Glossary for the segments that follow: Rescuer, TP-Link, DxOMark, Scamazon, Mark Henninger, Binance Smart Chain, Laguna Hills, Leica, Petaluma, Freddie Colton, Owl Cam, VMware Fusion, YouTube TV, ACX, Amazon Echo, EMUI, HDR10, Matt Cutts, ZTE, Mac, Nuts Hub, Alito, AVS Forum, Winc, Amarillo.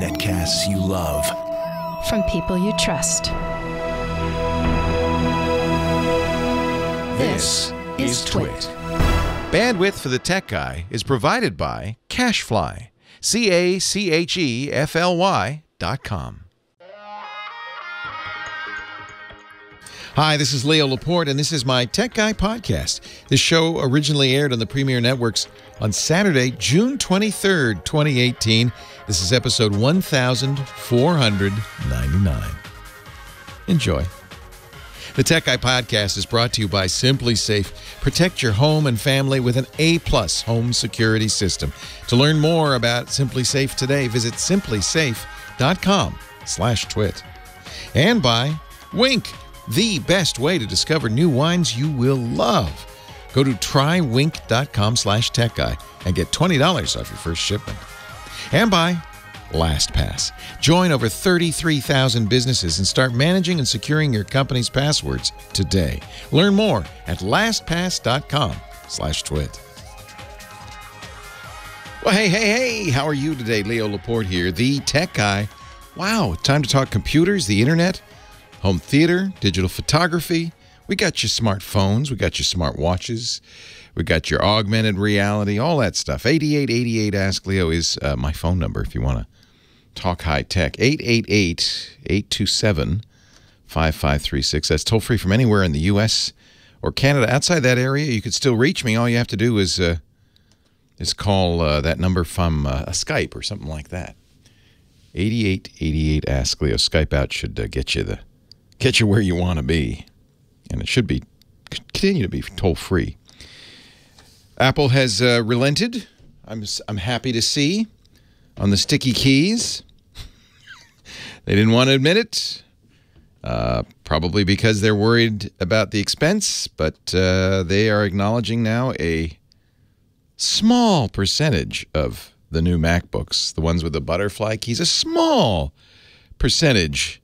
Netcasts you love. From people you trust. This is Twit. Bandwidth for the tech guy is provided by Cashfly. CACHEFLY.com. Hi, this is Leo Laporte, and this is my Tech Guy podcast. This show originally aired on the Premier Networks on Saturday, June 23rd, 2018. This is episode 1499. Enjoy. The Tech Guy podcast is brought to you by SimpliSafe. Protect your home and family with an A-plus home security system. To learn more about SimpliSafe today, visit SimpliSafe.com/twit. And by Winc, the best way to discover new wines you will love. Go to trywinc.com/techguy and get $20 off your first shipment. And by LastPass. Join over 33,000 businesses and start managing and securing your company's passwords today. Learn more at LastPass.com/twit. Well, hey, how are you today? Leo Laporte here, the tech guy. Wow, time to talk computers, the internet, home theater, digital photography. We got your smartphones, we got your smartwatches, we got your augmented reality, all that stuff. 8888 Ask Leo is my phone number if you want to talk high tech. 888-827-5536. That's toll free from anywhere in the U.S. or Canada. Outside that area, you could still reach me. All you have to do is call that number from a Skype or something like that. 8888 Ask Leo. Skype out should get you where you want to be, and it should be continue to be toll free. Apple has relented. I'm happy to see on the sticky keys. They didn't want to admit it, probably because they're worried about the expense. But they are acknowledging now a small percentage of the new MacBooks, the ones with the butterfly keys, a small percentage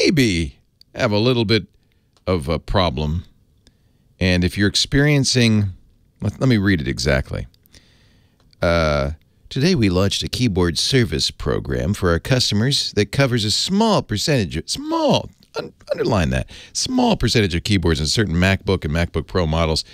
maybe have a little bit of a problem. And if you're experiencing, let me read it exactly. Today we launched a keyboard service program for our customers that covers a small percentage, underline that, small percentage of keyboards in certain MacBook and MacBook Pro models,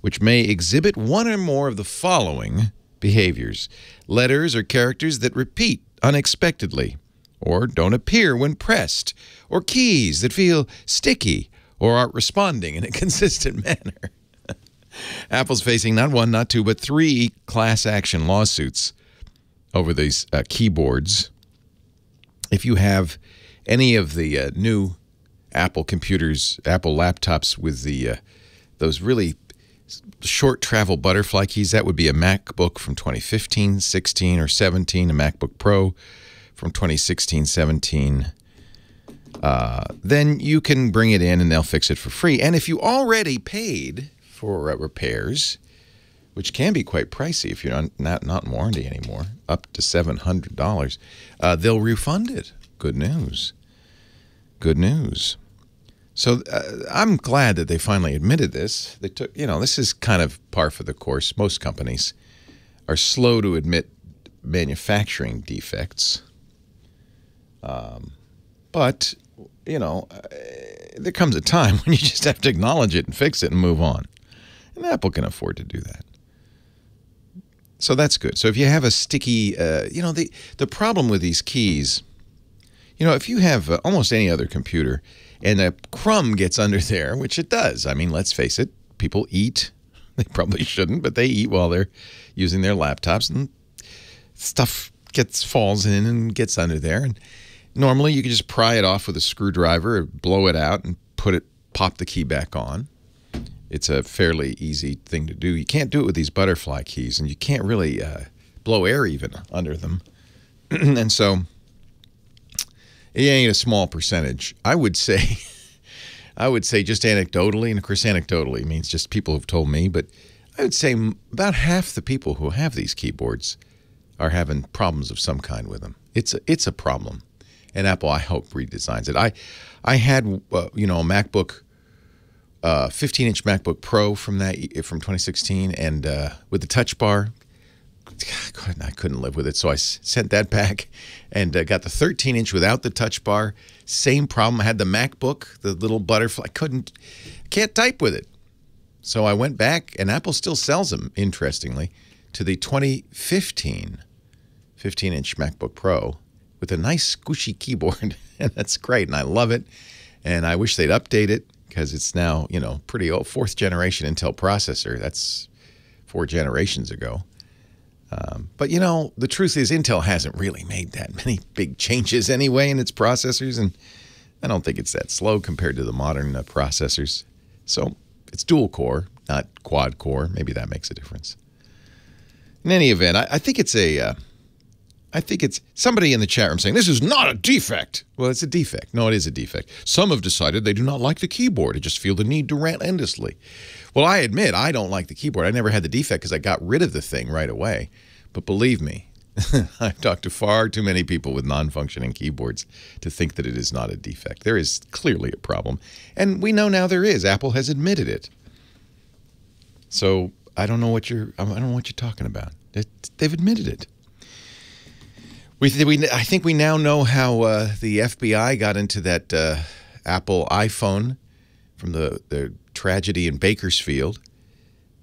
which may exhibit one or more of the following behaviors: letters or characters that repeat unexpectedly or don't appear when pressed, or keys that feel sticky or aren't responding in a consistent manner. Apple's facing not one, not two, but three class action lawsuits over these keyboards. If you have any of the new Apple computers, Apple laptops with the those really short travel butterfly keys, that would be a MacBook from 2015, 16, or 17, a MacBook Pro from 2016, 17. Then you can bring it in and they'll fix it for free. And if you already paid for repairs, which can be quite pricey if you're not in warranty anymore, up to $700, they'll refund it. Good news. Good news. So I'm glad that they finally admitted this. They took, you know, this is kind of par for the course. Most companies are slow to admit manufacturing defects. But, you know, there comes a time when you just have to acknowledge it and fix it and move on. And Apple can afford to do that. So that's good. So if you have a sticky, you know, the problem with these keys, you know, if you have almost any other computer and a crumb gets under there, which it does. I mean, let's face it, people eat. They probably shouldn't, but they eat while they're using their laptops, and stuff falls in and gets under there. And normally, you can just pry it off with a screwdriver, or blow it out, and pop the key back on. It's a fairly easy thing to do. You can't do it with these butterfly keys, and you can't really blow air even under them. And so, it ain't a small percentage. I would say, just anecdotally, and of course, anecdotally means just people who've told me, but I would say about half the people who have these keyboards are having problems of some kind with them. It's a problem. And Apple, I hope, redesigns it. I had, you know, a MacBook, 15-inch MacBook Pro from 2016, and with the Touch Bar, I couldn't live with it, so I sent that back and got the 13-inch without the touch bar. Same problem. I had the MacBook, the little butterfly. Can't type with it. So I went back, and Apple still sells them, interestingly, to the 2015 15-inch MacBook Pro with a nice squishy keyboard, and that's great, and I love it. And I wish they'd update it because it's now, you know, pretty old, 4th generation Intel processor. That's 4 generations ago. But, you know, the truth is Intel hasn't really made that many big changes anyway in its processors, and I don't think it's that slow compared to the modern processors. So it's dual core, not quad core. Maybe that makes a difference. In any event, I think it's a... I think it's somebody in the chat room saying, this is not a defect. Well, it's a defect. No, it is a defect. Some have decided they do not like the keyboard and just feel the need to rant endlessly. Well, I admit I don't like the keyboard. I never had the defect because I got rid of the thing right away. But believe me, I've talked to far too many people with non-functioning keyboards to think that it is not a defect. There is clearly a problem. And we know now there is. Apple has admitted it. So I don't know what you're talking about. They've admitted it. I think we now know how the FBI got into that Apple iPhone from the tragedy in Bakersfield.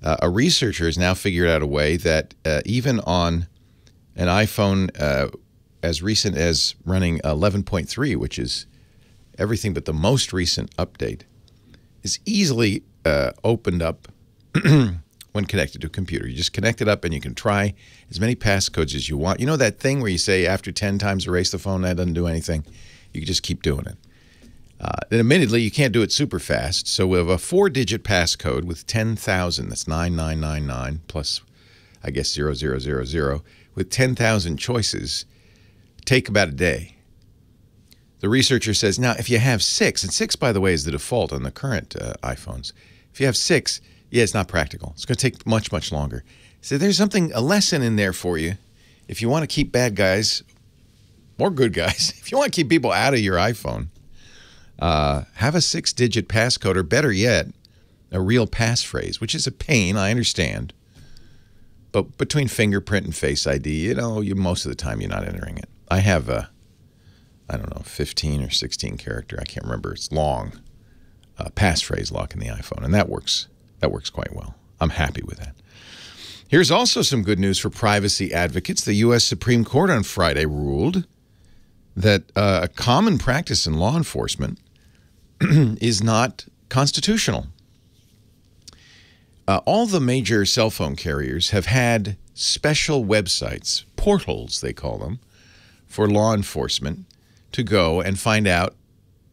A researcher has now figured out a way that even on an iPhone as recent as running 11.3, which is everything but the most recent update, is easily opened up when connected to a computer. You just connect it up and you can try as many passcodes as you want. You know that thing where you say after 10 times erase the phone, that doesn't do anything? You can just keep doing it. And admittedly, you can't do it super fast. So we have a 4-digit passcode with 10,000. That's 9999 plus, I guess, 0000. With 10,000 choices, take about a day. The researcher says, now, if you have 6, and 6, by the way, is the default on the current iPhones. If you have 6... yeah, it's not practical. It's going to take much, much longer. So there's a lesson in there for you. If you want to keep bad guys or good guys, if you want to keep people out of your iPhone, have a 6-digit passcode, or better yet, a real passphrase, which is a pain, I understand. But between fingerprint and Face ID, you know, most of the time you're not entering it. I have a, I don't know, 15 or 16 character, I can't remember, it's long, passphrase lock in the iPhone, and that works. That works quite well. I'm happy with that. Here's also some good news for privacy advocates. The U.S. Supreme Court on Friday ruled that a common practice in law enforcement is not constitutional. All the major cell phone carriers have had special websites, portals they call them, for law enforcement to go and find out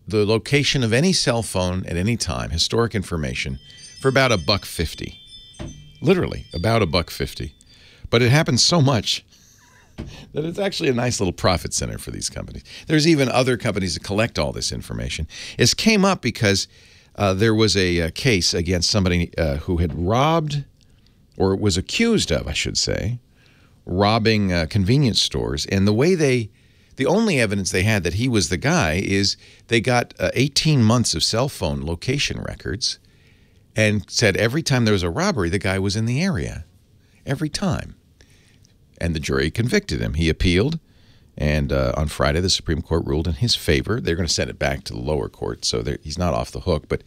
the location of any cell phone at any time, historic information, for about $1.50, literally about $1.50, but it happens so much that it's actually a nice little profit center for these companies. There's even other companies that collect all this information. It came up because there was a case against somebody who had robbed, or was accused of, I should say, robbing convenience stores. And the way the only evidence they had that he was the guy is they got 18 months of cell phone location records. And said every time there was a robbery, the guy was in the area. Every time. And the jury convicted him. He appealed. And on Friday, the Supreme Court ruled in his favor. They're going to send it back to the lower court, so he's not off the hook. But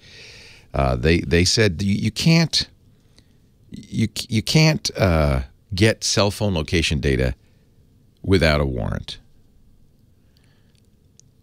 they said you can't get cell phone location data without a warrant.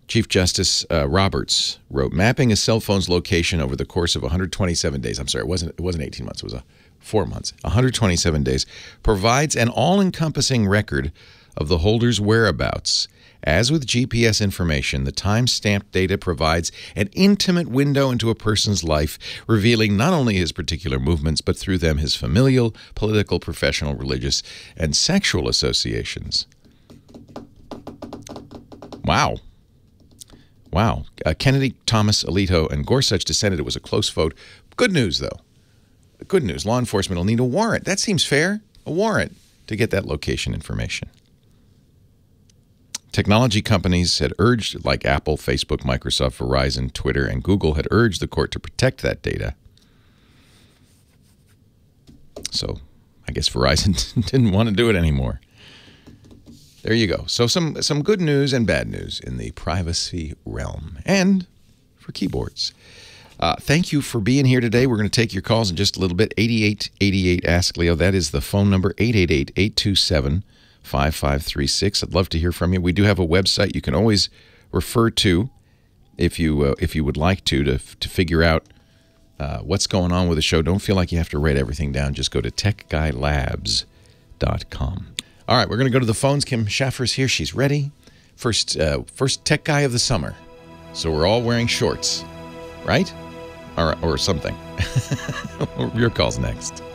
Chief Justice Roberts wrote, mapping a cell phone's location over the course of 127 days, I'm sorry, it wasn't 18 months, it was 4 months, 127 days, provides an all-encompassing record of the holder's whereabouts. As with GPS information, the timestamp data provides an intimate window into a person's life, revealing not only his particular movements, but through them his familial, political, professional, religious, and sexual associations. Wow. Wow. Kennedy, Thomas, Alito, and Gorsuch dissented. It was a close vote. Good news, though. Good news. Law enforcement will need a warrant. That seems fair. A warrant to get that location information. Technology companies had urged, like Apple, Facebook, Microsoft, Verizon, Twitter, and Google, had urged the court to protect that data. So I guess Verizon didn't want to do it anymore. There you go. So some good news and bad news in the privacy realm and for keyboards. Thank you for being here today. We're going to take your calls in just a little bit. 8888 Ask Leo. That is the phone number, 888-827-5536. I'd love to hear from you. We do have a website you can always refer to if you would like to figure out what's going on with the show. Don't feel like you have to write everything down. Just go to techguylabs.com. All right, we're going to go to the phones. Kim Schaffer's here. She's ready. First tech guy of the summer. So we're all wearing shorts, right? Or something. Your call's next. We're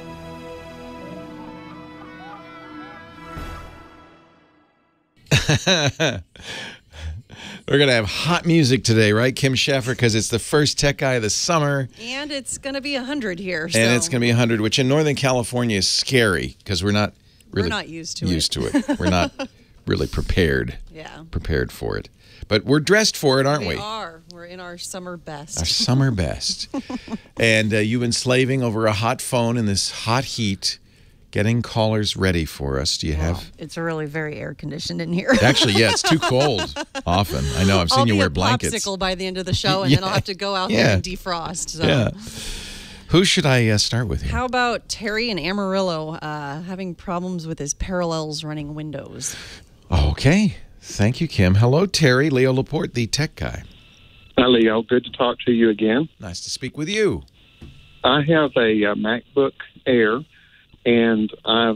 going to have hot music today, right, Kim Schaffer? Because it's the first tech guy of the summer. And it's going to be 100 here. So. And it's going to be 100, which in Northern California is scary because we're not really used to it. We're not really prepared. Yeah. Prepared for it. But we're dressed for it, aren't we? We are. We're in our summer best. Our summer best. And you've been slaving over a hot phone in this hot heat, getting callers ready for us. Do you have... It's really very air-conditioned in here. Actually, yeah, it's too cold often. I know, I've seen you wear blankets. I'll be a popsicle by the end of the show, and yeah, then I'll have to go out there and defrost. So. Yeah. Who should I start with here? How about Terry in Amarillo having problems with his Parallels running Windows? Okay. Thank you, Kim. Hello, Terry. Leo Laporte, the tech guy. Hi, Leo. Good to talk to you again. Nice to speak with you. I have a MacBook Air, and I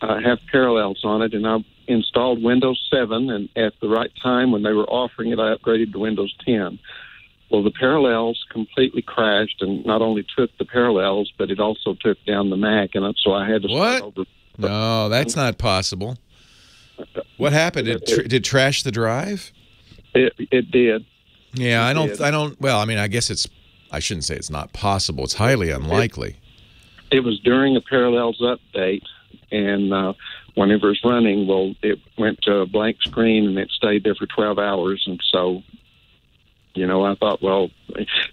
have Parallels on it, and I installed Windows 7, and at the right time when they were offering it, I upgraded to Windows 10. Well, the Parallels completely crashed, and not only took the Parallels, but it also took down the Mac, and so I had to start over. No, that's not possible. What happened? Did it trash the drive? It did. Yeah, I don't. Well, I mean, I guess it's. I shouldn't say it's not possible. It's highly unlikely. It was during a Parallels update, and whenever it's running, well, it went to a blank screen, and it stayed there for 12 hours. And so, you know, I thought, well,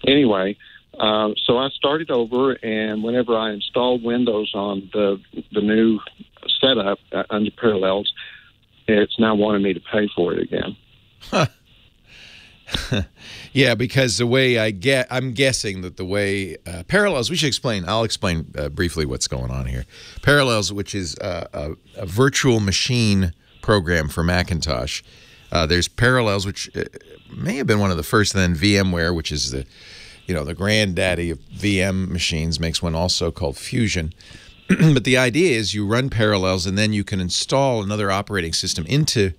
anyway. So I started over, and whenever I installed Windows on the new setup under Parallels, it's now wanting me to pay for it again. Huh. Yeah, because the way I'm guessing that the way Parallels, we should explain. I'll explain briefly what's going on here. Parallels, which is a virtual machine program for Macintosh. There's Parallels, which may have been one of the first, and then VMware, which is the the granddaddy of VM machines, makes one also called Fusion. But the idea is you run Parallels, and then you can install another operating system into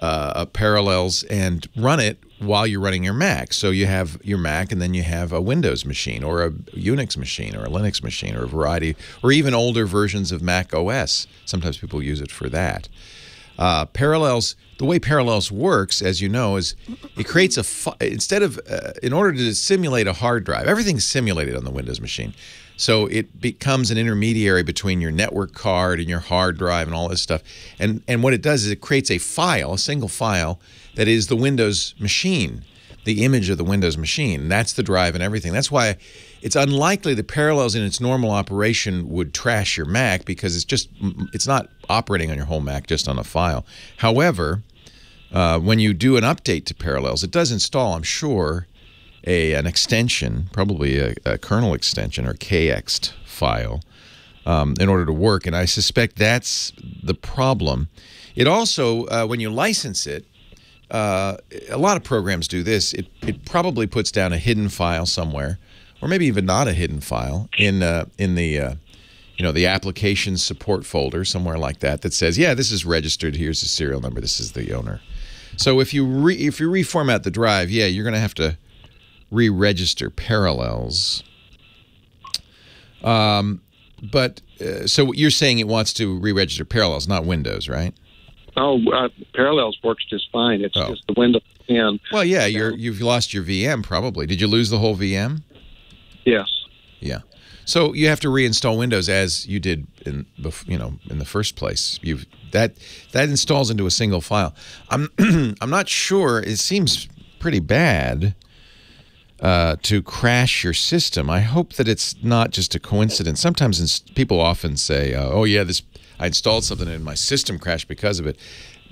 Parallels and run it while you're running your Mac. So you have your Mac, and then you have a Windows machine or a Unix machine or a Linux machine or a variety, or even older versions of Mac OS. Sometimes people use it for that. Parallels, the way Parallels works, as you know, is it creates in order to simulate a hard drive, everything's simulated on the Windows machine. So it becomes an intermediary between your network card and your hard drive and all this stuff. And what it does is it creates a file, a single file, that is the Windows machine, the image of the Windows machine. That's the drive and everything. That's why it's unlikely that Parallels in its normal operation would trash your Mac, because it's not operating on your whole Mac, just on a file. However, when you do an update to Parallels, it does install, I'm sure, an extension, probably a kernel extension or kxt file, in order to work, and I suspect that's the problem. It also, when you license it, a lot of programs do this. It probably puts down a hidden file somewhere, or maybe even not a hidden file in the the application support folder, somewhere like that, that says, yeah, this is registered. Here's the serial number. This is the owner. So if you reformat the drive, yeah, you're going to have to re-register Parallels. So you're saying it wants to re-register Parallels, not Windows, right? Oh, Parallels works just fine. It's just the Windows 10. Well, yeah, you've lost your VM probably. Did you lose the whole VM? Yes. Yeah. So you have to reinstall Windows as you did in the first place. That installs into a single file. I'm not sure. It seems pretty bad. to crash your system. I hope that it's not just a coincidence. Sometimes people often say, oh, yeah, I installed something and my system crashed because of it.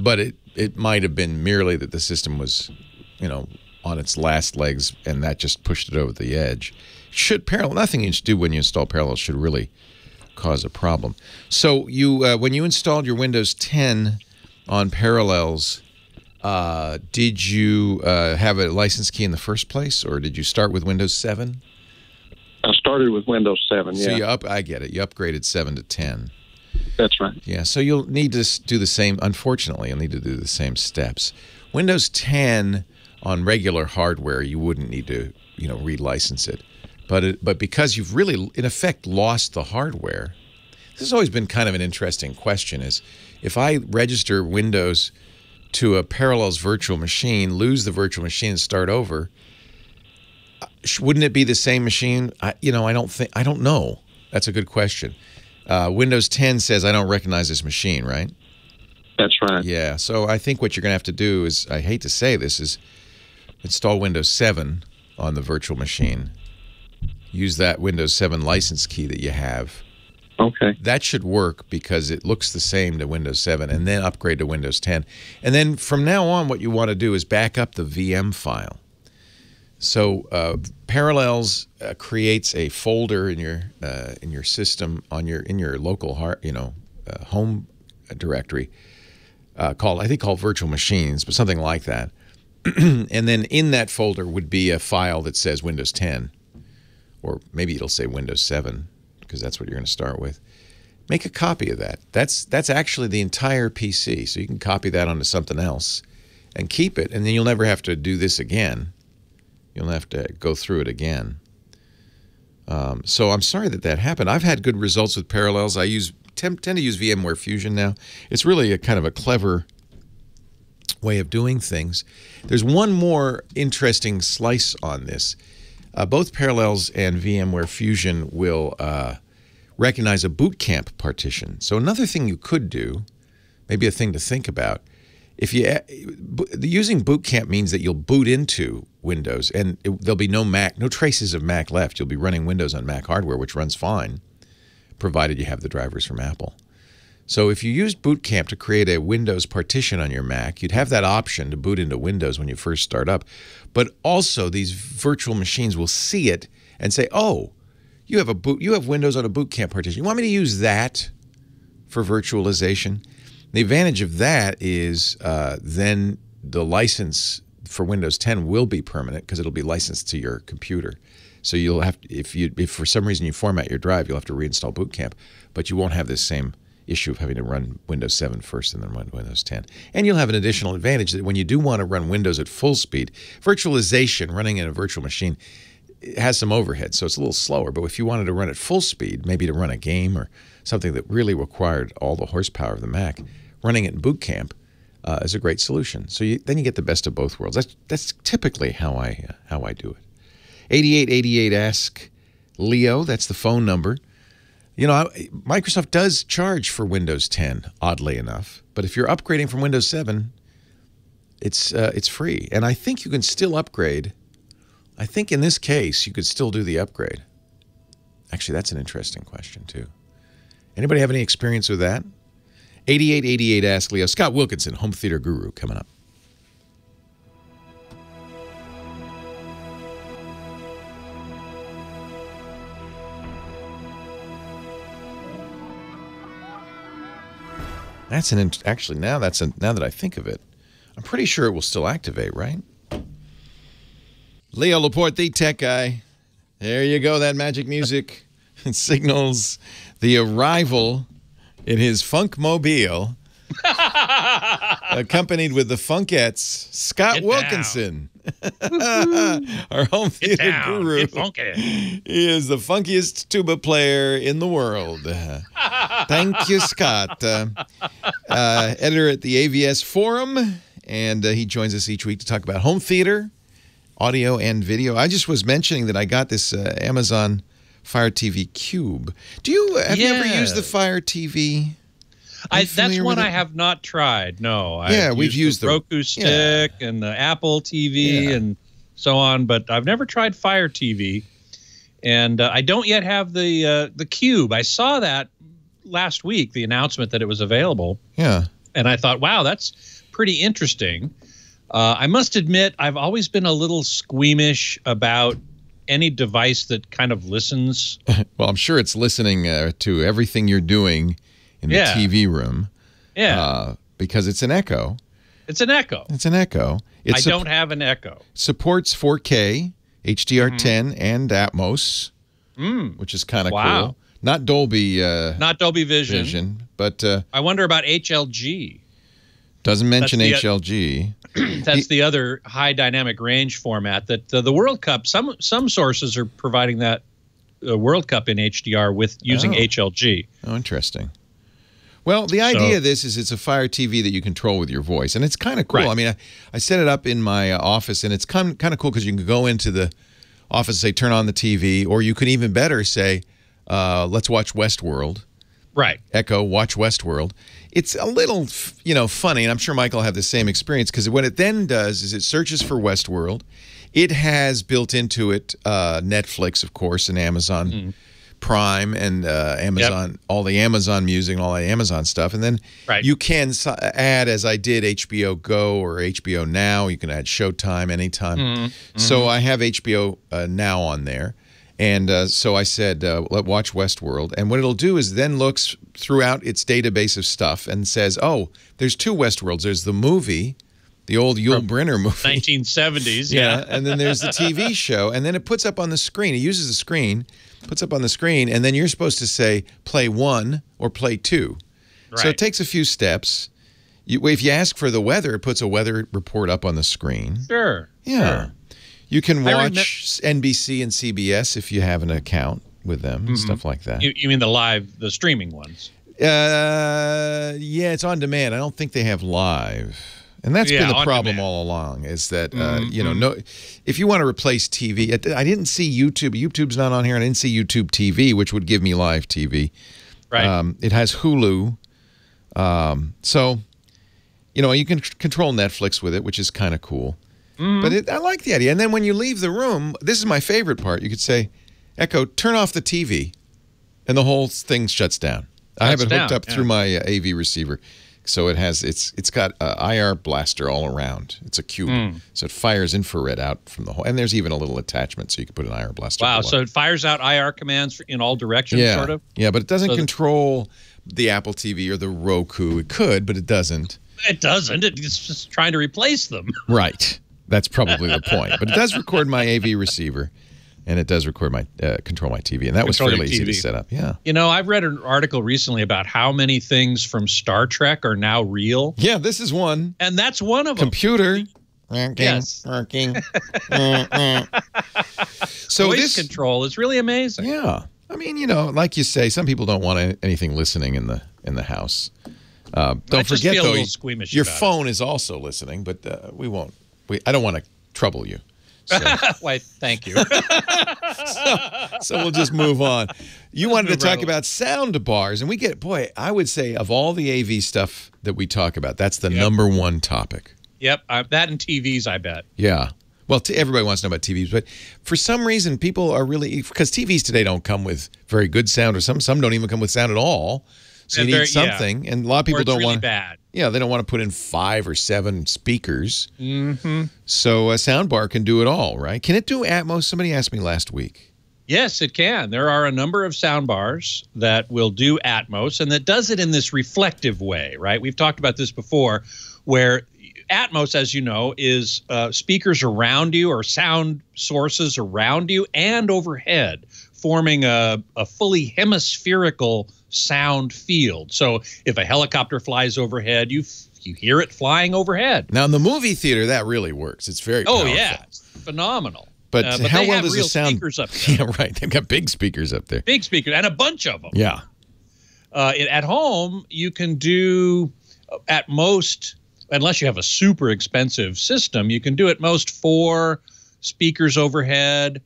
But it might have been merely that the system was, you know, on its last legs, and that just pushed it over the edge. Nothing you do when you install Parallels should really cause a problem. So you when you installed your Windows 10 on Parallels, did you have a license key in the first place, or did you start with Windows 7? I started with Windows 7, yeah. So I get it. You upgraded 7 to 10. That's right. Yeah, so you'll need to do the same. Unfortunately, you'll need to do the same steps. Windows 10 on regular hardware, you wouldn't need to, you know, relicense it. But because you've really, in effect, lost the hardware, this has always been kind of an interesting question, is if I register Windows to a Parallels virtual machine, lose the virtual machine and start over, wouldn't it be the same machine? I don't know. That's a good question. Windows 10 says I don't recognize this machine, right? That's right. Yeah, so I think what you're going to have to do is, I hate to say this, is install Windows 7 on the virtual machine. Use that Windows 7 license key that you have. Okay. That should work because it looks the same to Windows 7, and then upgrade to Windows 10. And then from now on, what you want to do is back up the VM file. So Parallels creates a folder in your system in your local home directory called Virtual Machines, but something like that. And then in that folder would be a file that says Windows 10, or maybe it'll say Windows 7 because that's what you're going to start with. Make a copy of that. That's actually the entire PC, so you can copy that onto something else and keep it, and then you'll never have to do this again. You'll have to go through it again. So I'm sorry that happened. I've had good results with Parallels. I tend to use VMware Fusion now. It's really a kind of a clever way of doing things. There's one more interesting slice on this. Both Parallels and VMware Fusion will recognize a Boot Camp partition. So another thing you could do, maybe a thing to think about, using Boot Camp means that you'll boot into Windows, and there'll be no traces of Mac left. You'll be running Windows on Mac hardware, which runs fine, provided you have the drivers from Apple. So if you used Boot Camp to create a Windows partition on your Mac, you'd have that option to boot into Windows when you first start up. But also, these virtual machines will see it and say, "Oh, you have Windows on a Boot Camp partition. You want me to use that for virtualization?" The advantage of that is then the license for Windows 10 will be permanent because it'll be licensed to your computer. So you'll have to, if for some reason you format your drive, you'll have to reinstall Boot Camp, but you won't have this same issue of having to run Windows 7 first and then run Windows 10. And you'll have an additional advantage that when you do want to run Windows at full speed, virtualization, running in a virtual machine, it has some overhead, so it's a little slower. But if you wanted to run at full speed, maybe to run a game or something that really required all the horsepower of the Mac, running it in Boot Camp is a great solution. So then you get the best of both worlds. That's typically how I do it. 8888 Ask Leo, that's the phone number. You know, Microsoft does charge for Windows 10, oddly enough. But if you're upgrading from Windows 7, it's free. And I think you can still upgrade. I think in this case, you could still do the upgrade. Actually, that's an interesting question, too. Anybody have any experience with that? 8888 Ask Leo. Scott Wilkinson, home theater guru, coming up. That's an actually now that's a, now that I think of it, I'm pretty sure it will still activate, right? Leo Laporte, the tech guy. There you go, that magic music signals the arrival in his Funkmobile, accompanied with the Funkettes, Scott Wilkinson, our home theater guru. He is the funkiest tuba player in the world. Thank you, Scott. Editor at the AVS Forum, and he joins us each week to talk about home theater, audio and video. I just was mentioning that I got this Amazon Fire TV Cube. Have you ever used the Fire TV? That's one I have not tried. No. Yeah, we've used the Roku stick and the Apple TV and so on, but I've never tried Fire TV, and I don't yet have the Cube. I saw that last week, the announcement that it was available. Yeah. And I thought, wow, that's pretty interesting. I must admit, I've always been a little squeamish about any device that kind of listens. Well, I'm sure it's listening to everything you're doing in the TV room. Yeah. Because it's an Echo. It's an Echo. It's an Echo. I don't have an Echo. Supports 4K, HDR10, and Atmos, which is kind of cool. Not Dolby. Not Dolby Vision, but I wonder about HLG. Doesn't mention HLG. That's the other high dynamic range format that the World Cup. Some sources are providing that World Cup in HDR with using HLG. Oh, interesting. Well, the idea of this is it's a Fire TV that you control with your voice, and it's kind of cool. Right. I mean, I set it up in my office, and it's kind of cool because you can go into the office and say, turn on the TV, or you can even better say, let's watch Westworld. Right. Echo, watch Westworld. It's a little, you know, funny, and I'm sure Michael will have the same experience, because what it then does is it searches for Westworld. It has built into it Netflix, of course, and Amazon Prime, and Amazon, all the Amazon music and all the Amazon stuff. And then you can add, as I did, HBO Go or HBO Now. You can add Showtime anytime. So I have HBO Now on there. And so I said, watch Westworld. And what it'll do is then looks throughout its database of stuff and says, oh, there's two Westworlds. There's the movie, the old Yul Brynner movie. 1970s, yeah. And then there's the TV show. And then it puts up on the screen. It uses the screen, puts up on the screen, and then you're supposed to say play one or play two. Right. So it takes a few steps. If you ask for the weather, it puts a weather report up on the screen. Sure. Yeah. Sure. You can watch NBC and CBS if you have an account with them and stuff like that. You mean the live, the streaming ones? Yeah, it's on demand. I don't think they have live. And that's been the problem all along is that, you know, if you want to replace TV, I didn't see YouTube. YouTube's not on here. And I didn't see YouTube TV, which would give me live TV. Right. It has Hulu. So, you know, you can control Netflix with it, which is kind of cool. But I like the idea. And then when you leave the room, this is my favorite part. You could say, Echo, turn off the TV, and the whole thing shuts down. I have it hooked up through my AV receiver, so it has it's got IR blaster all around. It's a cube, so it fires infrared out from the whole. And there's even a little attachment, so you can put an IR blaster. Wow! Below. So it fires out IR commands in all directions, sort of. Yeah, but it doesn't control the Apple TV or the Roku. It could, but it doesn't. It doesn't. It's just trying to replace them. Right. That's probably the point. But it does record my AV receiver, and it does record my control my TV. And that was fairly easy to set up, yeah. You know, I've read an article recently about how many things from Star Trek are now real. Yeah, this is one. And that's one of them. Computer. Yes. So voice control is really amazing. Yeah. I mean, you know, like you say, some people don't want anything listening in the house. Don't forget, though, your phone is also listening, but we won't. I don't want to trouble you. So. Why, thank you. So we'll just move on. You wanted to talk about sound bars, and we get, boy, I would say of all the AV stuff that we talk about, that's the number one topic. Yep, that and TVs, I bet. Yeah. Well, everybody wants to know about TVs, but for some reason, people are really, because TVs today don't come with very good sound, or some don't even come with sound at all. So you need something, and a lot of people don't want. Yeah, they don't want to put in 5 or 7 speakers. So a soundbar can do it all, right? Can it do Atmos? Somebody asked me last week. Yes, it can. There are a number of soundbars that will do Atmos, and that does it in this reflective way, right? We've talked about this before, where Atmos, as you know, is speakers around you or sound sources around you and overhead, forming a fully hemispherical sound field. So if a helicopter flies overhead, you hear it flying overhead. Now in the movie theater, that really works. It's very powerful. Yeah, it's phenomenal. But how well does the sound? Speakers up there. Yeah, right. They've got big speakers up there. Big speakers and a bunch of them. Yeah. At home, you can do at most, unless you have a super expensive system, you can do at most 4 speakers overhead.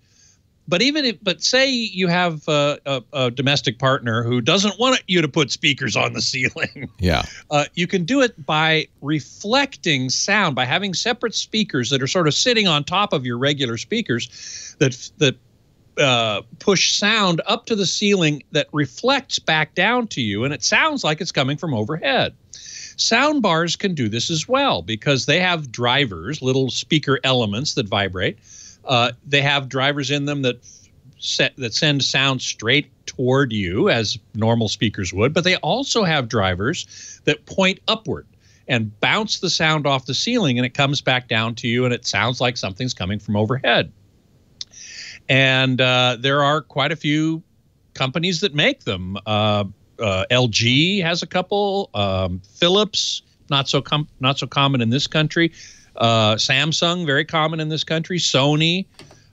But even if, but say you have a domestic partner who doesn't want you to put speakers on the ceiling. Yeah. You can do it by reflecting sound, by having separate speakers that are sort of sitting on top of your regular speakers that push sound up to the ceiling that reflects back down to you, and it sounds like it's coming from overhead. Sound bars can do this as well because they have drivers, little speaker elements that vibrate. They have drivers in them that send sound straight toward you as normal speakers would, but they also have drivers that point upward and bounce the sound off the ceiling, and it comes back down to you, and it sounds like something's coming from overhead. And there are quite a few companies that make them. LG has a couple. Philips, not so common in this country. Samsung, very common in this country. Sony,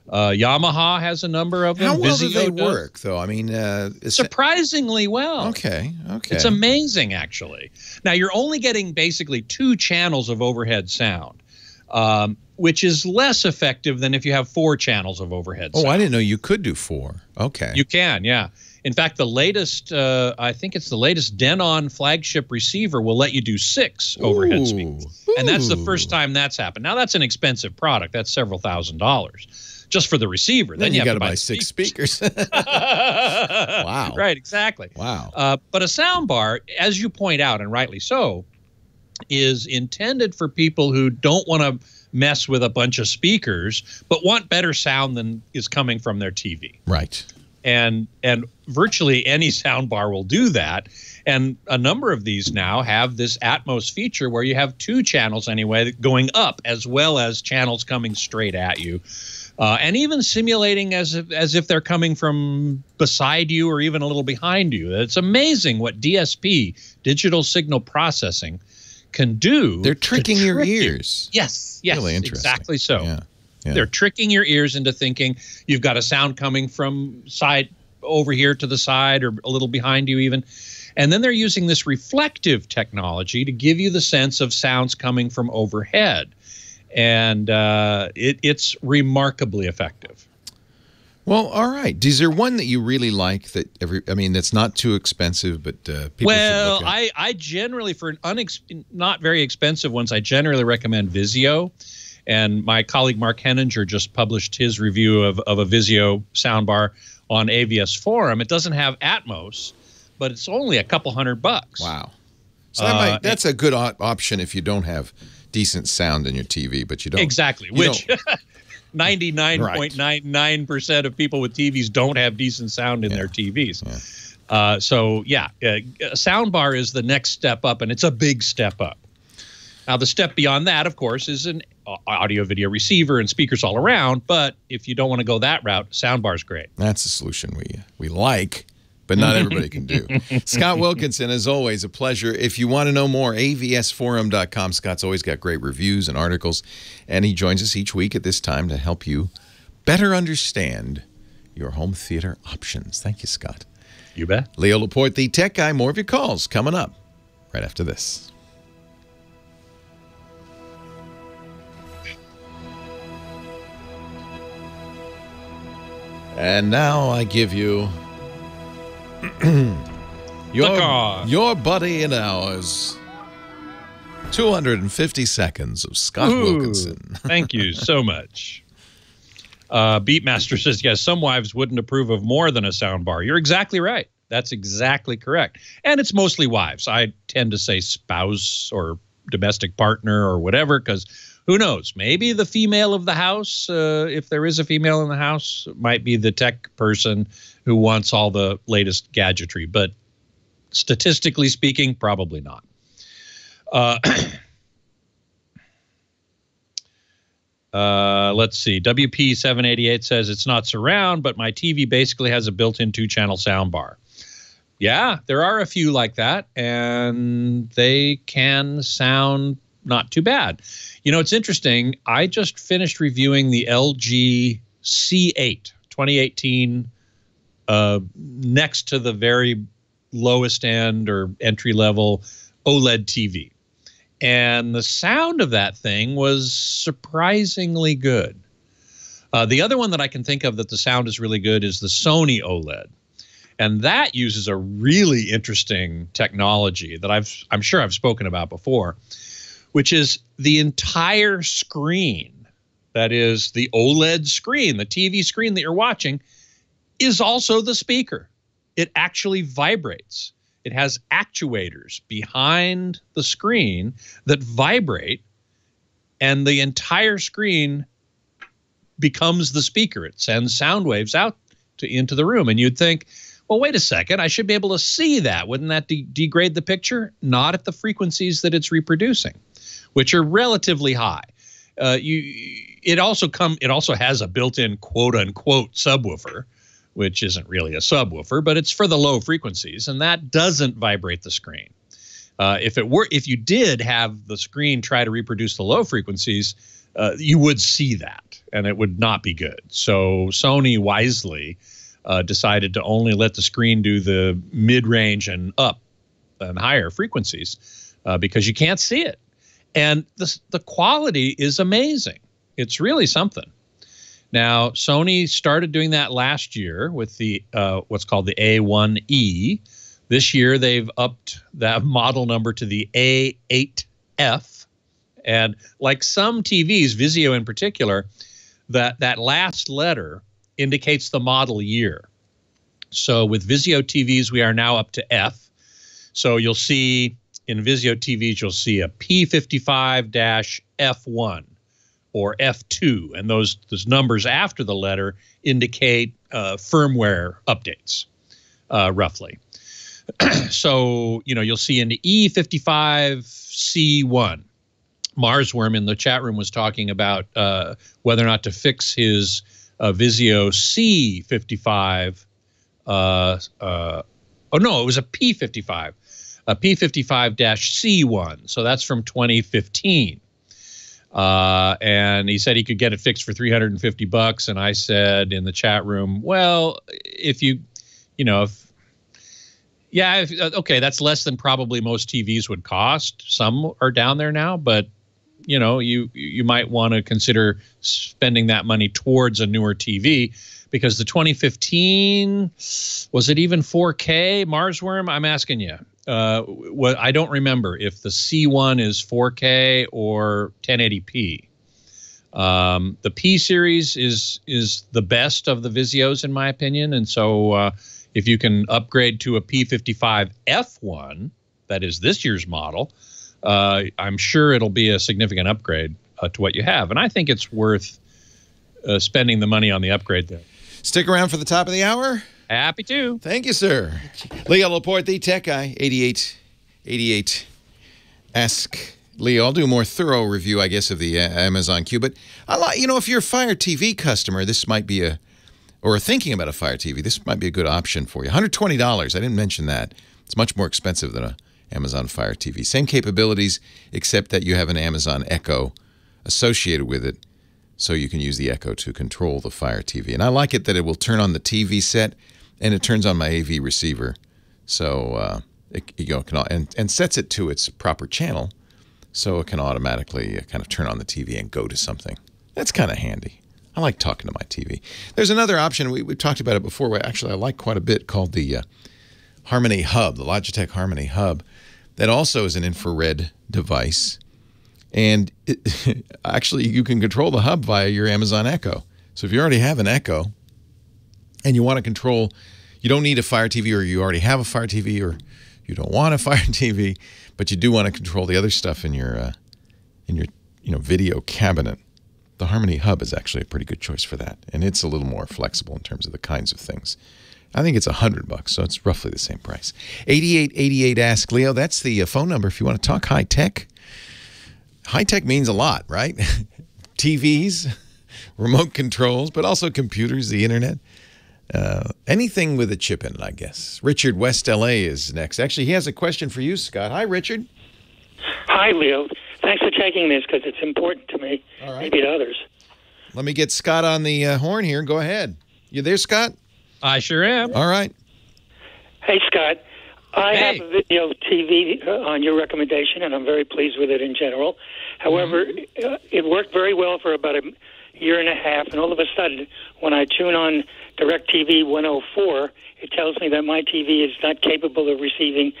Yamaha has a number of them. How well do they work, though? I mean, surprisingly well. Okay, okay. It's amazing, actually. Now, you're only getting basically 2 channels of overhead sound, which is less effective than if you have 4 channels of overhead sound. Oh, I didn't know you could do 4. Okay. You can, yeah. In fact, the latest, I think it's the latest Denon flagship receiver will let you do 6 overhead speakers. And that's the first time that's happened. Now, that's an expensive product. That's several $1,000s just for the receiver. Then you have to buy 6 speakers. Wow. Right, exactly. Wow. But a sound bar, as you point out, and rightly so, is intended for people who don't want to mess with a bunch of speakers but want better sound than is coming from their TV. Right. And virtually any soundbar will do that. And a number of these now have this Atmos feature where you have 2 channels anyway going up as well as channels coming straight at you. And even simulating as if they're coming from beside you or even a little behind you. It's amazing what DSP, digital signal processing, can do. They're tricking your ears. You. Yes, yes. Really interesting. Exactly so. Yeah. Yeah. They're tricking your ears into thinking you've got a sound coming from side over here to the side or a little behind you even. And then they're using this reflective technology to give you the sense of sounds coming from overhead. And it's remarkably effective. Well, all right. Is there one that you really like that that's not too expensive, but people should look at? I generally, for not very expensive ones, I generally recommend Vizio. And my colleague Mark Henninger just published his review of a Vizio soundbar on AVS Forum. It doesn't have Atmos, but it's only a couple $100. Wow. So that that's a good option if you don't have decent sound in your TV, but you don't. Exactly, which 99.99% of people with TVs don't have decent sound in their TVs. Yeah. A soundbar is the next step up, and it's a big step up. Now, the step beyond that, of course, is an audio-video receiver and speakers all around. But if you don't want to go that route, soundbar's great. That's the solution we like, but not everybody can do. Scott Wilkinson, as always, a pleasure. If you want to know more, avsforum.com. Scott's always got great reviews and articles, and he joins us each week at this time to help you better understand your home theater options. Thank you, Scott. You bet. Leo Laporte, the tech guy. More of your calls coming up right after this. And now I give you your buddy and ours, 250 seconds of Scott Wilkinson. Thank you so much. Beatmaster says, yes, some wives wouldn't approve of more than a soundbar. You're exactly right. That's exactly correct. And it's mostly wives. I tend to say spouse or domestic partner or whatever because who knows? Maybe the female of the house, if there is a female in the house, might be the tech person who wants all the latest gadgetry. But statistically speaking, probably not. Let's see. WP788 says it's not surround, but my TV basically has a built-in 2-channel soundbar. Yeah, there are a few like that, and they can sound not too bad. You know, it's interesting. I just finished reviewing the LG C8 2018 next to the very lowest end or entry level OLED TV. And the sound of that thing was surprisingly good. The other one that I can think of that the sound is really good is the Sony OLED. And that uses a really interesting technology that I'm sure I've spoken about before, which is the entire screen, that is the OLED screen, the TV screen that you're watching, is also the speaker. It actually vibrates. It has actuators behind the screen that vibrate, and the entire screen becomes the speaker. It sends sound waves out into the room. And you'd think, well, wait a second, I should be able to see that. Wouldn't that degrade the picture? Not at the frequencies that it's reproducing, which are relatively high. It also has a built-in quote-unquote subwoofer, which isn't really a subwoofer, but it's for the low frequencies, and that doesn't vibrate the screen. If you did have the screen try to reproduce the low frequencies, you would see that, and it would not be good. So Sony wisely decided to only let the screen do the mid-range and up and higher frequencies because you can't see it. And the quality is amazing. It's really something. Now, Sony started doing that last year with the what's called the A1E. This year, they've upped that model number to the A8F. And like some TVs, Vizio in particular, that last letter indicates the model year. So with Vizio TVs, we are now up to F. So you'll see in Vizio TVs, you'll see a P55-F1 or F2, and those numbers after the letter indicate firmware updates, roughly. So, you know, you'll see an E55C1. Marsworm in the chat room was talking about whether or not to fix his Vizio C55. Oh, no, it was a P55. A P55-C1, so that's from 2015. And he said he could get it fixed for $350, and I said in the chat room, well, if okay, that's less than probably most TVs would cost. Some are down there now, but you know, you might want to consider spending that money towards a newer TV, because the 2015, was it even 4K? Marsworm, I'm asking you. I don't remember if the C1 is 4K or 1080p. The P series is the best of the Vizios, in my opinion. And so if you can upgrade to a P55F1, that is this year's model, I'm sure it'll be a significant upgrade to what you have. And I think it's worth spending the money on the upgrade there. Stick around for the top of the hour. Happy to. Thank you, sir. Leo Laporte, the tech guy, 8888. Ask Leo. I'll do a more thorough review, I guess, of the Amazon Q. But a lot, you know, if you're a Fire TV customer, this might be a, or thinking about a Fire TV, this might be a good option for you. $120. I didn't mention that. It's much more expensive than an Amazon Fire TV. Same capabilities, except that you have an Amazon Echo associated with it, so you can use the Echo to control the Fire TV. And I like it that it will turn on the TV set, and it turns on my AV receiver, so it sets it to its proper channel, so it can automatically kind of turn on the TV and go to something. That's kind of handy. I like talking to my TV. There's another option, we've talked about it before, actually I like quite a bit, called the Harmony Hub, the Logitech Harmony Hub, that also is an infrared device. And actually, you can control the hub via your Amazon Echo. So if you already have an Echo, and you want to control, you don't need a Fire TV, or you already have a Fire TV, or you don't want a Fire TV, but you do want to control the other stuff in your video cabinet. The Harmony Hub is actually a pretty good choice for that, and it's a little more flexible in terms of the kinds of things. I think it's $100, so it's roughly the same price. 8888 Ask Leo. That's the phone number if you want to talk high tech. High tech means a lot, right? TVs, remote controls, but also computers, the internet. Anything with a chip in it, I guess. Richard, West LA, is next. Actually, he has a question for you, Scott. Hi, Richard. Hi, Leo. Thanks for taking this because it's important to me, all right, maybe to others. Let me get Scott on the horn here. Go ahead. You there, Scott? I sure am. All right. Hey, Scott. I have a Vizio TV on your recommendation, and I'm very pleased with it in general. However, it worked very well for about a year and a half, and all of a sudden, when I tune on DirecTV 104, it tells me that my TV is not capable of receiving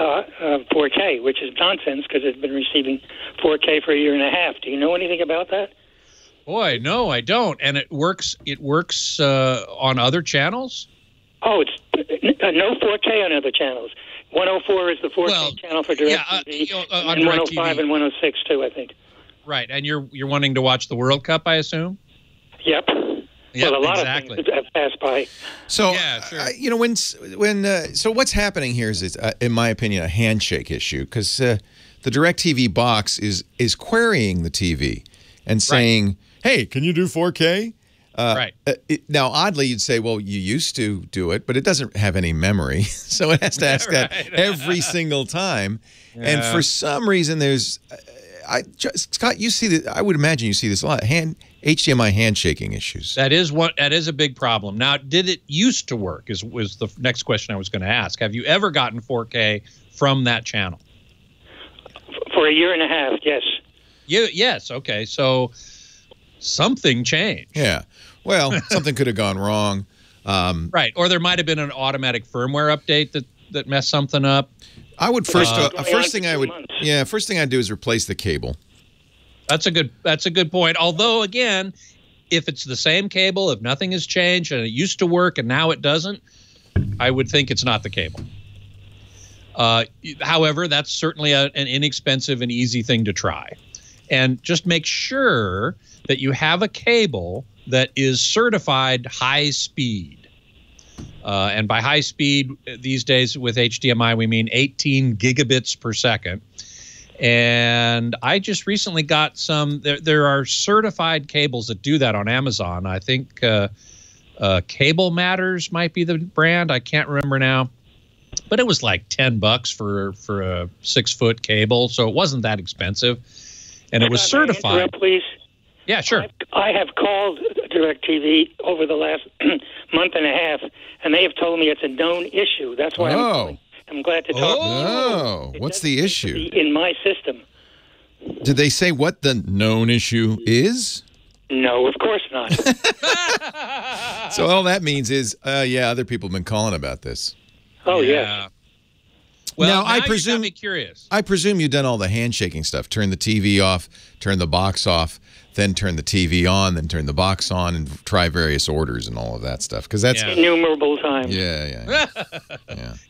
4K, which is nonsense because it's been receiving 4K for a year and a half. Do you know anything about that? Boy, no, I don't. And it works. It works on other channels. Oh, it's no 4K on other channels. 104 is the 4K channel for DirecTV, and 105 TV. And 106 too, I think. Right, and you're wanting to watch the World Cup, I assume? Yep. Yep, well, a lot exactly. of things have passed by. So, yeah, sure. You know, so what's happening here is, in my opinion, a handshake issue, because the DirecTV box is querying the TV and saying, right. Hey, can you do 4K? Right. Now, oddly, you'd say, well, you used to do it, but it doesn't have any memory, so it has to ask right. that every single time. Yeah. And for some reason, there's... Scott, you see that. I would imagine you see this a lot. HDMI handshaking issues. That is what. That is a big problem. Now, did it used to work? Was the next question I was going to ask. Have you ever gotten 4K from that channel? For a year and a half, yes. Yes. Okay. So something changed. Yeah. Well, something could have gone wrong. Right. Or there might have been an automatic firmware update that messed something up. I would first thing I'd do is replace the cable. That's a good point. Although again, if it's the same cable, if nothing has changed and it used to work and now it doesn't, I would think it's not the cable. However, that's certainly an inexpensive and easy thing to try. And just make sure that you have a cable that is certified high speed. And by high speed, these days with HDMI, we mean 18 gigabits per second. And I just recently got some. There are certified cables that do that on Amazon. I think Cable Matters might be the brand. I can't remember now. But it was like $10 for a 6-foot cable, so it wasn't that expensive. And it was certified. May I interrupt, please? Yeah, sure. I have called DirecTV over the last month and a half, and they have told me it's a known issue. That's why I'm glad to talk to you. Oh, what's the issue? In my system. Did they say what the known issue is? No, of course not. So all that means is, yeah, other people have been calling about this. Oh, yeah. Well, now I presume you're curious. I presume you've done all the handshaking stuff. Turn the TV off, turn the box off, then turn the TV on, then turn the box on, and try various orders and all of that stuff. Because that's innumerable times. Yeah.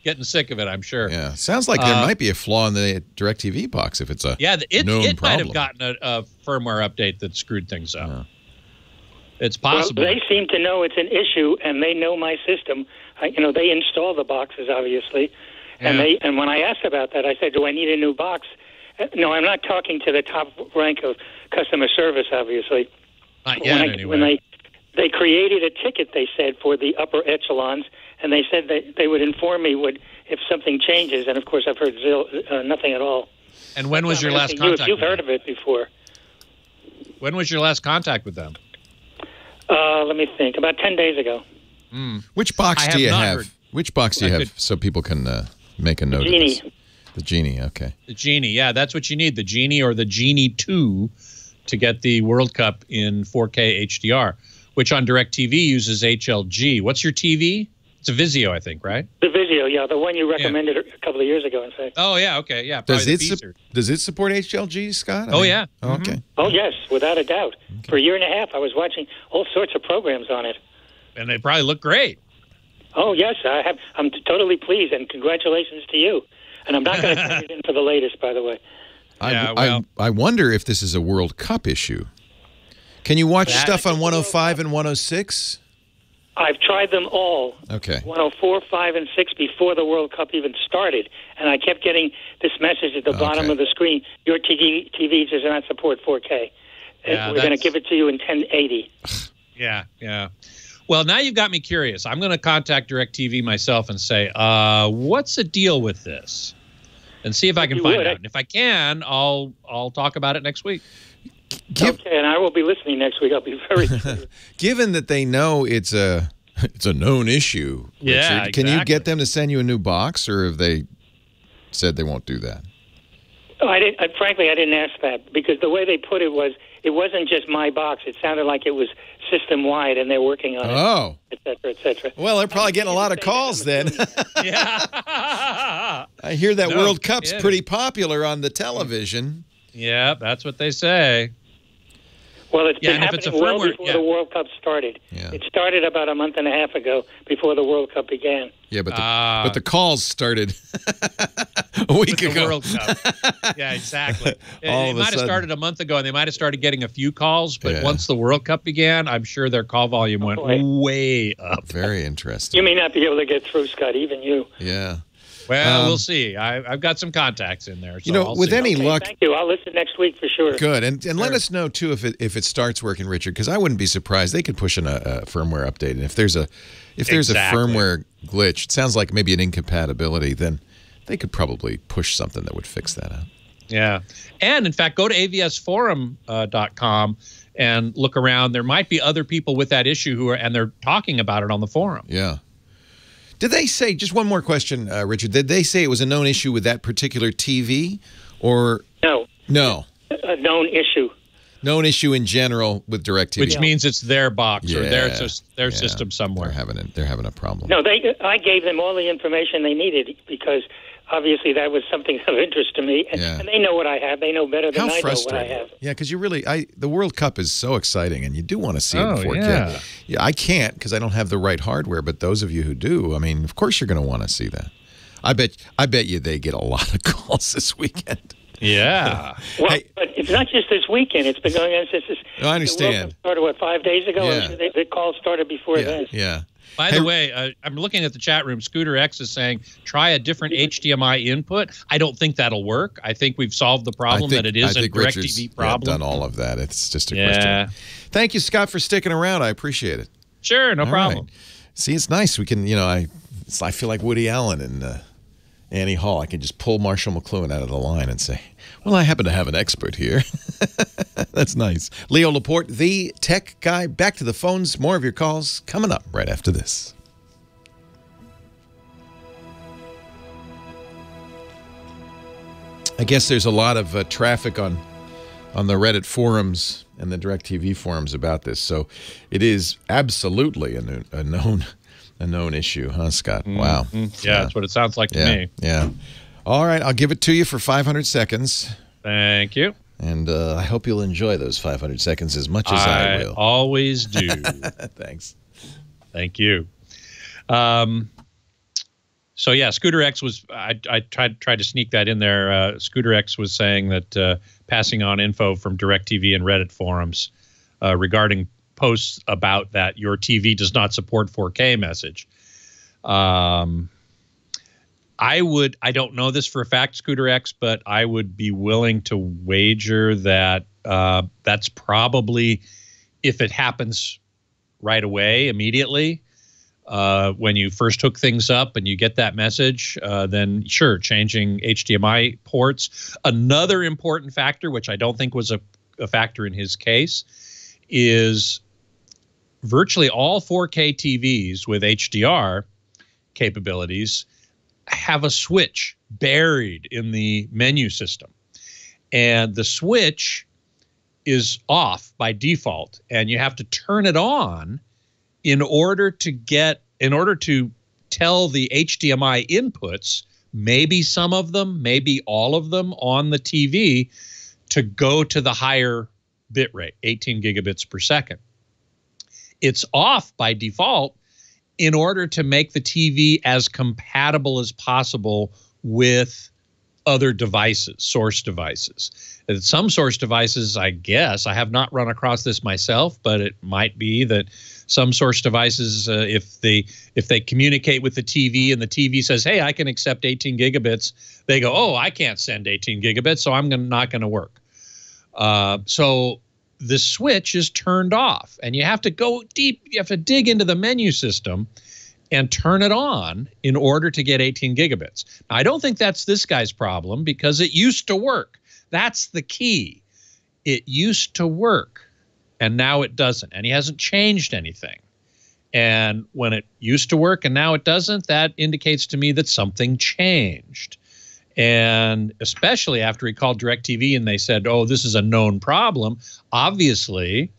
Getting sick of it, I'm sure. Yeah, sounds like there might be a flaw in the DirecTV box if it's a known problem. Might have gotten a firmware update that screwed things up. Yeah. It's possible. Well, they seem to know it's an issue, and they know my system. They install the boxes, obviously. Yeah. And when I asked about that, I said, do I need a new box? No, I'm not talking to the top rank of customer service, obviously. Not yet, anyway. When they created a ticket, they said, for the upper echelons, and they said that they would inform me if something changes. And, of course, I've heard nothing at all. And when was your last contact with them? You've heard of it before. When was your last contact with them? Let me think. About 10 days ago. Mm. Which box do you have? Which box do you have so people can... make a note of this. The Genie, okay. The Genie, yeah, that's what you need. The Genie or the Genie 2 to get the World Cup in 4K HDR, which on DirecTV uses HLG. What's your TV? It's a Vizio, I think, right? The Vizio, yeah, the one you recommended a couple of years ago, in fact. Oh, yeah, okay, yeah. Does it support HLG, Scott? I mean, yeah. Oh, okay. Mm-hmm. Oh, yes, without a doubt. Okay. For a year and a half, I was watching all sorts of programs on it. And they probably look great. Oh, yes, I have. I'm totally pleased, and congratulations to you. And I'm not going to turn it in for the latest, by the way. I wonder if this is a World Cup issue. Can you watch stuff on 105 and 106? I've tried them all. Okay. 104, 5, and 6 before the World Cup even started, and I kept getting this message at the bottom of the screen, your TV does not support 4K. Yeah, we're going to give it to you in 1080. Yeah. Well, now you've got me curious. I'm going to contact DirecTV myself and say, what's the deal with this? And see if I can find out. And if I can, I'll talk about it next week. Okay, and I will be listening next week. I'll be very curious. Given that they know it's a known issue, Richard, can you get them to send you a new box, or have they said they won't do that? Frankly, I didn't ask that, because the way they put it was it wasn't just my box. It sounded like it was system-wide, and they're working on it, et cetera, et cetera. Well, they're probably getting a lot of calls then. Yeah. I hear that World Cup's pretty popular on the television. Yeah, that's what they say. Well, it's been happening well before the World Cup started. Yeah. It started about a month and a half ago before the World Cup began. Yeah, but the calls started a week ago. The World Cup. Yeah, exactly. All of a sudden. It might have started a month ago, and they might have started getting a few calls, but once the World Cup began, I'm sure their call volume went way up. Very interesting. You may not be able to get through, Scott, even you. Yeah. Well, we'll see. I've got some contacts in there. So you know, with any luck. Thank you. I'll listen next week for sure. Good, and let us know too if it starts working, Richard, because I wouldn't be surprised. They could push in a firmware update, and if there's a firmware glitch, it sounds like maybe an incompatibility. Then they could probably push something that would fix that out. Yeah, and in fact, go to avsforum.com and look around. There might be other people with that issue and they're talking about it on the forum. Yeah. Did they say, just one more question, Richard, did they say it was a known issue with that particular TV? Or No. A known issue. Known issue in general with DirecTV. Which means it's their box or their system somewhere. They're having a problem. No, I gave them all the information they needed because obviously that was something of interest to me. And, and they know what I have. They know better than I know what I have. Yeah, because you really, the World Cup is so exciting, and you do want to see it in 4K. Yeah. Yeah, I can't because I don't have the right hardware, but those of you who do, I mean, of course you're going to want to see that. I bet you they get a lot of calls this weekend. Yeah. Well, but it's not just this weekend. It's been going on since this. I understand. It started, what, 5 days ago? Yeah. The call started before this. Yeah. By the way, I'm looking at the chat room. Scooter X is saying, try a different HDMI input. I don't think that'll work. I think we've solved the problem that it is a DirecTV problem. I've done all of that. It's just a question. Thank you, Scott, for sticking around. I appreciate it. Sure, no problem. Right. See, it's nice. We can, you know, I feel like Woody Allen and Annie Hall. I can just pull Marshall McLuhan out of the line and say, well, I happen to have an expert here. That's nice. Leo Laporte, the tech guy. Back to the phones. More of your calls coming up right after this. I guess there's a lot of traffic on the Reddit forums and the DirecTV forums about this, so it is absolutely a known issue, huh, Scott? Wow. Yeah, that's what it sounds like to me. Yeah. All right, I'll give it to you for 500 seconds. Thank you. And I hope you'll enjoy those 500 seconds as much as I will. I always do. Thanks. Thank you. So, yeah, Scooter X was – I tried to sneak that in there. Scooter X was saying that passing on info from DirecTV and Reddit forums regarding – posts about that your TV does not support 4K message. I don't know this for a fact, Scooter X, but I would be willing to wager that that's probably, if it happens right away, immediately, when you first hook things up and you get that message, then sure, changing HDMI ports. Another important factor, which I don't think was a factor in his case, is virtually all 4K TVs with HDR capabilities have a switch buried in the menu system. And the switch is off by default, and you have to turn it on in order to tell the HDMI inputs, maybe some of them, maybe all of them on the TV, to go to the higher bit rate, 18 gigabits per second. It's off by default in order to make the TV as compatible as possible with other devices, source devices. And some source devices, I guess, I have not run across this myself, but it might be that some source devices, if they communicate with the TV and the TV says, hey, I can accept 18 gigabits, they go, oh, I can't send 18 gigabits, so I'm not going to work. So the switch is turned off, and you have to go deep. You have to dig into the menu system and turn it on in order to get 18 gigabits. Now, I don't think that's this guy's problem because it used to work. That's the key. It used to work, and now it doesn't, and he hasn't changed anything. And when it used to work and now it doesn't, that indicates to me that something changed. And especially after he called DirecTV and they said, oh, this is a known problem, obviously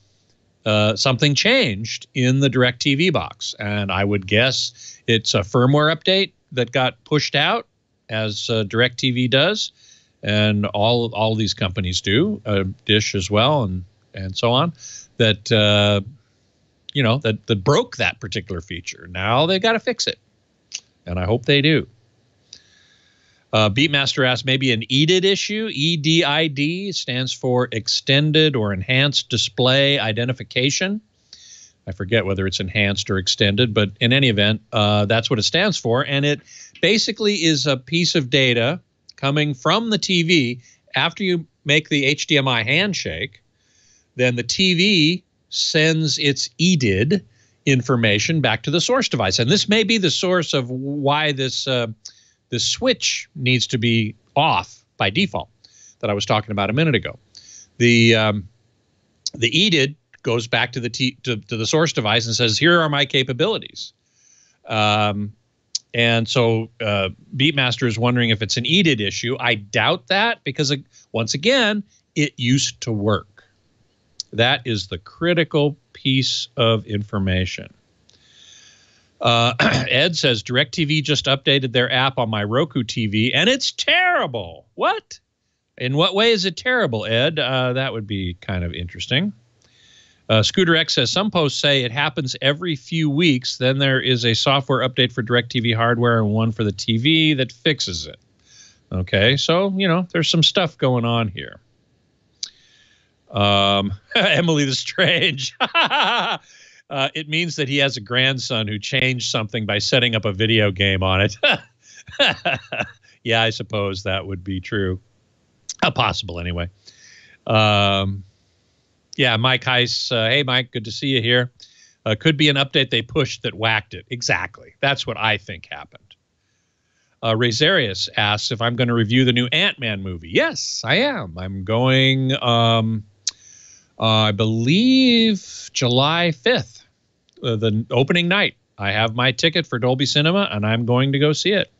something changed in the DirecTV box. And I would guess it's a firmware update that got pushed out, as DirecTV does, and all these companies do, Dish as well, and so on, that you know, that broke that particular feature. Now they've got to fix it, and I hope they do. Beatmaster asks, maybe an EDID issue. EDID stands for Extended or Enhanced Display Identification. I forget whether it's enhanced or extended, but in any event, that's what it stands for. And it basically is a piece of data coming from the TV. After you make the HDMI handshake, then the TV sends its EDID information back to the source device. And this may be the source of why this this switch needs to be off by default that I was talking about a minute ago. The EDID goes back to the to the source device and says, here are my capabilities. And so Beatmaster is wondering if it's an EDID issue. I doubt that, because once again, it used to work. That is the critical piece of information. Ed says, DirecTV just updated their app on my Roku TV, and it's terrible. What? In what way is it terrible, Ed? That would be kind of interesting. Scooter X says, some posts say it happens every few weeks. Then there is a software update for DirecTV hardware and one for the TV that fixes it. Okay, so, you know, there's some stuff going on here. Emily the Strange. It means that he has a grandson who changed something by setting up a video game on it. Yeah, I suppose that would be true. Possible, anyway. Yeah, Mike Heiss. Hey, Mike, good to see you here. Could be an update they pushed that whacked it. Exactly. That's what I think happened. Razarius asks if I'm going to review the new Ant-Man movie. Yes, I am. I'm going, I believe, July 5th, the opening night. I have my ticket for Dolby Cinema, and I'm going to go see it.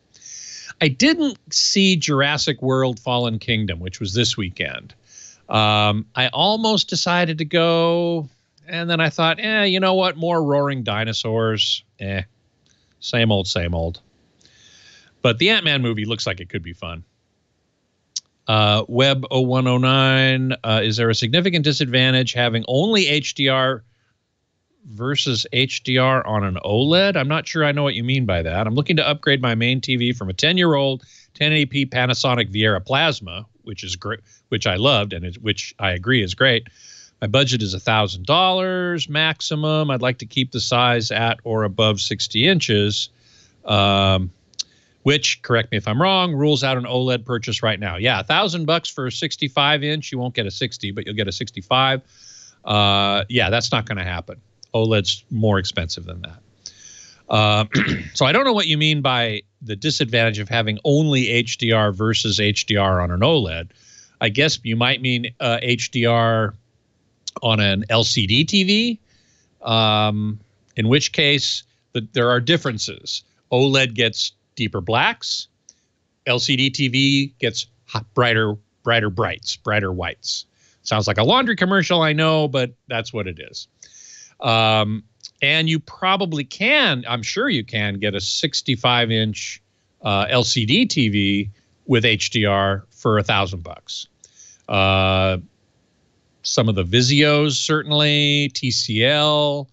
I didn't see Jurassic World Fallen Kingdom, which was this weekend. I almost decided to go, and then I thought, you know what? More roaring dinosaurs. Same old, same old. But the Ant-Man movie looks like it could be fun. Web 0109, is there a significant disadvantage having only HDR versus HDR on an OLED? I'm not sure I know what you mean by that. I'm looking to upgrade my main TV from a 10-year-old 1080p Panasonic Viera Plasma, which is great, which I loved, and which I agree is great. My budget is $1,000 maximum. I'd like to keep the size at or above 60 inches, which, correct me if I'm wrong, rules out an OLED purchase right now. Yeah, $1,000 for a 65-inch. You won't get a 60, but you'll get a 65. Yeah, that's not going to happen. OLED's more expensive than that. So I don't know what you mean by the disadvantage of having only HDR versus HDR on an OLED. I guess you might mean HDR on an LCD TV, in which case there are differences. OLED gets deeper blacks. LCD TV gets brighter brights, brighter whites. Sounds like a laundry commercial, I know, but that's what it is. And you probably can, I'm sure you can, get a 65-inch LCD TV with HDR for $1,000. Some of the Vizios, certainly, TCL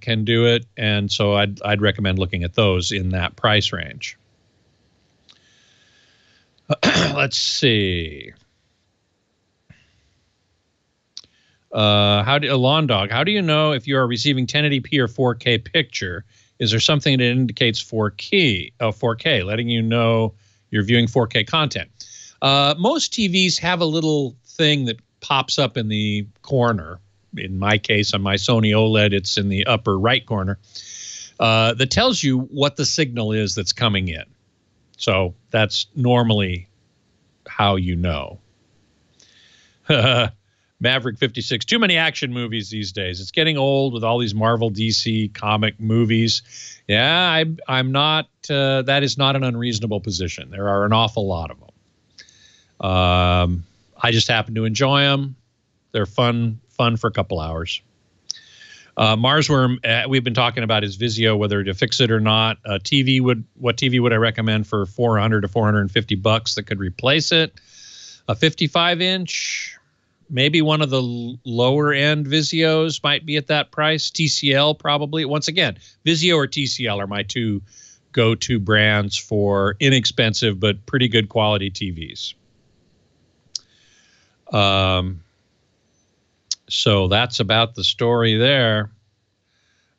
can do it, and so I'd recommend looking at those in that price range. Let's see. How do you know if you are receiving 1080p or 4K picture? Is there something that indicates 4K, letting you know you're viewing 4K content? Most TVs have a little thing that pops up in the corner. In my case, on my Sony OLED, it's in the upper right corner, that tells you what the signal is that's coming in. So that's normally how you know. Maverick 56. Too many action movies these days. It's getting old with all these Marvel, DC comic movies. Yeah, I'm not, that is not an unreasonable position. There are an awful lot of them. I just happen to enjoy them. They're fun for a couple hours. Marsworm, we've been talking about his Vizio, whether to fix it or not. What TV would I recommend for $400 to $450 that could replace it? A 55-inch, maybe one of the lower-end Vizios might be at that price. TCL probably. Once again, Vizio or TCL are my two go-to brands for inexpensive but pretty good quality TVs. So that's about the story there.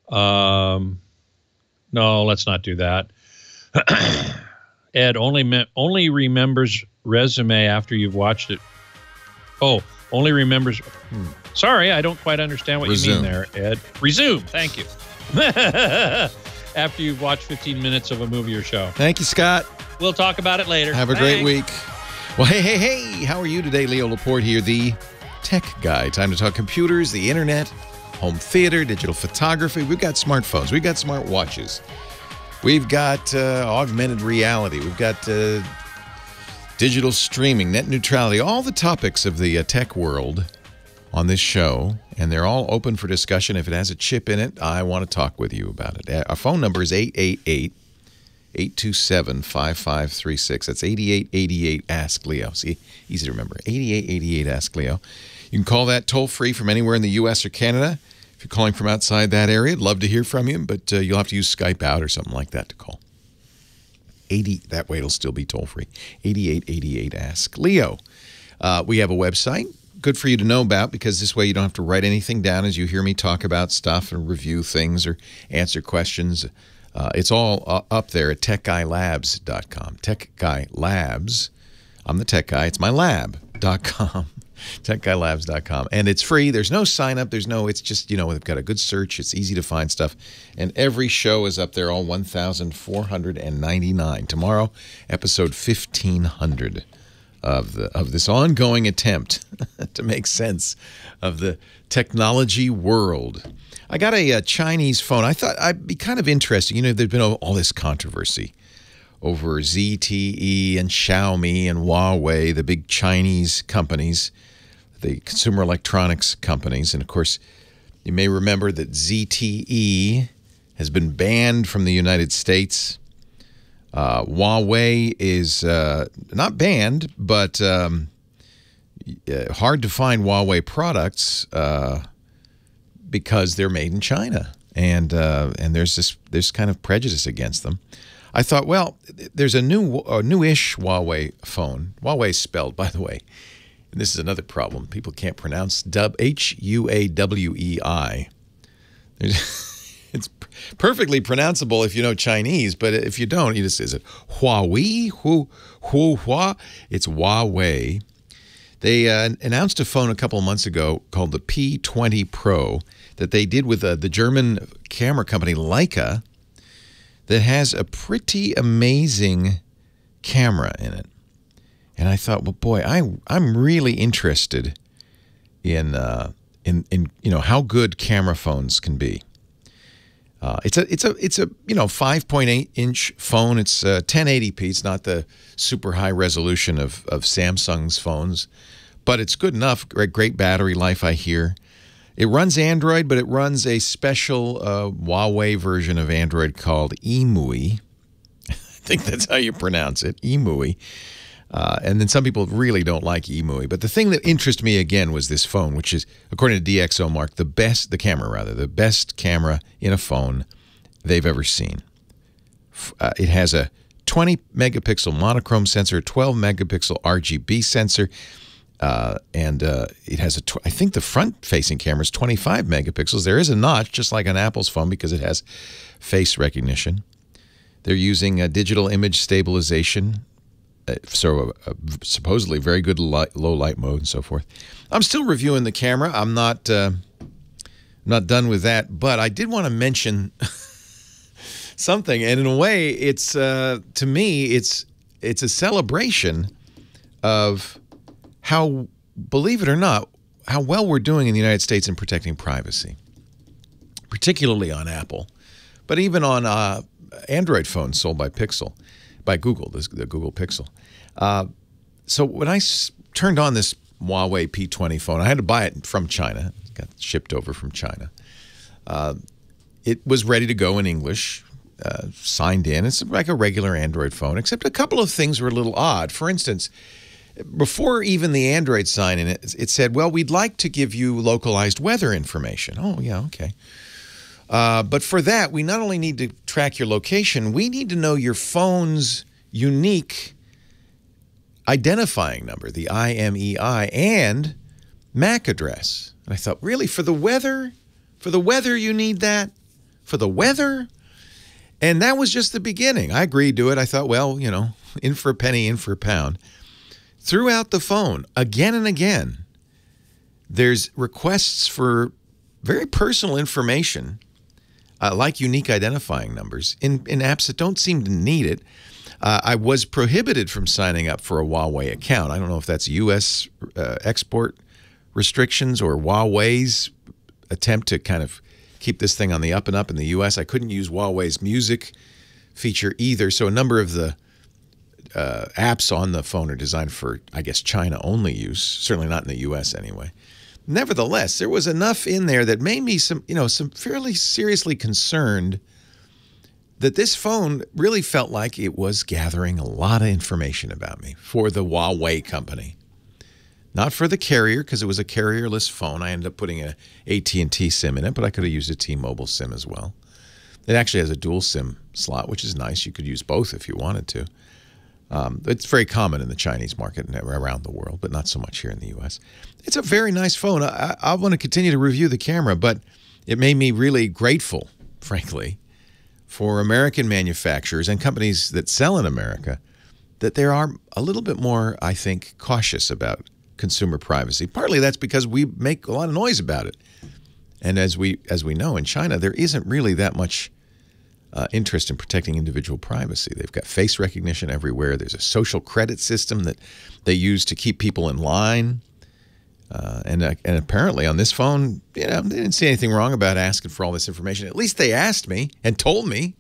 No, let's not do that. Ed only remembers resume after you've watched it. Oh, only remembers. Sorry, I don't quite understand what you mean there, Ed. Resume. Thank you. After you've watched 15 minutes of a movie or show. Thank you, Scott. We'll talk about it later. Have a great week. Well, hey. How are you today? Leo Laporte here, the Tech Guy. Time to talk computers, the internet, home theater, digital photography. We've got smartphones. We've got smart watches. We've got augmented reality. We've got digital streaming, net neutrality, all the topics of the tech world on this show, and they're all open for discussion. If it has a chip in it, I want to talk with you about it. Our phone number is 888-827-5536. That's 8888-ASK-LEO. See, easy to remember. 8888-ASK-LEO. You can call that toll-free from anywhere in the U.S. or Canada. If you're calling from outside that area, I'd love to hear from you, but you'll have to use Skype out or something like that to call. That way it'll still be toll-free. 8888-ASK-LEO. We have a website. Good for you to know about, because this way you don't have to write anything down as you hear me talk about stuff and review things or answer questions. It's all up there at techguylabs.com. Tech Guy Labs. I'm the Tech Guy. It's my lab.com. techguylabs.com. And it's free. There's no sign up. There's no, it's just, you know, they've got a good search. It's easy to find stuff. And every show is up there, all 1,499. Tomorrow, episode 1,500 of this ongoing attempt to make sense of the technology world. I got a Chinese phone. I thought I'd be kind of interesting. You know, there's been all this controversy over ZTE and Xiaomi and Huawei, the big Chinese companies, the consumer electronics companies. And, of course, you may remember that ZTE has been banned from the United States. Huawei is not banned, but hard to find Huawei products because they're made in China, and there's this kind of prejudice against them. I thought, well, there's a newish Huawei phone. Huawei's spelled, by the way, and this is another problem. People can't pronounce H-U-A-W-E-I. It's perfectly pronounceable if you know Chinese, but if you don't, you just, is it Huawei? Hua? It's Huawei. They announced a phone a couple of months ago called the P20 Pro that they did with the German camera company Leica that has a pretty amazing camera in it. And I thought, well, boy, I'm really interested in you know, how good camera phones can be. It's a you know, 5.8-inch phone. It's 1080p. It's not the super high resolution of Samsung's phones, but it's good enough. Great battery life, I hear. It runs Android, but it runs a special Huawei version of Android called EMUI. I think that's how you pronounce it, EMUI. And then some people really don't like EMUI. But the thing that interested me again was this phone, which is, according to DxOMark, the best camera in a phone they've ever seen. It has a 20-megapixel monochrome sensor, 12-megapixel RGB sensor, and it has a, I think the front-facing camera is 25 megapixels. There is a notch, just like on Apple's phone, because it has face recognition. They're using a digital image stabilization. So supposedly very good low light mode and so forth. I'm still reviewing the camera. I'm not done with that, but I did want to mention something. And in a way, it's to me, it's a celebration of how, believe it or not, how well we're doing in the United States in protecting privacy, particularly on Apple, but even on Android phones sold by Pixel, by Google, the Google Pixel. So when I turned on this Huawei P20 phone, I had to buy it from China. It got shipped over from China. It was ready to go in English, signed in. It's like a regular Android phone, except a couple of things were a little odd. For instance, before even the Android sign in, it said, well, we'd like to give you localized weather information. Oh, yeah, okay. But for that, we not only need to track your location, we need to know your phone's unique identifying number, the IMEI, and MAC address. And I thought, really, for the weather? For the weather, you need that? For the weather? And that was just the beginning. I agreed to it. I thought, well, you know, in for a penny, in for a pound. Throughout the phone, again and again, there's requests for very personal information, like unique identifying numbers, in apps that don't seem to need it. I was prohibited from signing up for a Huawei account. I don't know if that's U.S. Export restrictions or Huawei's attempt to kind of keep this thing on the up and up in the U.S. I couldn't use Huawei's music feature either, so a number of the apps on the phone are designed for, I guess, China-only use, certainly not in the U.S. anyway. Nevertheless, there was enough in there that made me some fairly seriously concerned that this phone really felt like it was gathering a lot of information about me for the Huawei company. Not for the carrier, because it was a carrierless phone. I ended up putting an AT&T SIM in it, but I could have used a T-Mobile SIM as well. It actually has a dual SIM slot, which is nice. You could use both if you wanted to. It's very common in the Chinese market and around the world, but not so much here in the U.S. It's a very nice phone. I want to continue to review the camera, but it made me really grateful, frankly, for American manufacturers and companies that sell in America, that they are a little bit more, I think, cautious about consumer privacy. Partly that's because we make a lot of noise about it. And as we know, in China, there isn't really that much interest in protecting individual privacy. They've got face recognition everywhere. There's a social credit system that they use to keep people in line. And apparently on this phone, you know, they didn't see anything wrong about asking for all this information. At least they asked me and told me.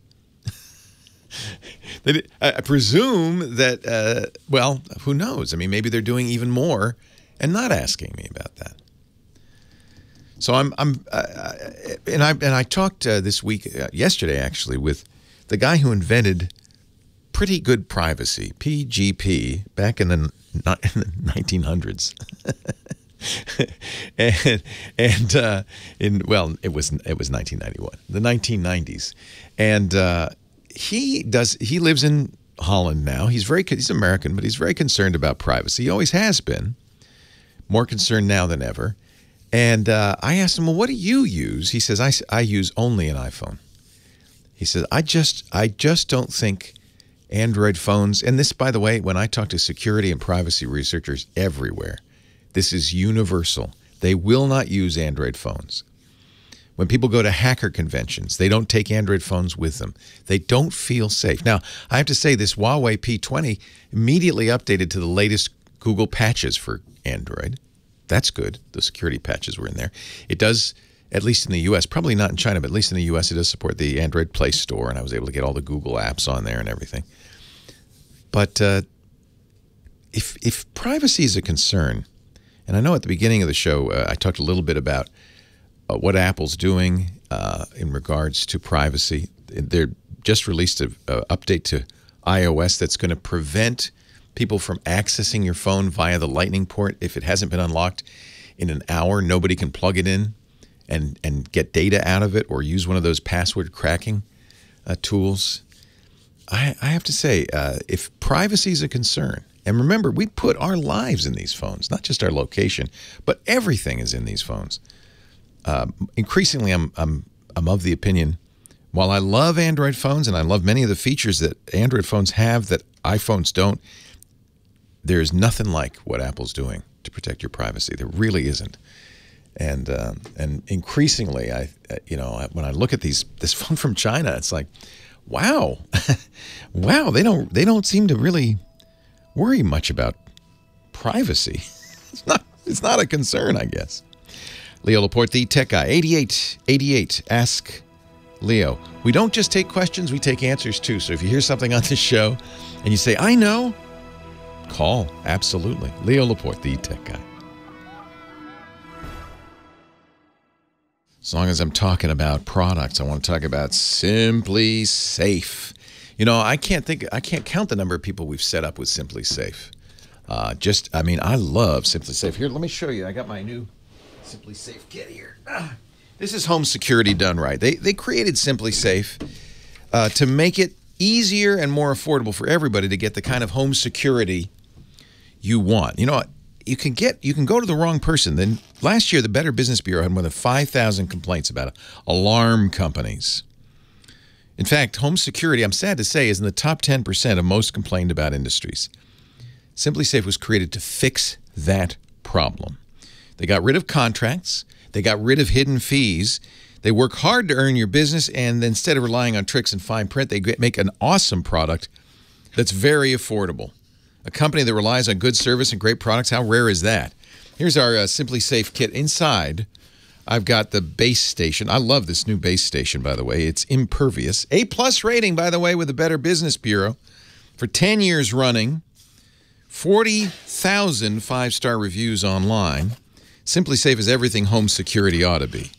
I presume that, well, who knows? I mean, maybe they're doing even more and not asking me about that. So I talked this week, yesterday actually, with the guy who invented pretty good privacy, PGP, back in the 1900s, it was 1991, the 1990s, and he lives in Holland now. He's American, but he's very concerned about privacy. He always has been, more concerned now than ever. And I asked him, well, what do you use? He says, I use only an iPhone. He says, I just don't think Android phones, and this, by the way, when I talk to security and privacy researchers everywhere, this is universal. They will not use Android phones. When people go to hacker conventions, they don't take Android phones with them. They don't feel safe. Now, I have to say this Huawei P20 immediately updated to the latest Google patches for Android. That's good. The security patches were in there. It does, at least in the U.S., probably not in China, but at least in the U.S., it does support the Android Play Store, and I was able to get all the Google apps on there and everything. But if privacy is a concern, and I know at the beginning of the show I talked a little bit about what Apple's doing in regards to privacy. They just released an update to iOS that's going to prevent people from accessing your phone via the lightning port. If it hasn't been unlocked in an hour, nobody can plug it in and get data out of it or use one of those password cracking tools. I have to say, if privacy is a concern, and remember, we put our lives in these phones, not just our location, but everything is in these phones. Increasingly, I'm of the opinion, while I love Android phones and I love many of the features that Android phones have that iPhones don't, there's nothing like what Apple's doing to protect your privacy. There really isn't, and increasingly, when I look at this phone from China, it's like, wow, wow, they don't seem to really worry much about privacy. It's not It's not a concern, I guess. Leo Laporte, the tech guy. 8888, ask Leo. We don't just take questions, we take answers too. So if you hear something on this show and you say, I know, call. Absolutely. Leo Laporte, the tech guy. As long as I'm talking about products, I want to talk about SimpliSafe. You know, I can't count the number of people we've set up with SimpliSafe. I mean, I love SimpliSafe. Here, let me show you. I got my new SimpliSafe kit here. This is home security done right. They created SimpliSafe to make it easier and more affordable for everybody to get the kind of home security you want. You know what? You can go to the wrong person. Then last year, the Better Business Bureau had more than 5,000 complaints about alarm companies. In fact, home security, I'm sad to say, is in the top 10% of most complained about industries. SimpliSafe was created to fix that problem. They got rid of contracts. They got rid of hidden fees. They work hard to earn your business, and instead of relying on tricks and fine print, they make an awesome product that's very affordable. A company that relies on good service and great products, how rare is that? Here's our SimpliSafe kit. Inside, I've got the base station. I love this new base station, by the way. It's impervious. A+ rating, by the way, with the Better Business Bureau. For 10 years running, 40,000 five-star reviews online. SimpliSafe is everything home security ought to be,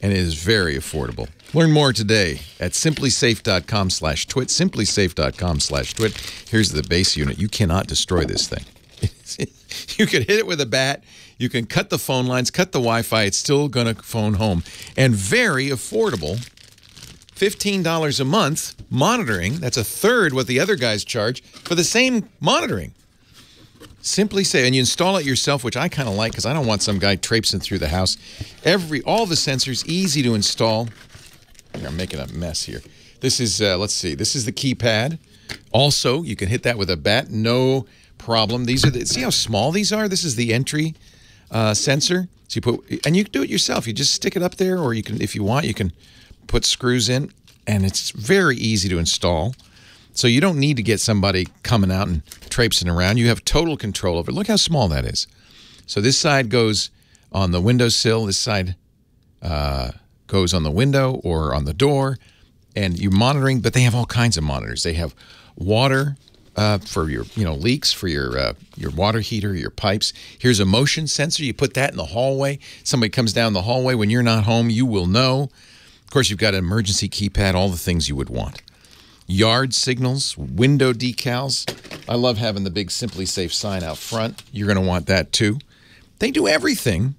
and it is very affordable. Learn more today at simplisafe.com/twit, simplisafe.com/twit. Here's the base unit. You cannot destroy this thing. You could hit it with a bat. You can cut the phone lines, cut the Wi-Fi. It's still going to phone home. And very affordable, $15 a month monitoring. That's a third what the other guys charge for the same monitoring. SimpliSafe, and you install it yourself, which I kind of like because I don't want some guy traipsing through the house. All the sensors, easy to install. I'm making a mess here. This is, let's see, this is the keypad. Also, you can hit that with a bat, no problem. These are see how small these are? This is the entry sensor. So you put, and you can do it yourself. You just stick it up there, or you can, if you want, you can put screws in, and it's very easy to install. So you don't need to get somebody coming out and traipsing around. You have total control over it. Look how small that is. So this side goes on the windowsill. This side goes on the window or on the door. And you're monitoring, but they have all kinds of monitors. They have water for your leaks, for your water heater, your pipes. Here's a motion sensor. You put that in the hallway. Somebody comes down the hallway. When you're not home, you will know. Of course, you've got an emergency keypad, all the things you would want. Yard signals, window decals. I love having the big SimpliSafe sign out front. You're going to want that too. They do everything,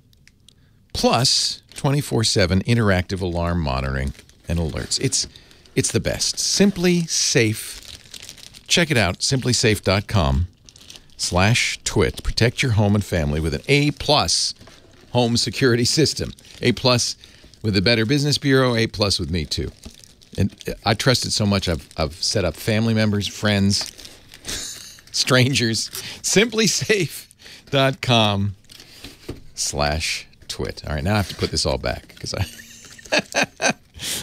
plus 24/7 interactive alarm monitoring and alerts. It's the best. SimpliSafe. Check it out, simplisafe.com/twit. Protect your home and family with an A+ home security system. A+ with the Better Business Bureau, A+ with me too. And I trust it so much, I've set up family members, friends, strangers. SimpliSafe.com/twit. All right, now I have to put this all back because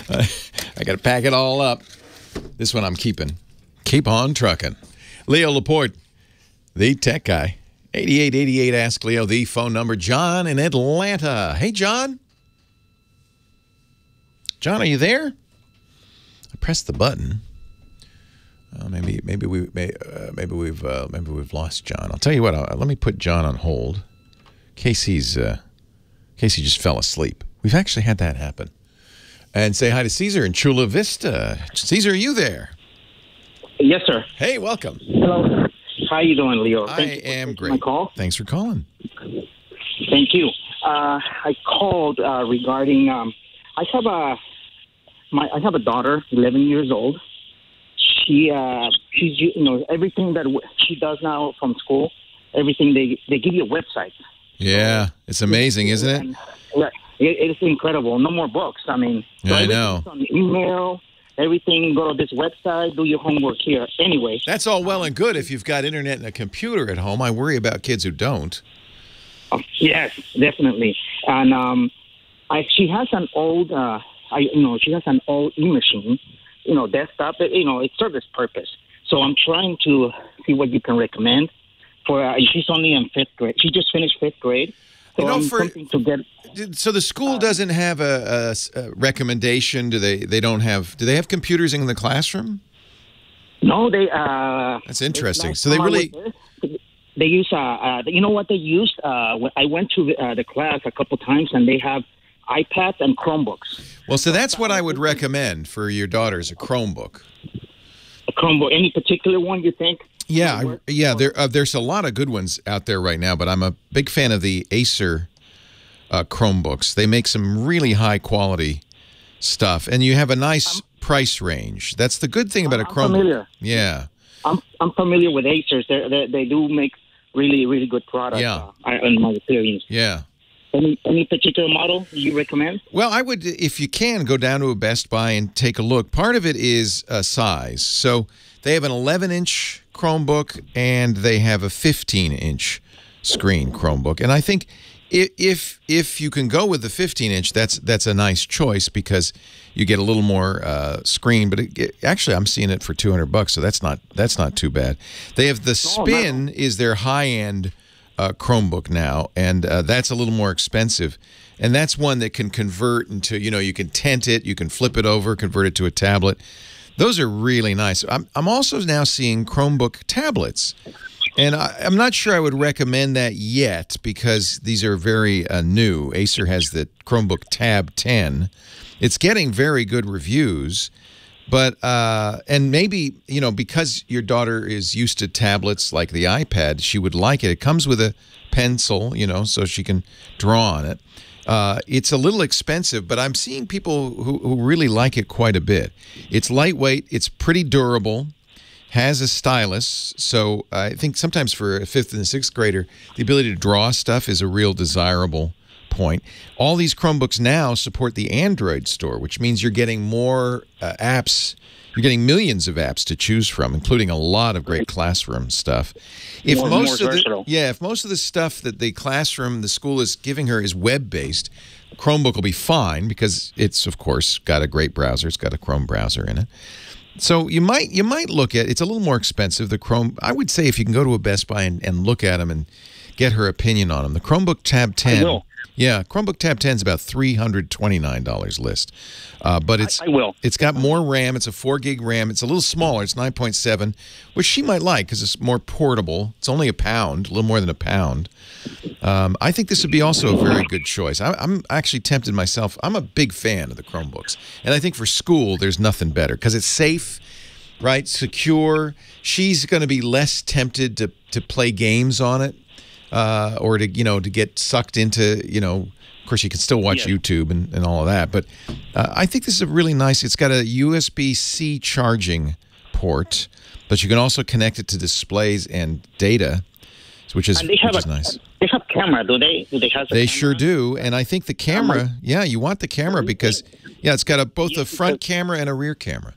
I got to pack it all up. This one I'm keeping. Keep on trucking. Leo Laporte, the tech guy. 8888, ask Leo, the phone number. John in Atlanta. Hey, John. John, are you there? Press the button. Maybe we've lost John. I'll tell you what. Let me put John on hold, in case he just fell asleep. We've actually had that happen. And say hi to Cesar in Chula Vista. Cesar, are you there? Yes, sir. Hey, welcome. Hello. How you doing, Leo? I am great. My call. Thanks for calling. Thank you. I called regarding. I have a. I have a daughter, 11 years old. She's everything that she does now from school, everything they give you a website. Yeah, it's amazing, isn't it? It's incredible. No more books. I mean, so I know. On email, everything. Go to this website. Do your homework here. Anyway, that's all well and good if you've got internet and a computer at home. I worry about kids who don't. Oh, yes, definitely. And she has an old. She has an old e-machine, desktop. It serves its purpose. So I'm trying to see what you can recommend. she's only in fifth grade. She just finished fifth grade. So, so the school doesn't have a recommendation. Do they? They don't have. Do they have computers in the classroom? No, they. That's interesting. So they really. They use. You know what they used? I went to the class a couple times, and they have iPads and Chromebooks. Well, so that's what I would recommend for your daughters: a Chromebook. A Chromebook. Any particular one you think? Yeah, yeah. There's a lot of good ones out there right now, but I'm a big fan of the Acer Chromebooks. They make some really high quality stuff, and you have a nice price range. That's the good thing about a Chromebook. Familiar. Yeah, I'm familiar with Acers. They do make really good products. Yeah, in my experience. Yeah. Any particular model you recommend? Well, I would, if you can, go down to a Best Buy and take a look. Part of it is size. So they have an 11-inch Chromebook and they have a 15-inch screen Chromebook. And I think if you can go with the 15-inch, that's a nice choice because you get a little more screen. But actually, I'm seeing it for $200, so that's not too bad. They have the Spin is their high-end Chromebook now, and that's a little more expensive, and that's one that can convert into, you know, you can tent it, you can flip it over, convert it to a tablet. Those are really nice. I'm also now seeing Chromebook tablets, and I'm not sure I would recommend that yet because these are very new. Acer has the Chromebook Tab 10. It's getting very good reviews. But, and maybe, you know, because your daughter is used to tablets like the iPad, she would like it. It comes with a pencil, you know, so she can draw on it. It's a little expensive, but I'm seeing people who really like it quite a bit. It's lightweight. It's pretty durable. Has a stylus. So I think sometimes for a fifth and sixth grader, the ability to draw stuff is a real desirable point. All these Chromebooks now support the Android store, which means you're getting more apps. You're getting millions of apps to choose from, including a lot of great classroom stuff. If most of the stuff that the classroom, the school is giving her is web-based, Chromebook will be fine because it's, of course, got a great browser. It's got a Chrome browser in it. So you might look at, it's a little more expensive, the Chrome. I would say if you can go to a Best Buy and look at them and get her opinion on them. The Chromebook Tab 10. Yeah, Chromebook Tab 10 is about $329 list, but it's got more RAM. It's a 4 gig RAM. It's a little smaller. It's 9.7, which she might like because it's more portable. It's only a pound, a little more than a pound. I think this would be also a very good choice. I'm actually tempted myself. I'm a big fan of the Chromebooks, and I think for school there's nothing better because it's safe, right? Secure. She's going to be less tempted to play games on it. Or to, you know, to get sucked into, you know, of course you can still watch YouTube and all of that. But I think this is a really nice, it's got a USB-C charging port, but you can also connect it to displays and data, which is nice. They have camera, do they? Do they have the camera? Sure do. And I think the camera, yeah, you want the camera because, yeah, it's got both a front camera and a rear camera.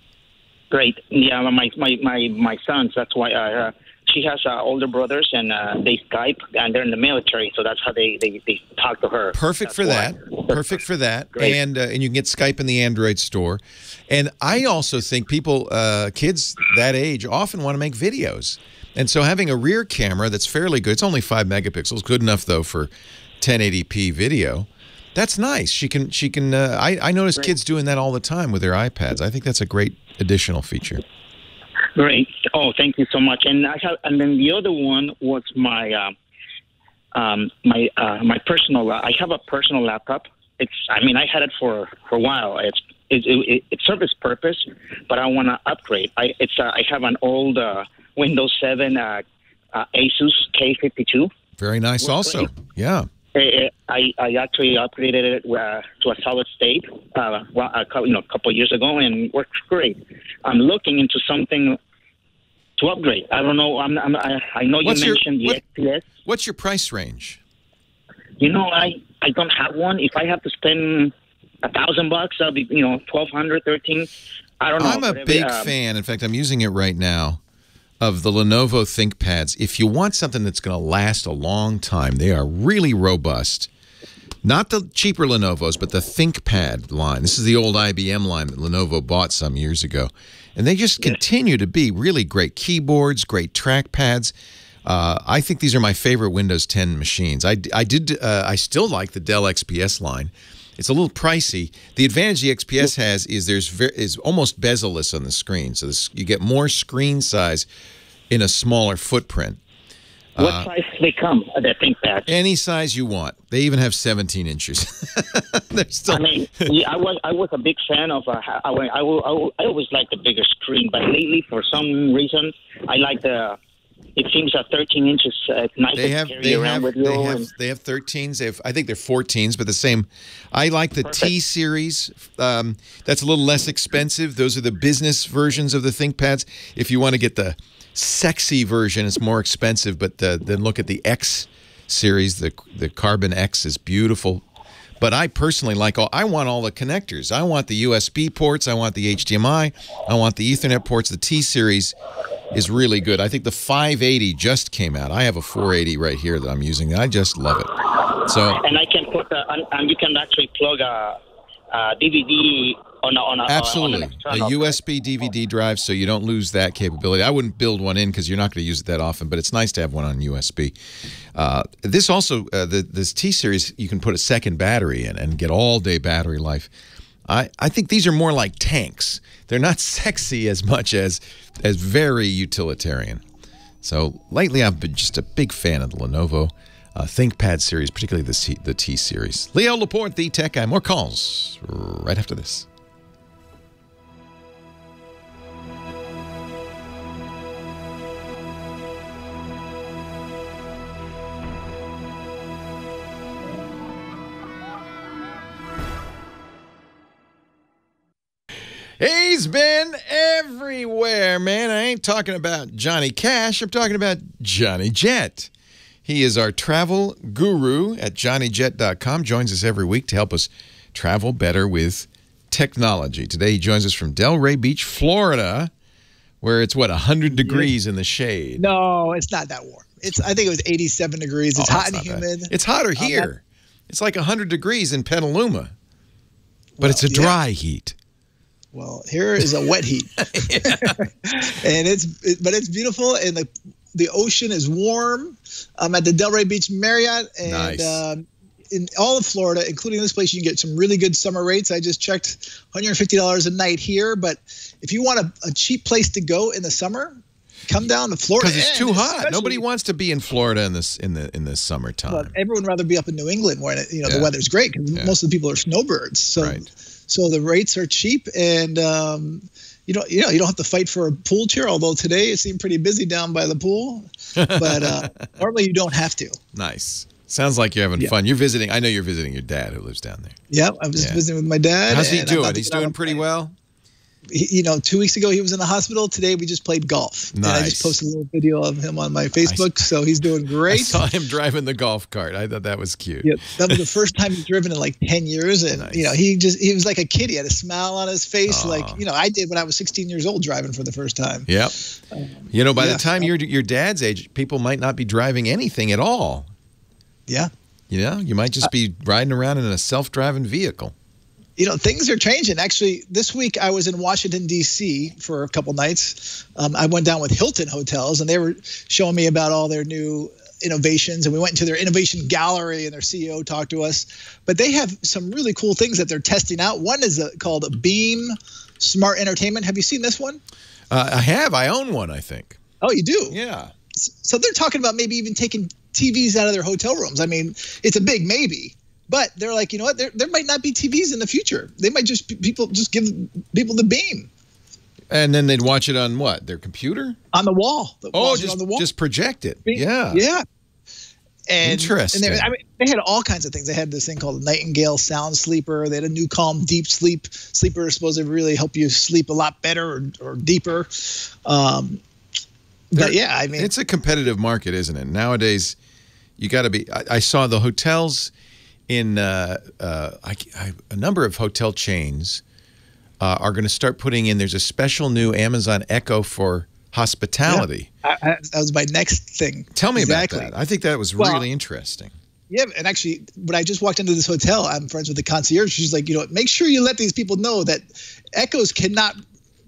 Great. Yeah, my sons, that's why I... She has older brothers, and they Skype, and they're in the military, so that's how they talk to her. Perfect for that. Great. And you can get Skype in the Android store. And I also think people, kids that age, often want to make videos. And so having a rear camera that's fairly good, it's only 5 megapixels, good enough, though, for 1080p video. That's nice. She can. I notice kids doing that all the time with their iPads. I think that's a great additional feature. Great. Oh, thank you so much. And then the other one was my my personal. I have a personal laptop. I had it for a while. It served its purpose, but I want to upgrade. I have an old Windows 7 Asus K52. Very nice. Also, yeah. I actually upgraded it to a solid state, a couple years ago, and worked great. I'm looking into something to upgrade. I don't know. I know you mentioned the XPS. What's your price range? You know, I don't have one. If I have to spend $1,000, I'll be, you know, $1,200, $1,300. I don't know. I'm a big fan. In fact, I'm using it right now. Of the Lenovo ThinkPads, if you want something that's going to last a long time, they are really robust. Not the cheaper Lenovos, but the ThinkPad line. This is the old IBM line that Lenovo bought some years ago. And they just continue to be really great keyboards, great trackpads. I think these are my favorite Windows 10 machines. I still like the Dell XPS line. It's a little pricey. The advantage the XPS has is there's almost bezel-less on the screen, so you get more screen size in a smaller footprint. What size do they come? They think that any size you want. They even have 17 inches. Still... I mean, I was a big fan of. I always liked the bigger screen, but lately, for some reason, I like the. It seems that 13 inches is nice to carry around with you. They have 13s. They have, I think they're 14s, but the same. I like the T-Series. That's a little less expensive. Those are the business versions of the ThinkPads. If you want to get the sexy version, it's more expensive, but then look at the X series. The Carbon X is beautiful. But I personally like all. I want all the connectors. I want the USB ports. I want the HDMI. I want the Ethernet ports. The T-Series is really good. I think the 580 just came out. I have a 480 right here that I'm using. I just love it. So and I can put and you can actually plug a DVD on a absolutely on a USB DVD drive, so you don't lose that capability. I wouldn't build one in because you're not going to use it that often, but it's nice to have one on USB. This also this T-Series, you can put a second battery in and get all day battery life. I think these are more like tanks. They're not sexy as much as very utilitarian. So lately, I've been just a big fan of the Lenovo ThinkPad series, particularly the T-Series. Leo Laporte, the tech guy. More calls right after this. He's been everywhere, man. I ain't talking about Johnny Cash. I'm talking about Johnny Jet. He is our travel guru at johnnyjet.com. Joins us every week to help us travel better with technology. Today he joins us from Delray Beach, Florida, where it's, what, 100 degrees in the shade. No, it's not that warm. I think it was 87 degrees. It's hot and humid. Bad. It's hotter here. It's like 100 degrees in Petaluma, but it's a dry heat. Well, here is a wet heat, and but it's beautiful, and the ocean is warm. I'm at the Delray Beach Marriott, and nice. In all of Florida, including this place, you can get some really good summer rates. I just checked, $150 a night here. But if you want a cheap place to go in the summer, come down to Florida because it's too hot. Nobody wants to be in Florida in the summertime. But everyone would rather be up in New England where the weather's great because most of the people are snowbirds. So. Right. So the rates are cheap, and you don't have to fight for a pool chair. Although today it seemed pretty busy down by the pool, but normally you don't have to. Nice. Sounds like you're having fun. You're visiting. I know you're visiting your dad who lives down there. Yeah, I was visiting with my dad. How's he doing? He's doing pretty well. 2 weeks ago he was in the hospital. Today we just played golf. Nice. And I just posted a little video of him on my Facebook, so he's doing great. I saw him driving the golf cart. I thought that was cute. Yep. That was the first time he's driven in like 10 years, and he was like a kid. He had a smile on his face, like I did when I was 16 years old driving for the first time. Yep. By the time your dad's age, people might not be driving anything at all. Yeah. You might just be riding around in a self-driving vehicle. Things are changing. Actually, this week I was in Washington, D.C. for a couple nights. I went down with Hilton Hotels, and they were showing me about all their new innovations. And we went into their innovation gallery, and their CEO talked to us. But they have some really cool things that they're testing out. One is called a Beam Smart Entertainment. Have you seen this one? I have. I own one, I think. Oh, you do? Yeah. So they're talking about maybe even taking TVs out of their hotel rooms. I mean, it's a big maybe. But they're like, you know what? There might not be TVs in the future. They might just give people the Beam, and then they'd watch it on what? Their computer? On the wall. Just project it. Yeah, yeah. And, interesting. And they had all kinds of things. They had this thing called the Nightingale Sound Sleeper. They had a new Calm Deep Sleep Sleeper, supposed to really help you sleep a lot better or deeper. But yeah, I mean, it's a competitive market, isn't it? Nowadays, you got to be. I saw the hotels. In a number of hotel chains are going to start putting in. There's a special new Amazon Echo for hospitality. Yeah, that was my next thing. Tell me about that. I think that was really interesting. Yeah, and actually, when I just walked into this hotel, I'm friends with the concierge. She's like, make sure you let these people know that Echoes cannot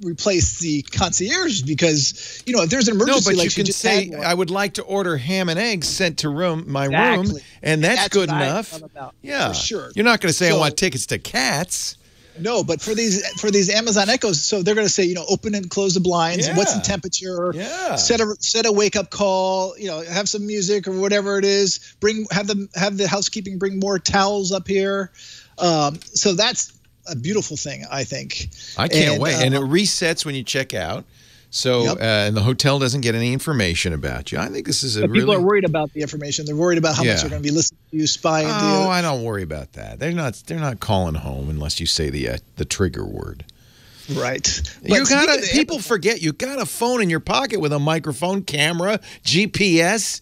replace the concierge because, you know, if there's an emergency, no, but like you can say, I would like to order ham and eggs sent to my room, and that's good enough. Yeah, for sure. You're not going to say, I want tickets to cats. No, but for these Amazon Echoes, so they're going to say, you know, open and close the blinds. Yeah. What's the temperature? Yeah. Set a wake up call. You know, have some music or whatever it is. Have the housekeeping bring more towels up here. So that's a beautiful thing, I think. I can't wait. And it resets when you check out. So and the hotel doesn't get any information about you. I think this is a really... People are worried about the information. They're worried about how much they're going to be listening to you, spying to you. Oh, I don't worry about that. They're not calling home unless you say the trigger word. Right. People forget you got a phone in your pocket with a microphone, camera, GPS.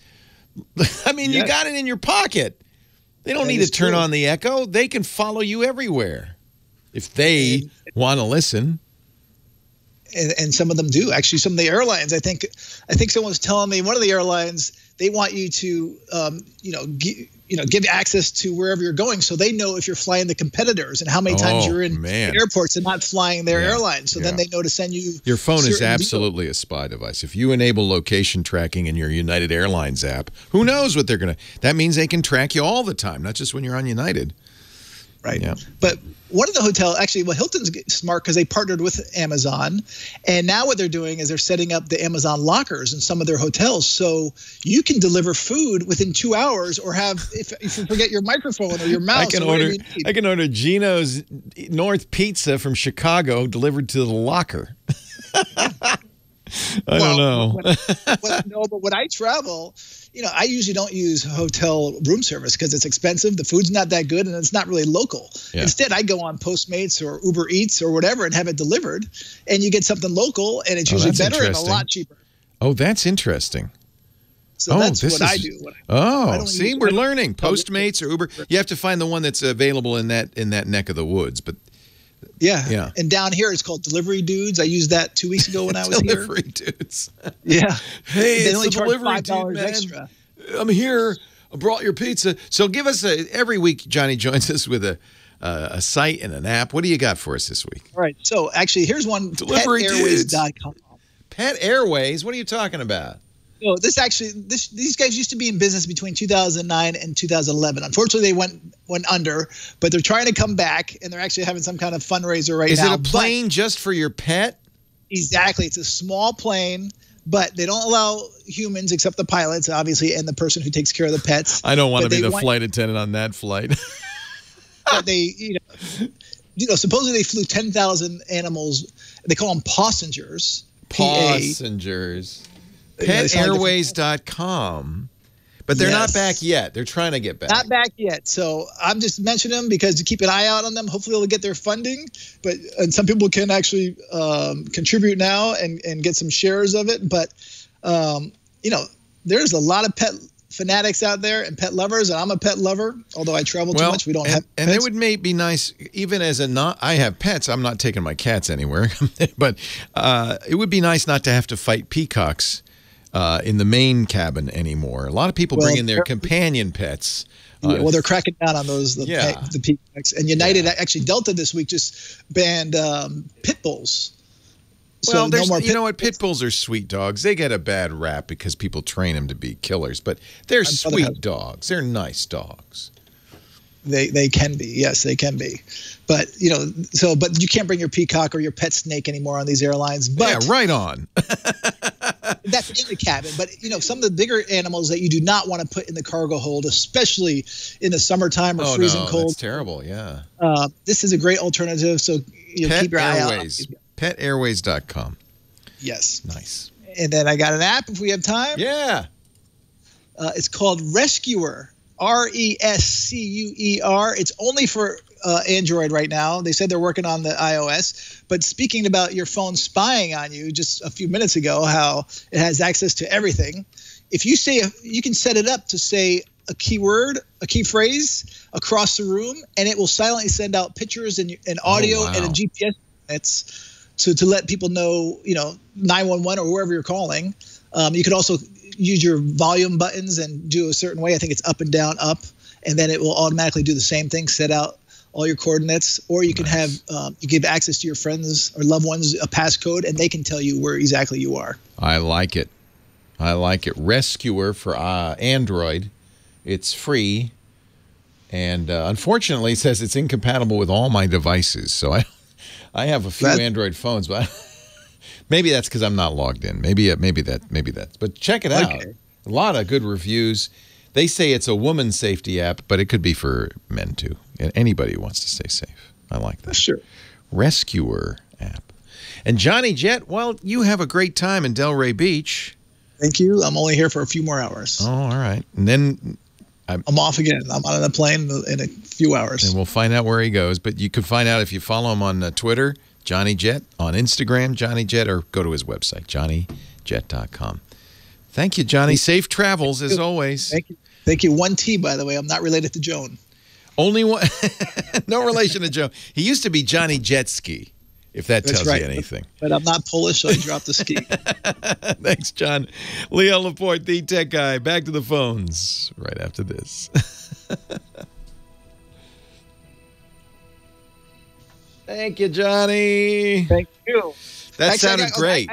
I mean, you got it in your pocket. They don't need to turn on the Echo. They can follow you everywhere if they want to listen. And some of them do. Actually, some of the airlines, I think someone was telling me, one of the airlines, they want you to, give access to wherever you're going, so they know if you're flying the competitors and how many times you're in airports and not flying their airline. So then they know to send you. Your phone is absolutely a spy device. If you enable location tracking in your United Airlines app, who knows what they're gonna? That means they can track you all the time, not just when you're on United. Right. Yeah. But one of the hotel, actually, well, Hilton's smart because they partnered with Amazon. And now what they're doing is they're setting up the Amazon lockers in some of their hotels. So you can deliver food within 2 hours or have, if you forget your microphone or your mouse. I can order Gino's North Pizza from Chicago delivered to the locker. I don't know. But when I travel, you know, I usually don't use hotel room service because it's expensive. The food's not that good, and it's not really local. Yeah. Instead, I go on Postmates or Uber Eats or whatever and have it delivered, and you get something local, and it's usually better and a lot cheaper. Oh, that's interesting. So that's what I do. See, we're learning. Postmates or Uber. You have to find the one that's available in that neck of the woods, but. Yeah, and down here it's called Delivery Dudes. I used that 2 weeks ago when I was here. Delivery Dudes. Yeah. Hey, they only charge $5 extra. I'm here. I brought your pizza. So give us every week. Johnny joins us with a site and an app. What do you got for us this week? All right. So actually, here's one. PetAirways.com. Pet Airways. What are you talking about? So these guys used to be in business between 2009 and 2011. Unfortunately, they went under, but they're trying to come back, and they're actually having some kind of fundraiser right now. Is it a plane just for your pet? Exactly. It's a small plane, but they don't allow humans except the pilots, obviously, and the person who takes care of the pets. I don't want to be the flight attendant on that flight. But they, you know, supposedly they flew 10,000 animals. They call them passengers. Passengers. PetAirways.com, but they're not back yet. They're trying to get back. Not back yet. So I'm just mentioning them because to keep an eye out on them. Hopefully they'll get their funding. And some people can actually contribute now and get some shares of it. But, you know, there's a lot of pet fanatics out there and pet lovers, and I'm a pet lover, although I travel too much. We don't have pets. And it would be nice, even as I have pets. I'm not taking my cats anywhere. But it would be nice not to have to fight peacocks in the main cabin anymore. A lot of people bring in their companion pets. Well, they're cracking down on those, the peacocks. And United, actually Delta this week just banned pit bulls. Well, so no more pit bulls are sweet dogs. They get a bad rap because people train them to be killers, but they're sweet dogs. They're nice dogs. They can be. Yes, they can be. But, you know, but you can't bring your peacock or your pet snake anymore on these airlines. But yeah, right on. That's in the cabin. But, you know, some of the bigger animals that you do not want to put in the cargo hold, especially in the summertime or freezing cold. That's terrible, yeah. This is a great alternative. So, you know, keep your eye out. PetAirways.com. Yes. Nice. And then I got an app if we have time. Yeah. It's called Rescuer. R-E-S-C-U-E-R. It's only for Android right now. They said they're working on the iOS. But speaking about your phone spying on you just a few minutes ago, how it has access to everything. If you say you can set it up to say a keyword, a key phrase across the room, and it will silently send out pictures and audio and a GPS. It's to let people know, you know, 911 or wherever you're calling. You could also use your volume buttons and do a certain way. I think it's up and down, up, and then it will automatically do the same thing, set out all your coordinates, or you can have you give access to your friends or loved ones a passcode, and they can tell you where exactly you are. I like it. I like it. Rescuer for Android. It's free, and unfortunately, it says it's incompatible with all my devices. So I have a few Android phones, but maybe that's because I'm not logged in. Maybe that. But check it out. A lot of good reviews. They say it's a woman's safety app, but it could be for men, too. Anybody who wants to stay safe. I like that. Sure. Rescuer app. And Johnny Jet, well, you have a great time in Delray Beach. Thank you. I'm only here for a few more hours. Oh, all right. And then I'm off again. I'm on a plane in a few hours. And we'll find out where he goes. But you can find out if you follow him on Twitter, Johnny Jet, on Instagram, Johnny Jet, or go to his website, JohnnyJet.com. Thank you, Johnny. Safe travels, as always. Thank you. Thank you. One T, by the way. I'm not related to Joan. Only one. No relation to Joan. He used to be Johnny Jetski, if that tells you anything. But I'm not Polish, so I dropped the ski. Thanks, John. Leo Laporte, the tech guy. Back to the phones right after this. Thank you, Johnny. Thank you. That sounded great.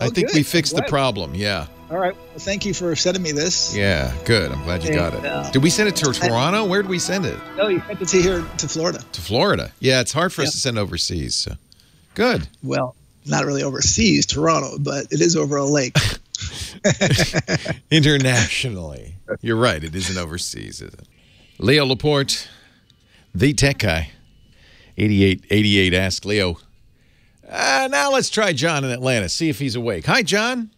I think we fixed the problem, yeah. All right. Well, thank you for sending me this. Yeah, good. I'm glad you got it. Did we send it to Toronto? Where did we send it? No, you sent it to here, to Florida. To Florida. Yeah, it's hard for us to send overseas. So. Good. Well, not really overseas, Toronto, but it is over a lake. Internationally. You're right. It isn't overseas, is it? Leo Laporte, the tech guy. 8888 Ask Leo. Now let's try John in Atlanta, see if he's awake. Hi, John.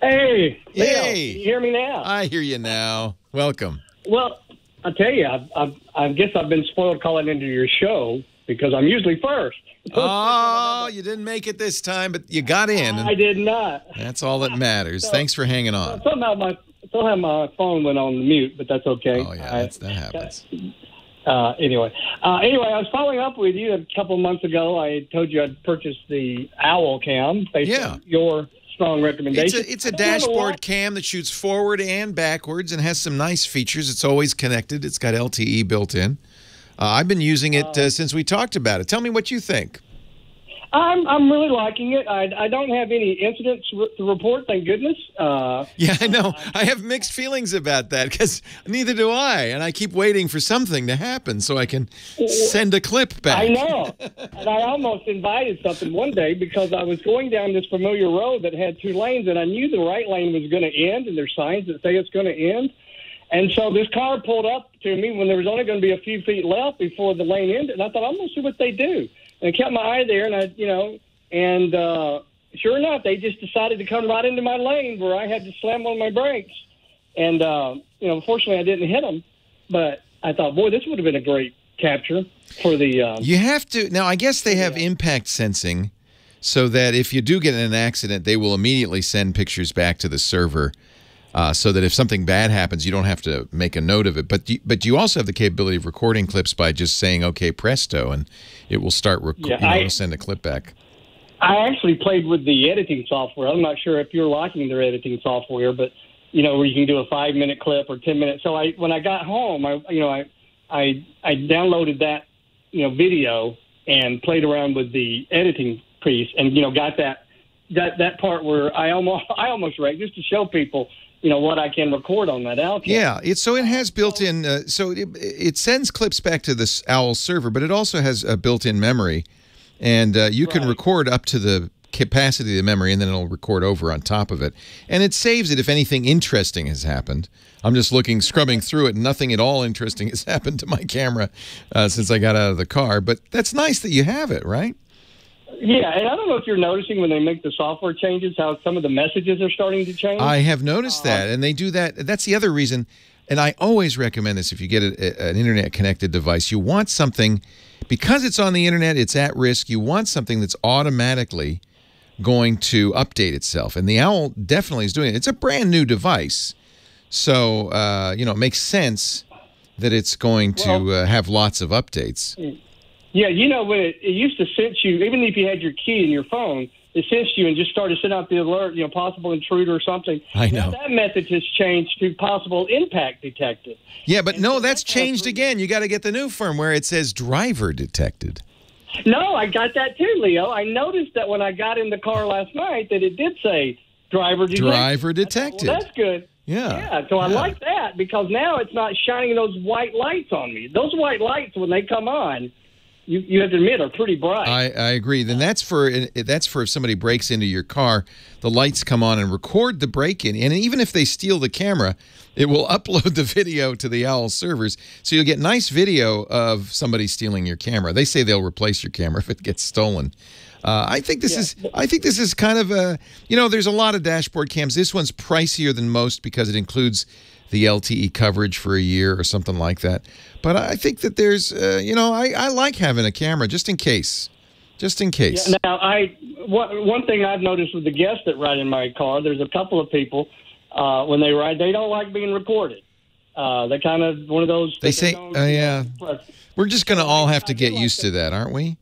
Hey, Leo, can you hear me now? I hear you now. Welcome. Well, I'll tell you, I guess I've been spoiled calling into your show because I'm usually first. Oh, you didn't make it this time, but you got in. I did not. That's all that matters. So, thanks for hanging on. Somehow my phone went on mute, but that's okay. Oh, yeah, that happens. Anyway, I was following up with you a couple months ago. I told you I'd purchased the Owl Cam based on your strong recommendation. It's a dashboard cam that shoots forward and backwards and has some nice features. It's always connected. It's got LTE built in. I've been using it since we talked about it. Tell me what you think. I'm really liking it. I don't have any incidents to report, thank goodness. Yeah, I know. I have mixed feelings about that because neither do I, and I keep waiting for something to happen so I can send a clip back. I know, and I almost invited something one day because I was going down this familiar road that had two lanes, and I knew the right lane was going to end, and there's signs that say it's going to end. And so this car pulled up to me when there was only going to be a few feet left before the lane ended, and I thought, I'm going to see what they do. And I kept my eye there, and sure enough, they just decided to come right into my lane where I had to slam on my brakes. And, fortunately, I didn't hit them, but I thought, boy, this would have been a great capture for the... you have to... Now, I guess they have impact sensing so that if you do get in an accident, they will immediately send pictures back to the server so that if something bad happens, you don't have to make a note of it. But you also have the capability of recording clips by just saying, okay, presto, and it will start send a clip back. I actually played with the editing software. I'm not sure if you're liking their editing software, but, where you can do a 5-minute clip or 10 minutes. So when I got home, I downloaded that, video and played around with the editing piece and, got that part where I almost wrecked just to show people, what I can record on that Owl. Yeah, it has built-in, so it sends clips back to this Owl server, but it also has a built-in memory, and you can record up to the capacity of the memory, and then it'll record over on top of it, and it saves it if anything interesting has happened. I'm just scrubbing through it, and nothing at all interesting has happened to my camera since I got out of the car, but that's nice that you have it, right? Yeah, and I don't know if you're noticing when they make the software changes how some of the messages are starting to change. I have noticed that, and they do that. That's the other reason, and I always recommend this if you get an internet-connected device. You want something, because it's on the internet, it's at risk, you want something that's automatically going to update itself, and the Owl definitely is doing it. It's a brand-new device, so it makes sense that it's going to have lots of updates. Yeah, when it used to sense you, even if you had your key in your phone, assist you and just started sending out the alert, you know, possible intruder or something. I know. Now, that method has changed to possible impact detected. Yeah, but no, that's changed again. You got to get the new firmware. It says driver detected. No, I got that too, Leo. I noticed that when I got in the car last night that it did say driver detected. Driver detected. Well, that's good. Yeah, so I like that because now it's not shining those white lights on me. Those white lights, when they come on, you have to admit, are pretty bright. I agree. Then that's for if somebody breaks into your car, the lights come on and record the break-in. And even if they steal the camera, it will upload the video to the Owl servers. So you'll get nice video of somebody stealing your camera. They say they'll replace your camera if it gets stolen. I think this is kind of a, you know, there's a lot of dashboard cams. This one's pricier than most because it includes the LTE coverage for a year or something like that. But I think that there's, you know, I like having a camera just in case. Just in case. Yeah, now, one thing I've noticed with the guests that ride in my car, there's a couple of people, when they ride, they don't like being recorded. They're kind of one of those... They say, yeah, we're just going to all have to get used to that, aren't we?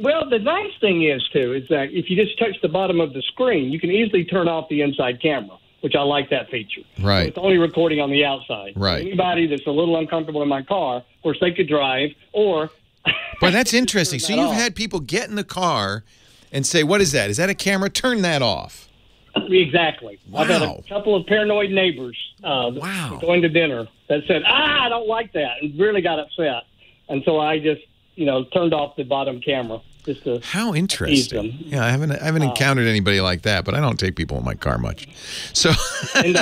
Well, the nice thing is, too, is that if you just touch the bottom of the screen, you can easily turn off the inside camera, which I like that feature. Right. So it's only recording on the outside. Right. Anybody that's a little uncomfortable in my car, of course, they could drive or... But that's interesting. So you've had people get in the car and say, what is that? Is that a camera? Turn that off. Exactly. Wow. I've had a couple of paranoid neighbors going to dinner that said, I don't like that, and really got upset. And so I just, you know, turned off the bottom camera. How interesting. Yeah, I haven't encountered anybody like that, but I don't take people in my car much. So and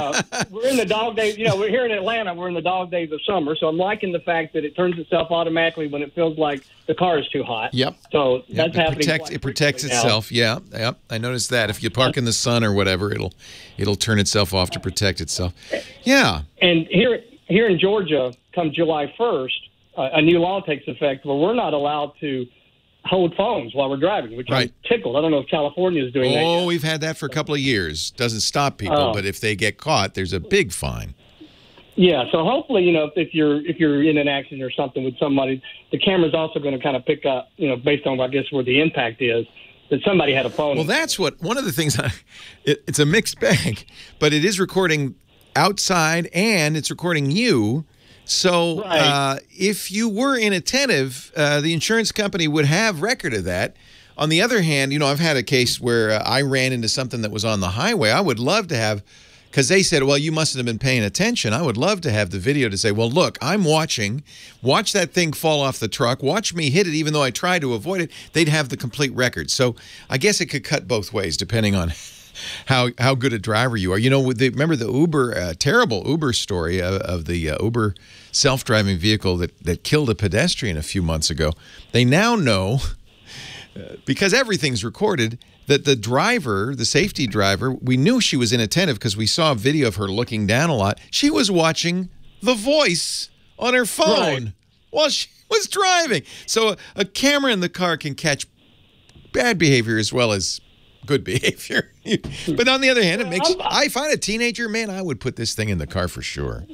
we're in the dog days, you know, we're here in Atlanta, we're in the dog days of summer, so I'm liking the fact that it turns itself automatically when it feels like the car is too hot. Yep. So that's happening. It protects itself. Yeah. Yep. I noticed that if you park in the sun or whatever, it'll turn itself off to protect itself. Yeah. And here in Georgia, come July 1st, a new law takes effect where we're not allowed to hold phones while we're driving, which I'm tickled. I don't know if California is doing that yet. Oh, we've had that for a couple of years. Doesn't stop people, but if they get caught, there's a big fine. Yeah, so hopefully, you know, if you're in an accident or something with somebody, the camera's also going to kind of pick up, you know, based on, I guess, where the impact is, that somebody had a phone. Well, that's what, one of the things, it's a mixed bag, but it is recording outside and it's recording you. So if you were inattentive, the insurance company would have record of that. On the other hand, you know, I've had a case where I ran into something that was on the highway. I would love to have, because they said, well, you mustn't have been paying attention. I would love to have the video to say, well, look, I'm watching. Watch that thing fall off the truck. Watch me hit it, even though I tried to avoid it. They'd have the complete record. So I guess it could cut both ways, depending on how good a driver you are. You know, remember the Uber, terrible Uber story of the Uber self-driving vehicle that killed a pedestrian a few months ago. They now know, because everything's recorded, that the driver, the safety driver, we knew she was inattentive because we saw a video of her looking down a lot. She was watching The Voice on her phone while she was driving. So a camera in the car can catch bad behavior as well as good behavior. But on the other hand, it makes, if I had a teenager, man, I would put this thing in the car for sure.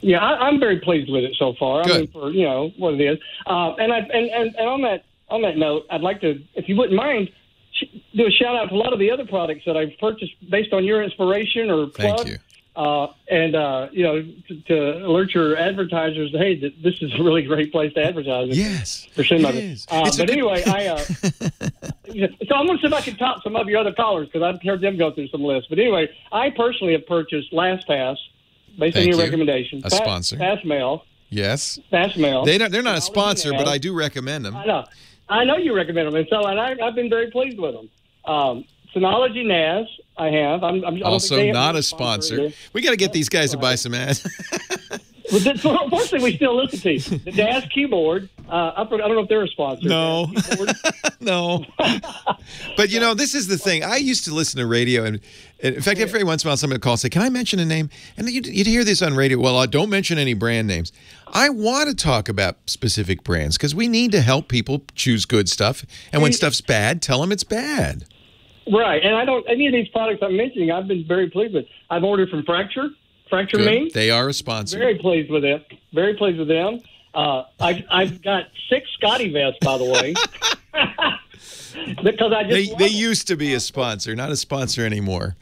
Yeah, I'm very pleased with it so far. Good. I mean, for, you know, what it is. And on that note, I'd like to, if you wouldn't mind, do a shout out to a lot of the other products that I've purchased based on your inspiration or plug. Thank you. You know, to alert your advertisers, hey, this is a really great place to advertise. Yes, it is. But anyway, so I'm going to see if I can top some of your other callers because I've heard them go through some lists. But anyway, I personally have purchased LastPass based on your recommendation. Sponsor. Fastmail. Yes. Fastmail. They're not a sponsor, but I do recommend them. I know you recommend them, and so I've been very pleased with them. Synology NAS, I have. I also not a sponsor. We got to get these guys to buy some ads. Unfortunately, we still listen to you. The NAS keyboard. I don't know if they're a sponsor. No. No. But, you know, this is the thing. I used to listen to radio. And, in fact, every once in a while, somebody would call and say, can I mention a name? And you'd hear this on radio. Well, don't mention any brand names. I want to talk about specific brands because we need to help people choose good stuff. And when stuff's bad, tell them it's bad. Right, and any of these products I'm mentioning, I've been very pleased with. I've ordered from Fracture Me. They are a sponsor. Very pleased with it. Very pleased with them. I've got 6 Scotty vests, by the way. Because I just they used to be a sponsor, not a sponsor anymore.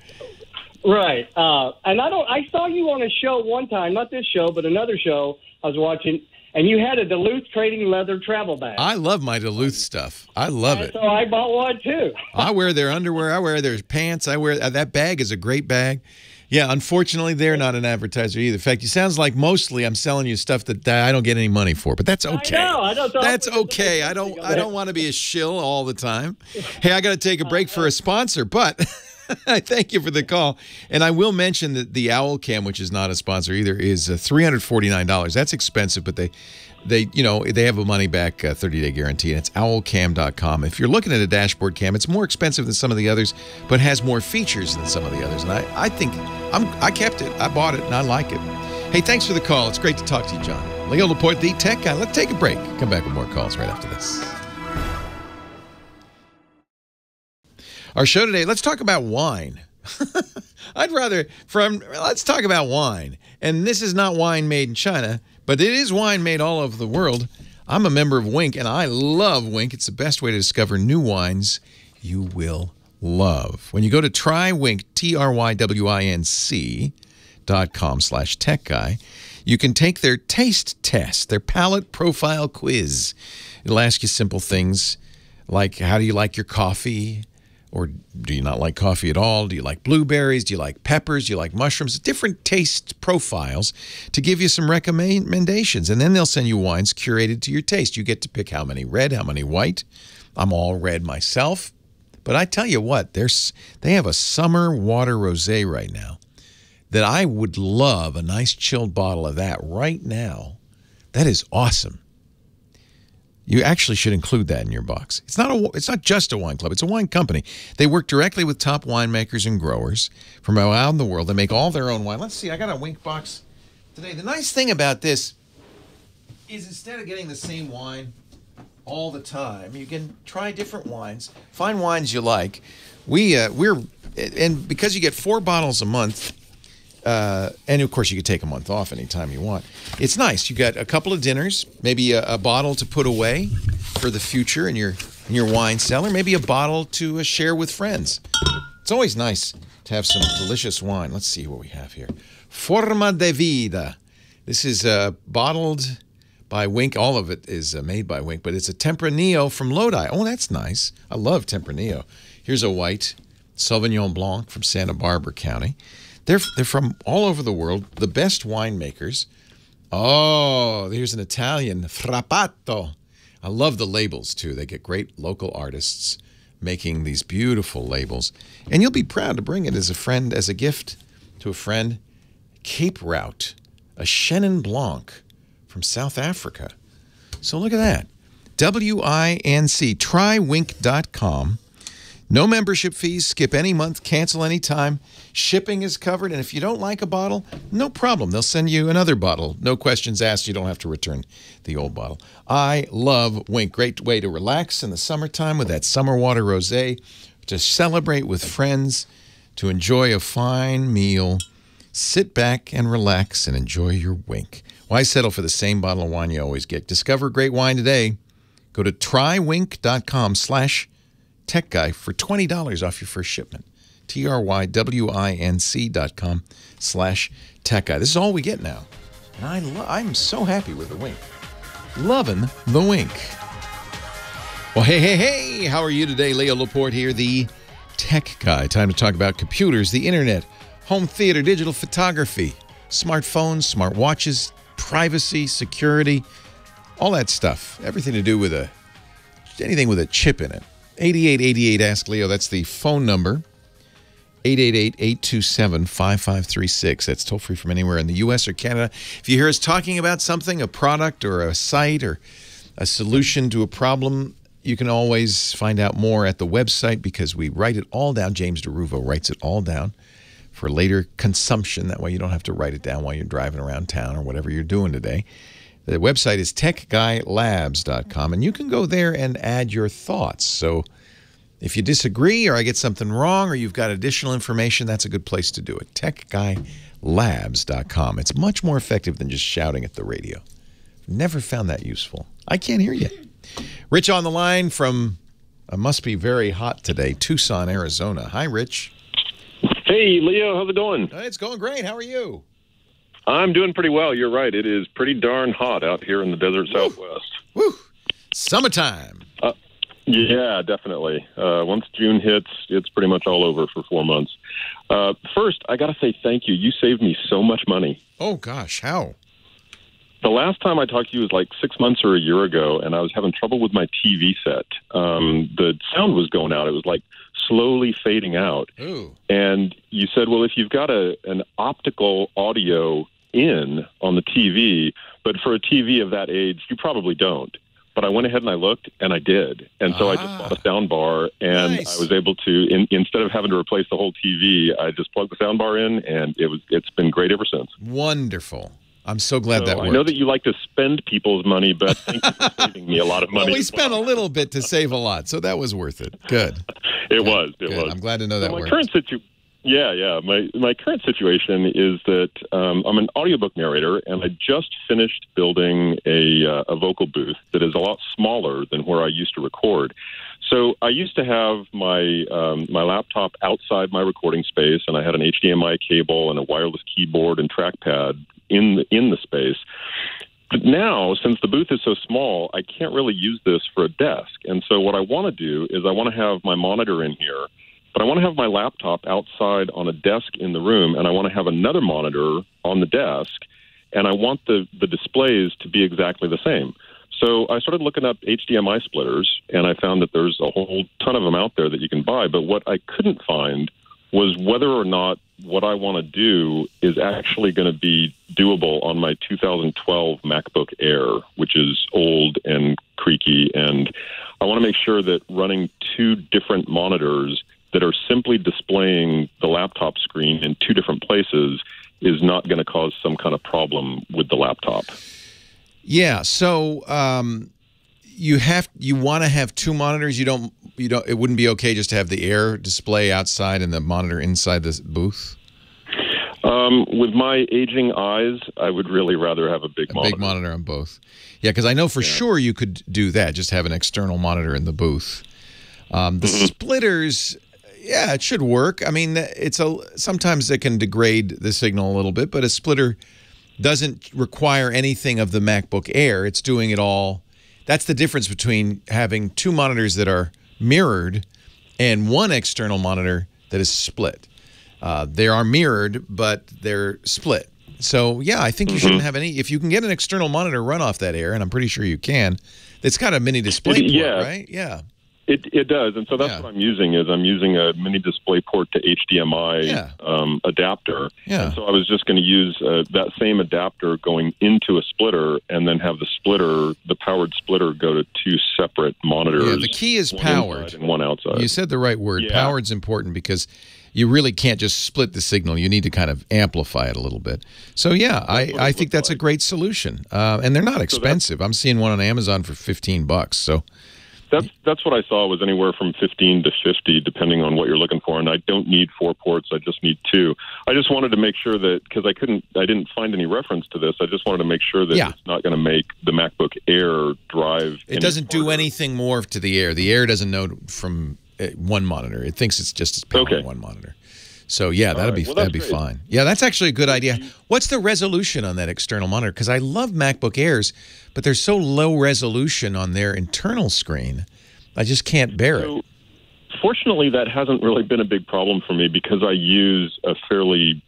Right. And I saw you on a show one time, not this show, but another show I was watching, and you had a Duluth Trading leather travel bag. I love my Duluth stuff. I love it. So I bought one too. I wear their underwear. I wear their pants. I wear that bag is a great bag. Yeah, unfortunately, they're not an advertiser either. In fact, it sounds like mostly I'm selling you stuff that I don't get any money for, but that's okay. I know. I don't that's okay. I don't want to be a shill all the time. Hey, I got to take a break for a sponsor, but I thank you for the call. And I will mention that the Owl Cam, which is not a sponsor either, is $349. That's expensive, but they have a money back 30-day guarantee, and it's owlcam.com. If you're looking at a dashboard cam, it's more expensive than some of the others, but has more features than some of the others. And I think I kept it. I bought it, and I like it. Hey, thanks for the call. It's great to talk to you, John. Leo Laporte, the tech guy. Let's take a break. Come back with more calls right after this. Our show today, let's talk about wine. Let's talk about wine. And this is not wine made in China, but it is wine made all over the world. I'm a member of Winc, and I love Winc. It's the best way to discover new wines you will love. When you go to TryWinc, TryWinc.com/techguy, you can take their taste test, their palate profile quiz. It'll ask you simple things like, how do you like your coffee? Or do you not like coffee at all? Do you like blueberries? Do you like peppers? Do you like mushrooms? Different taste profiles to give you some recommendations. And then they'll send you wines curated to your taste. You get to pick how many red, how many white. I'm all red myself. But I tell you what, they have a summer water rosé right now that I would love a nice chilled bottle of that right now. That is awesome. You actually should include that in your box. It's not just a wine club. It's a wine company. They work directly with top winemakers and growers from around the world. They make all their own wine. Let's see. I got a Winc box today. The nice thing about this is instead of getting the same wine all the time, you can try different wines, find wines you like. And because you get 4 bottles a month, and of course you could take a month off anytime you want. It's nice. You got a couple of dinners, maybe a bottle to put away for the future in your wine cellar, maybe a bottle to share with friends. It's always nice to have some delicious wine. Let's see what we have here. Forma de Vida. This is bottled by Winc. All of it is made by Winc, but it's a Tempranillo from Lodi. Oh, that's nice. I love Tempranillo. Here's a white Sauvignon Blanc from Santa Barbara County. They're from all over the world, the best winemakers. Oh, here's an Italian, Frappato. I love the labels, too. They get great local artists making these beautiful labels. And you'll be proud to bring it as a gift to a friend. Cape Route, a Chenin Blanc from South Africa. So look at that. WINC, trywinc.com. No membership fees, skip any month, cancel any time. Shipping is covered, and if you don't like a bottle, no problem. They'll send you another bottle. No questions asked. You don't have to return the old bottle. I love Winc. Great way to relax in the summertime with that summer water rosé, to celebrate with friends, to enjoy a fine meal. Sit back and relax and enjoy your Winc. Why settle for the same bottle of wine you always get? Discover great wine today. Go to trywinc.com/techguy for $20 off your first shipment. TryWinc.com/techguy. This is all we get now. And I'm so happy with the Winc. Loving the Winc. Well, hey, hey, hey. How are you today? Leo Laporte here, the tech guy. Time to talk about computers, the internet, home theater, digital photography, smartphones, smartwatches, privacy, security, all that stuff. Everything to do with anything with a chip in it. 8888 Ask Leo. That's the phone number. 888-827-5536. That's toll free from anywhere in the U.S. or Canada. If you hear us talking about something, a product or a site or a solution to a problem, you can always find out more at the website because we write it all down. James DeRuvo writes it all down for later consumption. That way you don't have to write it down while you're driving around town or whatever you're doing today. The website is techguylabs.com, and you can go there and add your thoughts. So if you disagree or I get something wrong or you've got additional information, that's a good place to do it. Techguylabs.com. It's much more effective than just shouting at the radio. Never found that useful. I can't hear you. Rich on the line from It must be very hot today. Tucson, Arizona. Hi, Rich. Hey, Leo. How's it going? It's going great. How are you? I'm doing pretty well. You're right. It is pretty darn hot out here in the desert Southwest. Woo! Summertime. Yeah, definitely. Once June hits, it's pretty much all over for 4 months. First, I got to say thank you. You saved me so much money. Oh, gosh. How? The last time I talked to you was like 6 months or a year ago, and I was having trouble with my TV set. The sound was going out. It was like slowly fading out. Ooh. And you said, well, if you've got an optical audio in on the TV, but for a TV of that age, you probably don't. But I went ahead and I looked, and I did. And so I just bought a sound bar, and nice. I was able to, instead of having to replace the whole TV, I just plugged the sound bar in, and it's been great ever since. Wonderful. I'm so glad that worked. I know that you like to spend people's money, but thank you for saving me a lot of money. Well, we spent a little bit to save a lot, so that was worth it. Good. It was. I'm glad to know that worked. My current situation is that I'm an audiobook narrator, and I just finished building a vocal booth that is a lot smaller than where I used to record. So I used to have my laptop outside my recording space, and I had an HDMI cable and a wireless keyboard and trackpad in the space. But now, since the booth is so small, I can't really use this for a desk. And so what I want to do is I want to have my monitor in here, but I want to have my laptop outside on a desk in the room, and I want to have another monitor on the desk, and I want the displays to be exactly the same. So I started looking up HDMI splitters, and I found that there's a whole ton of them out there that you can buy. But what I couldn't find was whether or not what I want to do is actually going to be doable on my 2012 MacBook Air, which is old and creaky. And I want to make sure that running two different monitors that are simply displaying the laptop screen in two different places is not going to cause some kind of problem with the laptop. Yeah, so you want to have two monitors. You don't. It wouldn't be okay just to have the Air display outside and the monitor inside the booth. With my aging eyes, I would really rather have a big monitor. Big monitor on both. Yeah, because I know for sure you could do that. Just have an external monitor in the booth. The splitters. Yeah, it should work. I mean, sometimes they can degrade the signal a little bit, but a splitter doesn't require anything of the MacBook Air. It's doing it all. That's the difference between having two monitors that are mirrored and one external monitor that is split. They are mirrored, but they're split. So, yeah, I think you shouldn't have any. If you can get an external monitor run off that Air, and I'm pretty sure you can, it's got a mini display port, right? Yeah. It does, and so that's what I'm using is I'm using a mini DisplayPort to HDMI adapter. Yeah. And so I was just going to use that same adapter going into a splitter and then have the powered splitter go to two separate monitors. Yeah, the key is powered. And one outside. You said the right word. Yeah. Powered's important because you really can't just split the signal. You need to kind of amplify it a little bit. So, yeah, I think that's a great solution. And they're not expensive. So I'm seeing one on Amazon for $15, so... That's what I saw was anywhere from 15 to 50, depending on what you're looking for. And I don't need four ports. I just need two. I just wanted to make sure that, because I didn't find any reference to this. I just wanted to make sure that it's not going to make the MacBook Air drive. It doesn't do anything more to the Air. The Air doesn't know from one monitor. It thinks it's just powered one monitor. So, yeah, that'd be fine. Yeah, that's actually a good idea. What's the resolution on that external monitor? Because I love MacBook Airs, but they're so low resolution on their internal screen. I just can't bear it. Fortunately, that hasn't really been a big problem for me because I use a fairly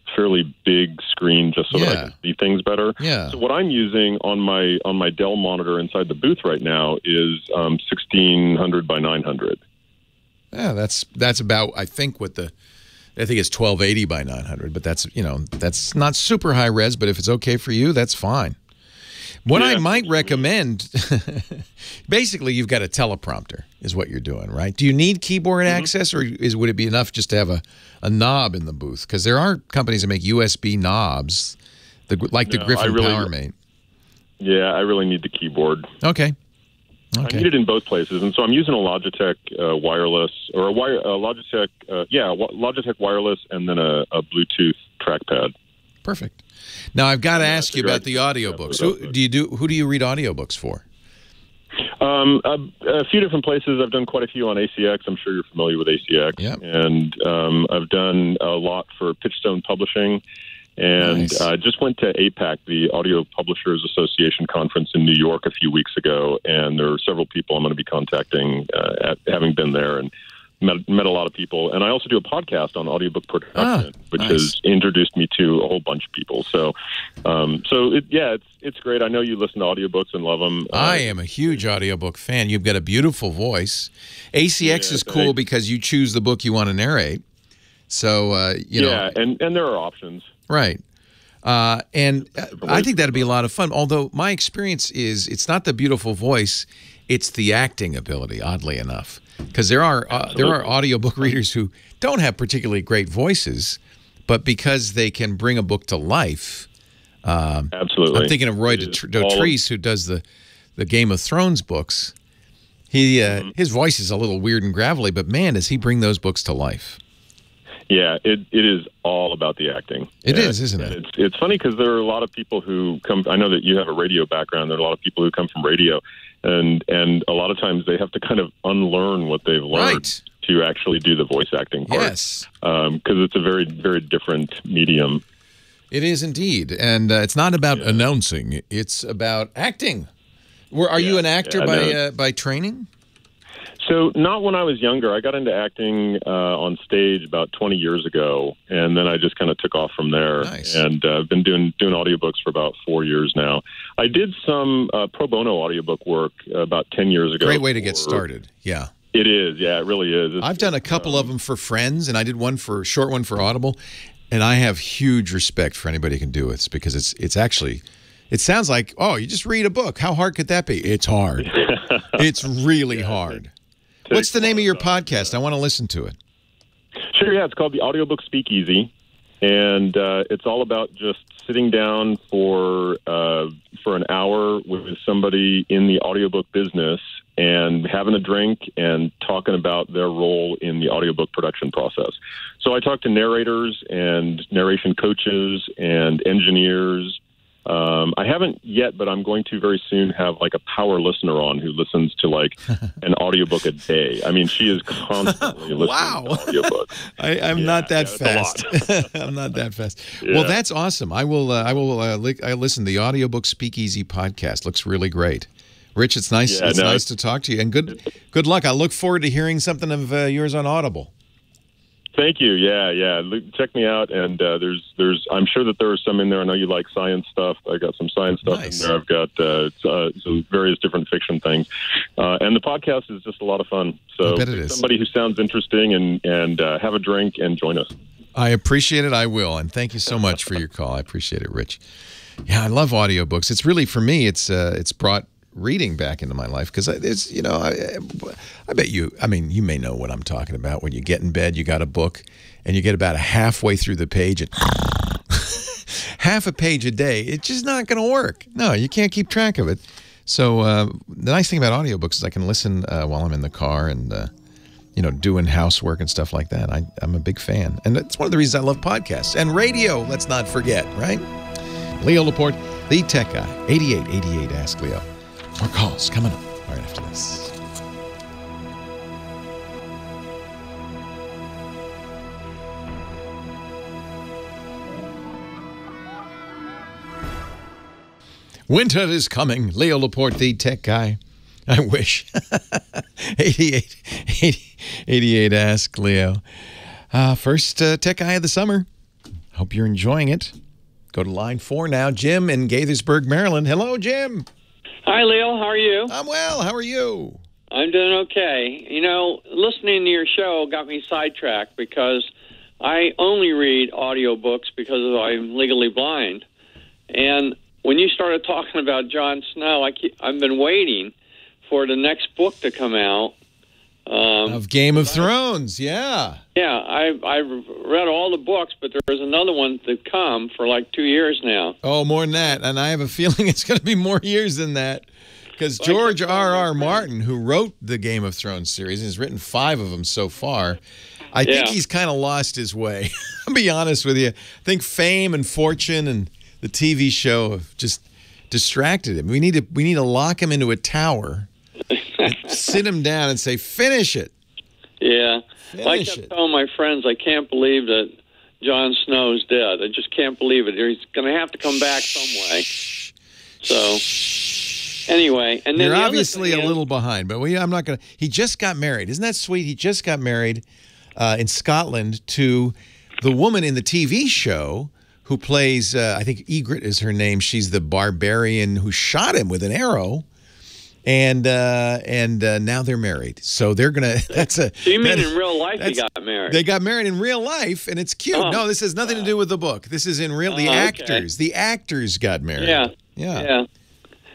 big screen just so that I can see things better. Yeah. So what I'm using on my Dell monitor inside the booth right now is 1600 by 900. Yeah, that's about, I think, what the... I think it's 1280 by 900, but that's, you know, that's not super high res, but if it's okay for you, that's fine. What I might recommend, basically you've got a teleprompter is what you're doing, right? Do you need keyboard access or would it be enough just to have a knob in the booth? Because there are companies that make USB knobs, the Griffin PowerMate. Yeah, I really need the keyboard. Okay. I need it in both places, and so I'm using a Logitech Logitech wireless, and then a Bluetooth trackpad. Perfect. Now I've got to ask you about the audiobooks. Who do you read audiobooks for? A few different places. I've done quite a few on ACX. I'm sure you're familiar with ACX. Yep. And I've done a lot for Pitchstone Publishing. And nice. Just went to APAC, the Audio Publishers Association conference in New York a few weeks ago. And there are several people I'm going to be contacting having been there, and met a lot of people. And I also do a podcast on audiobook production, which has introduced me to a whole bunch of people. So, it's great. I know you listen to audiobooks and love them. I am a huge audiobook fan. You've got a beautiful voice. ACX is cool because you choose the book you want to narrate. So, you know. And there are options. Right. And I think that'd be a lot of fun. Although my experience is it's not the beautiful voice, it's the acting ability, oddly enough. Because there are audiobook readers who don't have particularly great voices, but because they can bring a book to life. Absolutely. I'm thinking of Roy Dotrice, who does the Game of Thrones books. His voice is a little weird and gravelly, but man, does he bring those books to life. Yeah, it is all about the acting. It is, isn't it? It's funny because there are a lot of people who come. I know that you have a radio background. There are a lot of people who come from radio, and a lot of times they have to kind of unlearn what they've learned to actually do the voice acting part. Yes, because it's a very, very different medium. It is indeed, and it's not about announcing. It's about acting. Are you an actor by training? So not when I was younger. I got into acting on stage about 20 years ago, and then I just kind of took off from there. Nice. And I've been doing audiobooks for about 4 years now. I did some pro bono audiobook work about 10 years ago. Great way to get started, yeah. It is, yeah, it really is. I've done a couple of them for friends, and I did a short one for Audible, and I have huge respect for anybody who can do it because it's actually... It sounds like, oh, you just read a book. How hard could that be? It's hard. It's really hard. What's the name of your podcast? I want to listen to it. Sure, yeah. It's called The Audiobook Speakeasy, and it's all about just sitting down for an hour with somebody in the audiobook business and having a drink and talking about their role in the audiobook production process. So I talk to narrators and narration coaches and engineers. I haven't yet, but I'm going to very soon have like a power listener on who listens to like an audiobook a day. I mean, she is constantly listening to audiobooks. I'm not that fast. Yeah. Well, that's awesome. I listen to the Audiobook Speakeasy podcast. Looks really great. Rich, it's nice. Yeah, nice to talk to you, and good luck. I look forward to hearing something of yours on Audible. Thank you. Yeah. Check me out. And I'm sure that there are some in there. I know you like science stuff. I got some science stuff in there. I've got some various different fiction things. And the podcast is just a lot of fun. So somebody who sounds interesting and have a drink and join us. I appreciate it. I will. And thank you so much for your call. I appreciate it, Rich. Yeah, I love audiobooks. It's really, for me, it's brought reading back into my life, because it's, you know, I bet you, I mean, you may know what I'm talking about. When you get in bed, you got a book, and you get about halfway through the page, and half a page a day, it's just not going to work. No, you can't keep track of it. So the nice thing about audiobooks is I can listen while I'm in the car and, you know, doing housework and stuff like that. I'm a big fan, and that's one of the reasons I love podcasts. And radio, let's not forget, right? Leo Laporte, the tech guy, 8888 Ask Leo. More calls coming up right after this. Winter is coming. Leo Laporte, the tech guy. I wish. 88 Ask Leo. First tech guy of the summer. Hope you're enjoying it. Go to line 4 now. Jim in Gaithersburg, Maryland. Hello, Jim. Hi, Leo. How are you? I'm well. How are you? I'm doing okay. You know, listening to your show got me sidetracked because I only read audiobooks because I'm legally blind. And when you started talking about Jon Snow, I've been waiting for the next book to come out. Of Game of Thrones, yeah. Yeah, I've read all the books, but there is another one to come for like 2 years now. Oh, more than that, and I have a feeling it's going to be more years than that, because George R.R. Martin, who wrote the Game of Thrones series, and has written 5 of them so far, I think he's kind of lost his way. I'll be honest with you. I think fame and fortune and the TV show have just distracted him. We need to lock him into a tower sit him down and say, finish it. Yeah. Finish I kept telling my friends, I can't believe that Jon Snow's dead. I just can't believe it. He's going to have to come back some way. So, anyway. And then you're obviously a little behind, but I'm not going to. He just got married. Isn't that sweet? He just got married in Scotland to the woman in the TV show who plays, I think Ygritte is her name. She's the barbarian who shot him with an arrow. And now they're married. So they're gonna. That's a. So you mean in real life they got married? They got married in real life, and it's cute. Oh. No, this has nothing to do with the book. This is in real. The actors. Okay. The actors got married. Yeah. Yeah. Yeah.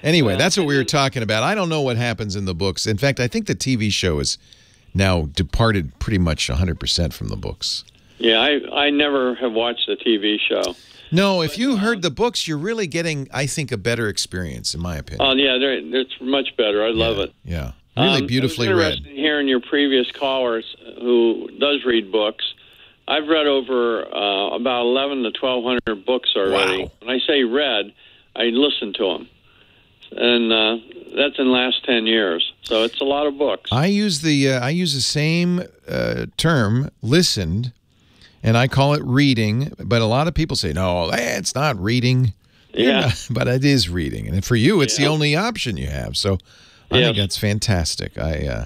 Anyway, that's what we were talking about. I don't know what happens in the books. In fact, I think the TV show is now departed pretty much 100% from the books. Yeah, I never have watched the TV show. No, if you heard the books, you're really getting, I think, a better experience, in my opinion. Oh, yeah, it's much better. I love it. Yeah, really beautifully read. It was interesting hearing your previous callers who does read books. I've read over about 1,100 to 1,200 books already. Wow. When I say read, I listen to them. And that's in the last 10 years. So it's a lot of books. I use the same term, listened. And I call it reading, but a lot of people say, no, it's not reading. Yeah. But it is reading. And for you, it's the only option you have. So I think that's fantastic. I think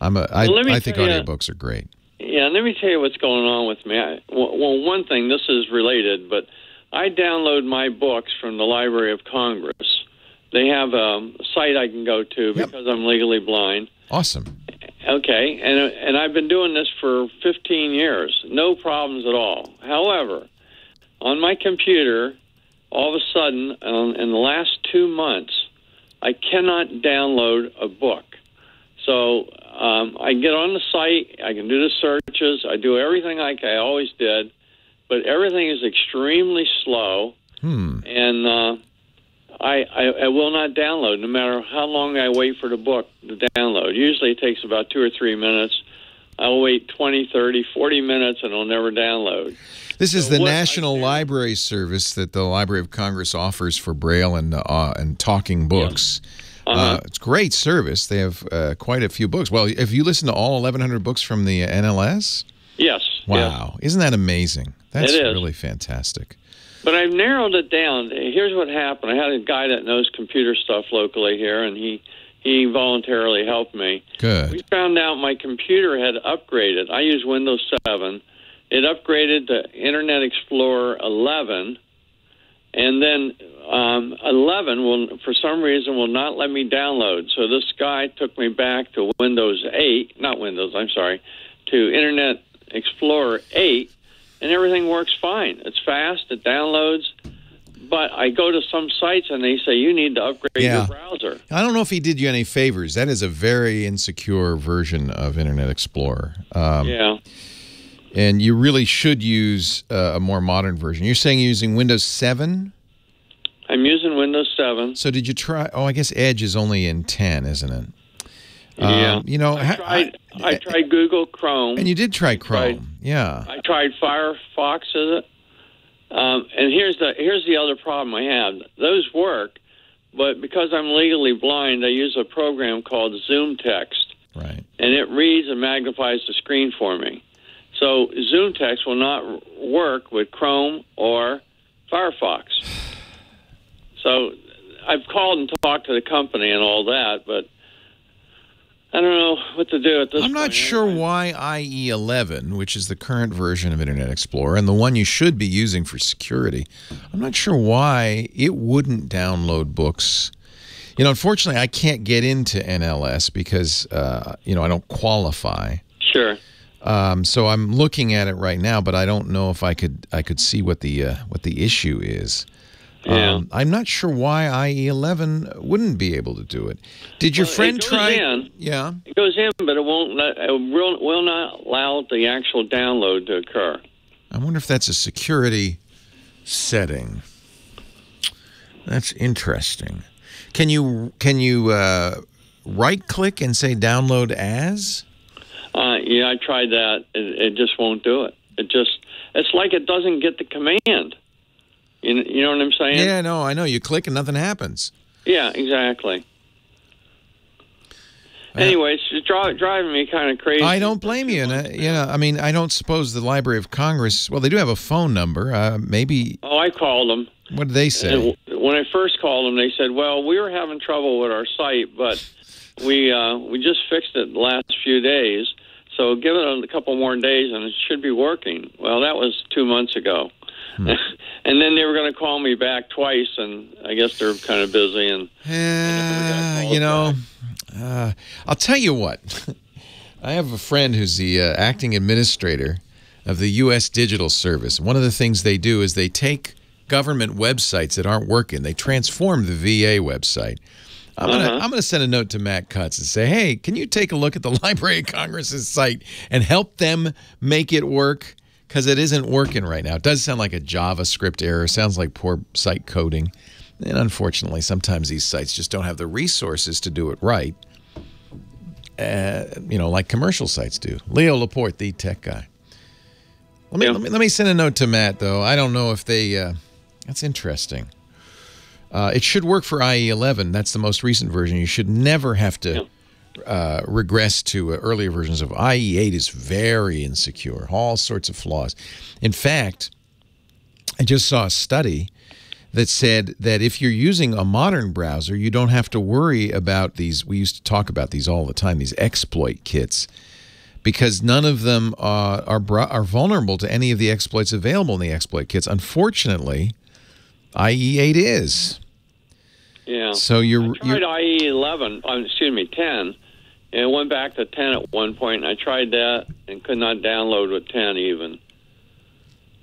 audiobooks are great. Yeah, let me tell you what's going on with me. Well, one thing, this is related, but I download my books from the Library of Congress. They have a site I can go to because I'm legally blind. Awesome. Okay, and I've been doing this for 15 years. No problems at all. However, on my computer, all of a sudden, in the last 2 months, I cannot download a book. So I get on the site. I can do the searches. I do everything like I always did, but everything is extremely slow, and I will not download, no matter how long I wait for the book to download. Usually it takes about 2 or 3 minutes. I'll wait 20, 30, 40 minutes, and I'll never download. This is the National Library Service that the Library of Congress offers for Braille and talking books. Yeah. It's a great service. They have quite a few books. Well, if you listen to all 1,100 books from the NLS? Yes. Wow. Isn't that amazing? That's really fantastic. But I've narrowed it down. Here's what happened. I had a guy that knows computer stuff locally here, and he voluntarily helped me. Good. We found out my computer had upgraded. I use Windows 7. It upgraded to Internet Explorer 11, and then 11, for some reason, will not let me download. So this guy took me back to Windows 8. Not Windows, I'm sorry. To Internet Explorer 8. And everything works fine. It's fast. It downloads. But I go to some sites, and they say, you need to upgrade your browser. I don't know if he did you any favors. That is a very insecure version of Internet Explorer. Yeah. And you really should use a more modern version. You're saying you're using Windows 7? I'm using Windows 7. So did you try? Oh, I guess Edge is only in 10, isn't it? Yeah, you know, I tried Google Chrome, and you did try Chrome. I tried Firefox, and here's the other problem I have. Those work, but because I'm legally blind, I use a program called Zoom Text, right? And it reads and magnifies the screen for me. So Zoom Text will not work with Chrome or Firefox. So I've called and talked to the company and all that, but I don't know what to do at this point. I'm not sure why IE11, which is the current version of Internet Explorer, and the one you should be using for security, I'm not sure why it wouldn't download books. You know, unfortunately, I can't get into NLS because, you know, I don't qualify. Sure. So I'm looking at it right now, but I don't know if I could see what the issue is. Yeah. I'm not sure why IE11 wouldn't be able to do it. Did your friend try? Yeah, it goes in, but it won't. It will not allow the actual download to occur. I wonder if that's a security setting. That's interesting. Can you right click and say download as? Yeah, I tried that. It just won't do it. It's like it doesn't get the command. You know what I'm saying? Yeah, no, I know. You click and nothing happens. Yeah, exactly. Anyways, it's driving me kind of crazy. I don't blame you. I mean, I don't suppose the Library of Congress... Well, they do have a phone number. Maybe... Oh, I called them. What did they say? When I first called them, they said, well, we were having trouble with our site, but we just fixed it the last few days, so give it a couple more days and it should be working. Well, that was 2 months ago. Hmm. And then they were going to call me back twice, and I guess they're kind of busy. And you know... I'll tell you what. I have a friend who's the acting administrator of the U.S. Digital Service. One of the things they do is they take government websites that aren't working. They transform the VA website. I'm gonna send a note to Matt Cutts and say, hey, can you take a look at the Library of Congress's site and help them make it work? Because it isn't working right now. It does sound like a JavaScript error. It sounds like poor site coding. And unfortunately, sometimes these sites just don't have the resources to do it right, you know, like commercial sites do. Leo Laporte, the tech guy. Let me send a note to Matt, though. I don't know if they... that's interesting. It should work for IE11. That's the most recent version. You should never have to regress to earlier versions of IE8 is very insecure, all sorts of flaws. In fact, I just saw a study that said that if you're using a modern browser, you don't have to worry about these. We used to talk about these all the time, these exploit kits, because none of them are vulnerable to any of the exploits available in the exploit kits. Unfortunately, IE8 is. Yeah. So you're... I tried IE11, excuse me, 10, and it went back to 10 at one point. I tried that and could not download with 10 even.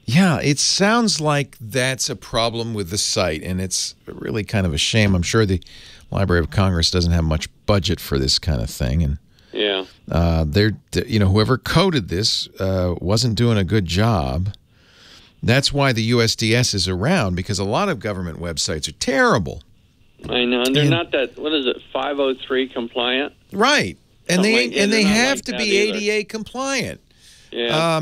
Yeah, it sounds like that's a problem with the site, and it's really kind of a shame. I'm sure the Library of Congress doesn't have much budget for this kind of thing, and yeah, you know, whoever coded this wasn't doing a good job. That's why the USDS is around, because a lot of government websites are terrible. I know, and they're not that. What is it, 503 compliant? Right, and they have to be ADA compliant. Yeah.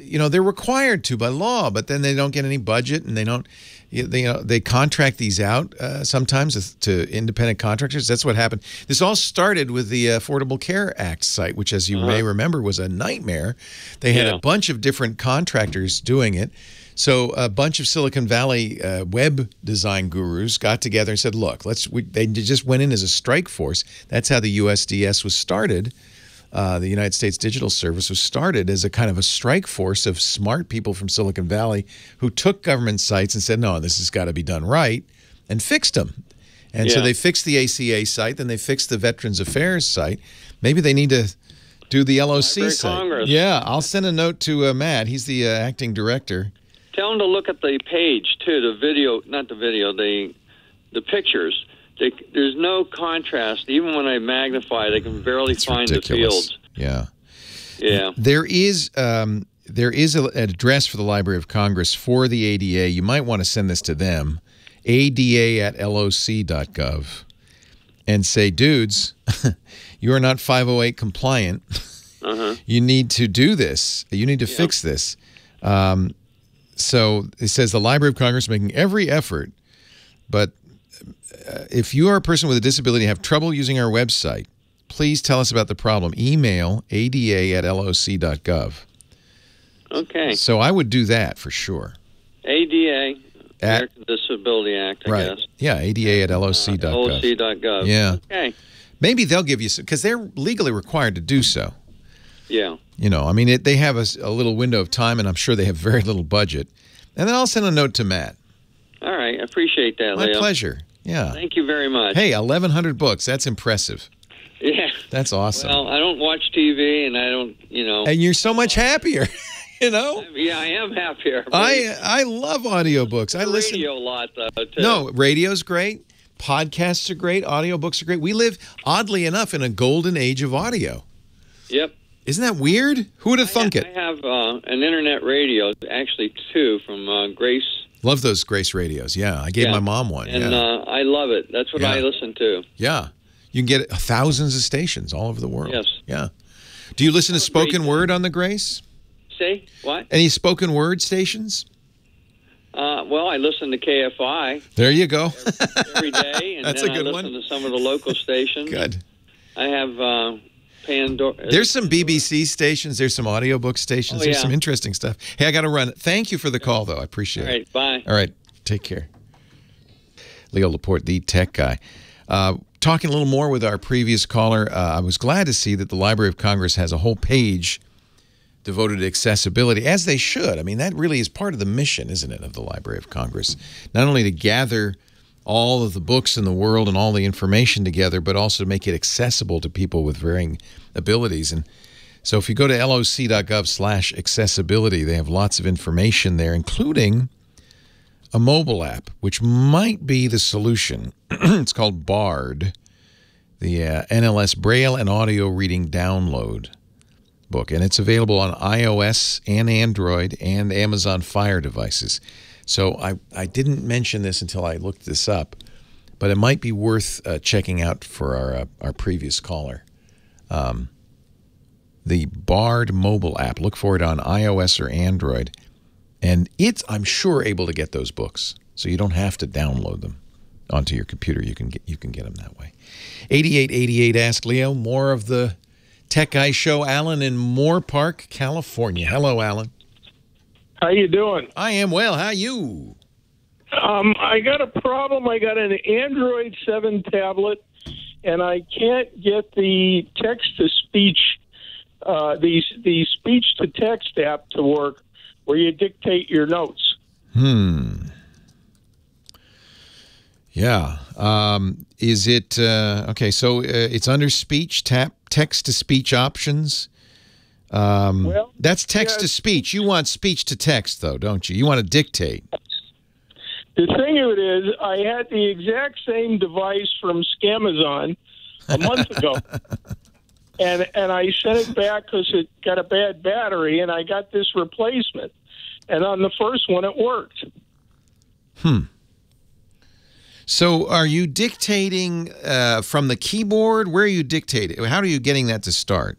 You know, they're required to by law, but then they don't get any budget, and they don't, they contract these out sometimes to independent contractors. That's what happened. This all started with the Affordable Care Act site, which, as you may remember, was a nightmare. They had a bunch of different contractors doing it. So a bunch of Silicon Valley web design gurus got together and said, look, they just went in as a strike force. That's how the USDS was started. The United States Digital Service was started as a kind of a strike force of smart people from Silicon Valley who took government sites and said, no, this has got to be done right, and fixed them. And so they fixed the ACA site, then they fixed the Veterans Affairs site. Maybe they need to do the LOC site. Congress. Yeah, I'll send a note to Matt. He's the acting director. Tell him to look at the page, too, the video, not the video, the pictures. There's no contrast. Even when I magnify, they can barely find the fields. Yeah, yeah. There is an address for the Library of Congress for the ADA. You might want to send this to them, ada@loc.gov, and say, dudes, you are not 508 compliant. You need to do this. You need to fix this. So it says the Library of Congress making every effort, but if you are a person with a disability and have trouble using our website, please tell us about the problem. Email ada@loc.gov. Okay. So I would do that for sure. ADA, American Disability Act, I guess. Yeah, ada@loc.gov. LOC.gov. Yeah. Okay. Maybe they'll give you some, because they're legally required to do so. Yeah. You know, I mean, they have a little window of time, and I'm sure they have very little budget. And then I'll send a note to Matt. All right. I appreciate that, Leo. My pleasure. Yeah. Thank you very much. Hey, 1,100 books. That's impressive. Yeah. That's awesome. Well, I don't watch TV, and I don't, you know. And you're so much happier, you know? Yeah, I am happier. I love audiobooks. I listen to radio a lot, though, too. No, radio's great. Podcasts are great. Audiobooks are great. We live, oddly enough, in a golden age of audio. Yep. Isn't that weird? Who would have thunk it? I have an internet radio, actually, two, from Grace. Love those Grace radios. Yeah, I gave my mom one. And I love it. That's what I listen to. Yeah. You can get thousands of stations all over the world. Yes. Yeah. Do you listen to spoken word on the Grace? Say what? Any spoken word stations? Well, I listen to KFI. There you go. Every day. And that's a good one. I listen to some of the local stations. Good. I I have Pandora. There's some BBC stations. There's some audiobook stations. Oh, yeah. There's some interesting stuff. Hey, I got to run. Thank you for the call, though. I appreciate it. All right, bye. All right, take care. Leo Laporte, the tech guy. Talking a little more with our previous caller, I was glad to see that the Library of Congress has a whole page devoted to accessibility, as they should. I mean, that really is part of the mission, isn't it, of the Library of Congress? Not only to gather all of the books in the world and all the information together, but also to make it accessible to people with varying abilities. And so if you go to loc.gov/accessibility, they have lots of information there, including a mobile app, which might be the solution. It's called Bard, the NLS Braille and Audio Reading Download book, and it's available on iOS and Android and Amazon Fire devices. So I didn't mention this until I looked this up, but it might be worth checking out for our previous caller. The Bard mobile app. Look for it on iOS or Android, and it's, I'm sure, able to get those books, so you don't have to download them onto your computer. You can get them that way. 8888 Ask Leo. More of the Tech Guy Show. Alan in Moore Park, California. Hello, Alan. How you doing? I am well. How are you? I got a problem. I got an Android 7 tablet, and I can't get the text-to-speech, the speech-to-text app to work, where you dictate your notes. Yeah. Is it okay? So it's under speech. Tap text to speech options. Well, that's text to speech. You want speech to text, though, don't you? You want to dictate. The thing of it is, I had the exact same device from Scamazon a month ago, and I sent it back because it got a bad battery, and I got this replacement. And on the first one, it worked. So are you dictating from the keyboard? Where are you dictating? How are you getting that to start?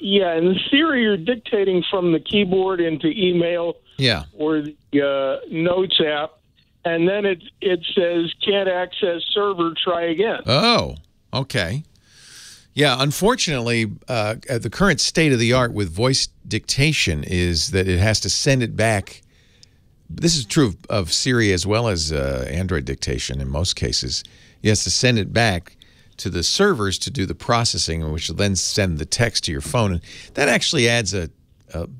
Yeah, in theory, you're dictating from the keyboard into email or the Notes app, and then it says, can't access server, try again. Oh, okay. Yeah, unfortunately, the current state of the art with voice dictation is that it has to send it back. This is true of Siri as well as Android dictation in most cases. You have to send it back to the servers to do the processing, which will then send the text to your phone. And that actually adds a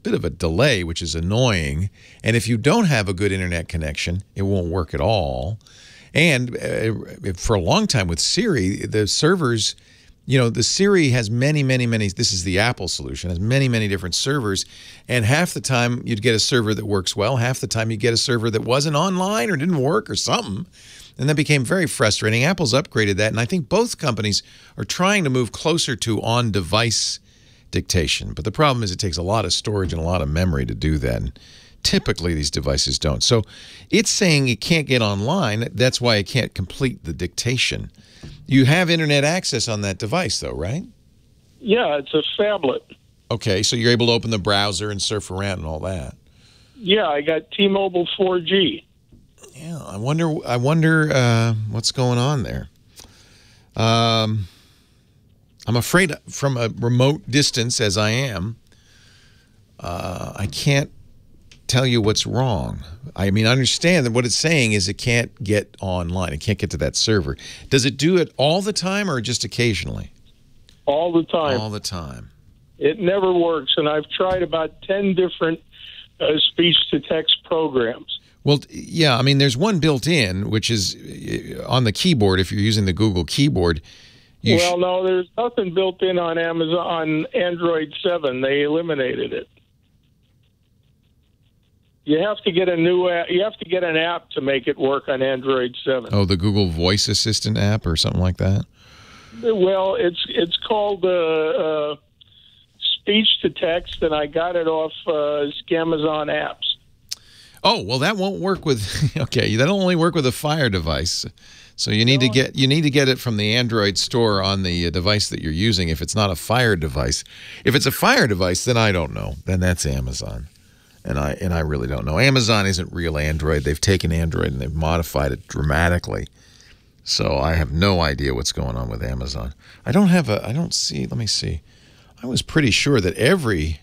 bit of a delay, which is annoying. And if you don't have a good internet connection, it won't work at all. And for a long time with Siri, the servers, you know, the Siri has many, this is the Apple solution, has many different servers, and half the time you'd get a server that works well, half the time you get a server that wasn't online or didn't work or something, and that became very frustrating. Apple's upgraded that, and I think both companies are trying to move closer to on-device dictation, but the problem is it takes a lot of storage and a lot of memory to do that, and typically these devices don't. So it's saying it can't get online, that's why it can't complete the dictation. You have internet access on that device, though, right? Yeah, it's a phablet. Okay, so you're able to open the browser and surf around and all that. Yeah, I got T-Mobile 4G. Yeah, I wonder what's going on there. I'm afraid from a remote distance, as I am, I can't tell you what's wrong. I mean, I understand that what it's saying is it can't get online. It can't get to that server. Does it do it all the time or just occasionally? All the time. All the time. It never works, and I've tried about 10 different speech-to-text programs. Well, yeah, I mean, there's one built in, which is on the keyboard, if you're using the Google keyboard. Well, no, there's nothing built in on Amazon, on Android 7. They eliminated it. You have to get a new app. You have to get an app to make it work on Android 7. Oh, the Google Voice Assistant app or something like that? Well, it's called Speech to Text, and I got it off Scamazon apps. Oh, well, that won't work with. Okay, that'll only work with a Fire device. So you need to get it from the Android store on the device that you're using. If it's not a Fire device, if it's a Fire device, then I don't know. Then that's Amazon. And I really don't know. Amazon isn't real Android. They've taken Android and they've modified it dramatically. So I have no idea what's going on with Amazon. I don't have a, I don't see, let me see. I was pretty sure that every,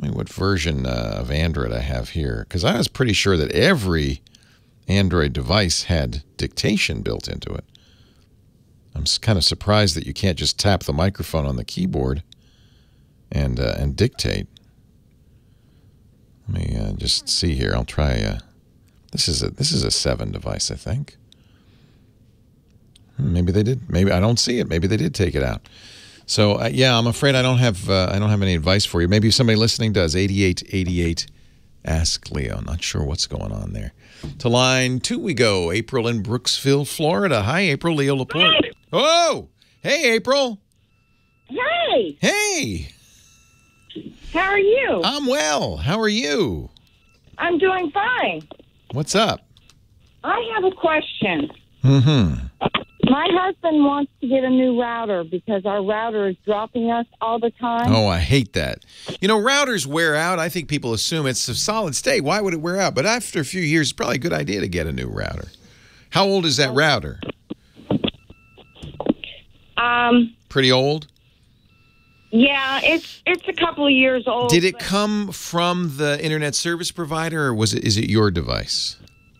I mean, what version of Android I have here? Because I was pretty sure that every Android device had dictation built into it. I'm kind of surprised that you can't just tap the microphone on the keyboard and dictate. Let me just see here. I'll try. This is a 7 device, I think. Maybe they did. Maybe I don't see it. Maybe they did take it out. So yeah, I'm afraid I don't have any advice for you. Maybe somebody listening does. 8888. Ask Leo. Not sure what's going on there. To line 2 we go. April in Brooksville, Florida. Hi, April. Leo Laporte. Hey. Oh, hey, April. Hey. Hey. How are you? I'm well. How are you? I'm doing fine. What's up? I have a question. Mm-hmm. My husband wants to get a new router because our router is dropping us all the time. Oh, I hate that. You know, routers wear out. I think people assume it's a solid state. Why would it wear out? But after a few years, it's probably a good idea to get a new router. How old is that router? Pretty old? Yeah, it's a couple of years old. Did it come from the internet service provider, or was it, is it your device?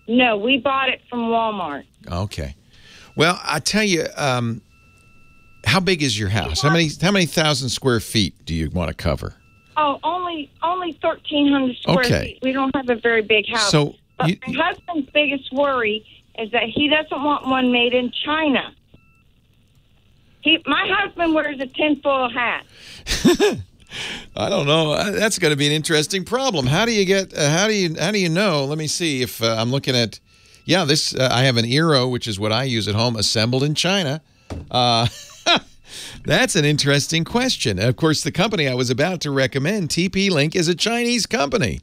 No, we bought it from Walmart. Okay. Well, I tell you, how big is your house? How many thousand square feet do you want to cover? Oh, only 1,300 square feet. We don't have a very big house. So but my husband's biggest worry is that he doesn't want one made in China. My husband wears a tinfoil hat. I don't know. That's going to be an interesting problem. How do you get? How do you know? Let me see if I'm looking at. Yeah, this I have an Eero, which is what I use at home, assembled in China. That's an interesting question. Of course, the company I was about to recommend, TP-Link, is a Chinese company.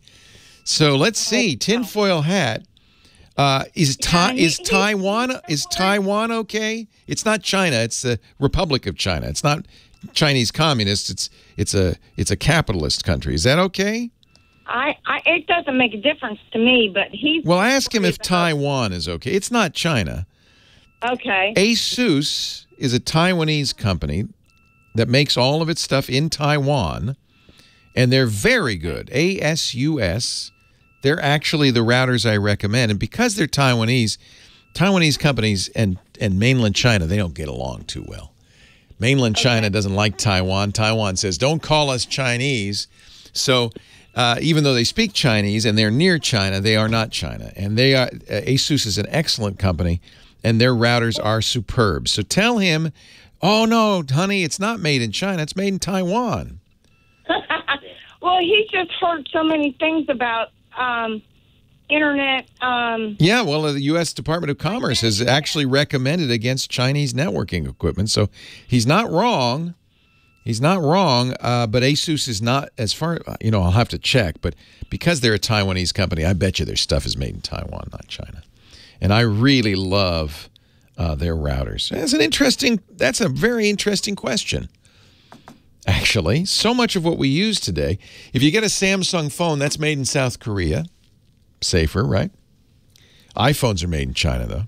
So let's see, tinfoil hat. Is Taiwan okay? It's not China. It's the Republic of China. It's not Chinese communists. It's a capitalist country. Is that okay? It doesn't make a difference to me, but he... Well, ask him if Taiwan is okay. It's not China. Okay. ASUS is a Taiwanese company that makes all of its stuff in Taiwan, and they're very good. ASUS, they're actually the routers I recommend, and because they're Taiwanese companies and mainland China, they don't get along too well. Mainland China doesn't like Taiwan. Taiwan says, don't call us Chinese, so... even though they speak Chinese and they're near China, they are not China. And they are, ASUS is an excellent company, and their routers are superb. So tell him, oh, no, honey, it's not made in China. It's made in Taiwan. Well, he just heard so many things about Internet. Yeah, well, the U.S. Department of Commerce has actually recommended against Chinese networking equipment. So he's not wrong. He's not wrong, but ASUS is not, as far, you know, I'll have to check, but because they're a Taiwanese company, I bet you their stuff is made in Taiwan, not China. And I really love their routers. That's a very interesting question, actually. So much of what we use today, if you get a Samsung phone, that's made in South Korea. Safer, right? iPhones are made in China, though.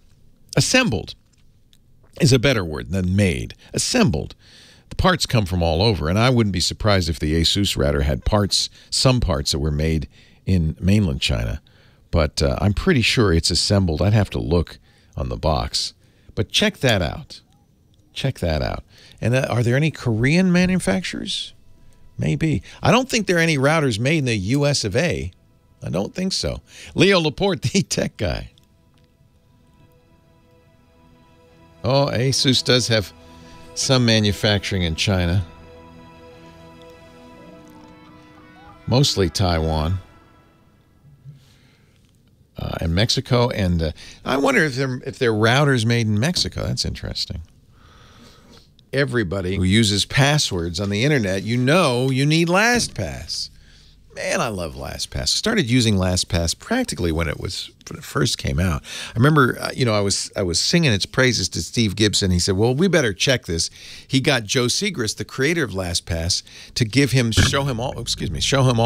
Assembled is a better word than made. Assembled. The parts come from all over, and I wouldn't be surprised if the ASUS router had parts, some parts that were made in mainland China. But I'm pretty sure it's assembled. I'd have to look on the box. But check that out. Check that out. And are there any Korean manufacturers? Maybe. I don't think there are any routers made in the U.S. of A. I don't think so. Leo Laporte, the tech guy. Oh, ASUS does have... some manufacturing in China. Mostly Taiwan. And Mexico. And I wonder if they're routers made in Mexico. That's interesting. Everybody who uses passwords on the internet, you know you need LastPass. Man, I love LastPass. I started using LastPass practically when it first came out. I remember, you know, I was singing its praises to Steve Gibson. He said, "Well, we better check this." He got Joe Sigrist, the creator of LastPass, to show him all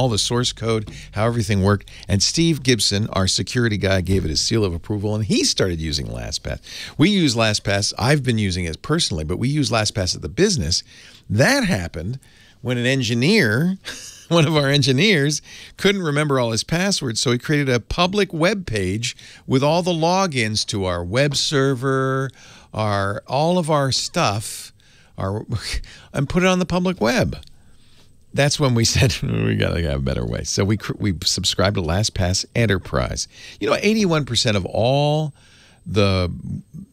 the source code, how everything worked. And Steve Gibson, our security guy, gave it his seal of approval, and he started using LastPass. We use LastPass. I've been using it personally, but we use LastPass at the business. That happened when an engineer. One of our engineers couldn't remember all his passwords, so he created a public web page with all the logins to our web server, all of our stuff, and put it on the public web. That's when we said, we got to have a better way. So we subscribed to LastPass Enterprise. You know, 81% of all the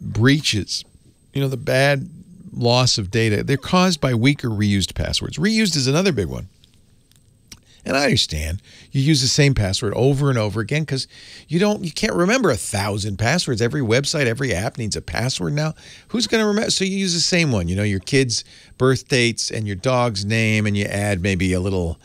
breaches, you know, the bad loss of data, they're caused by weak or reused passwords. Reused is another big one. And I understand you use the same password over and over again because you can't remember 1,000 passwords. Every website, every app needs a password now. Who's going to remember? So you use the same one, you know, your kids' birth dates and your dog's name, and you add maybe a little,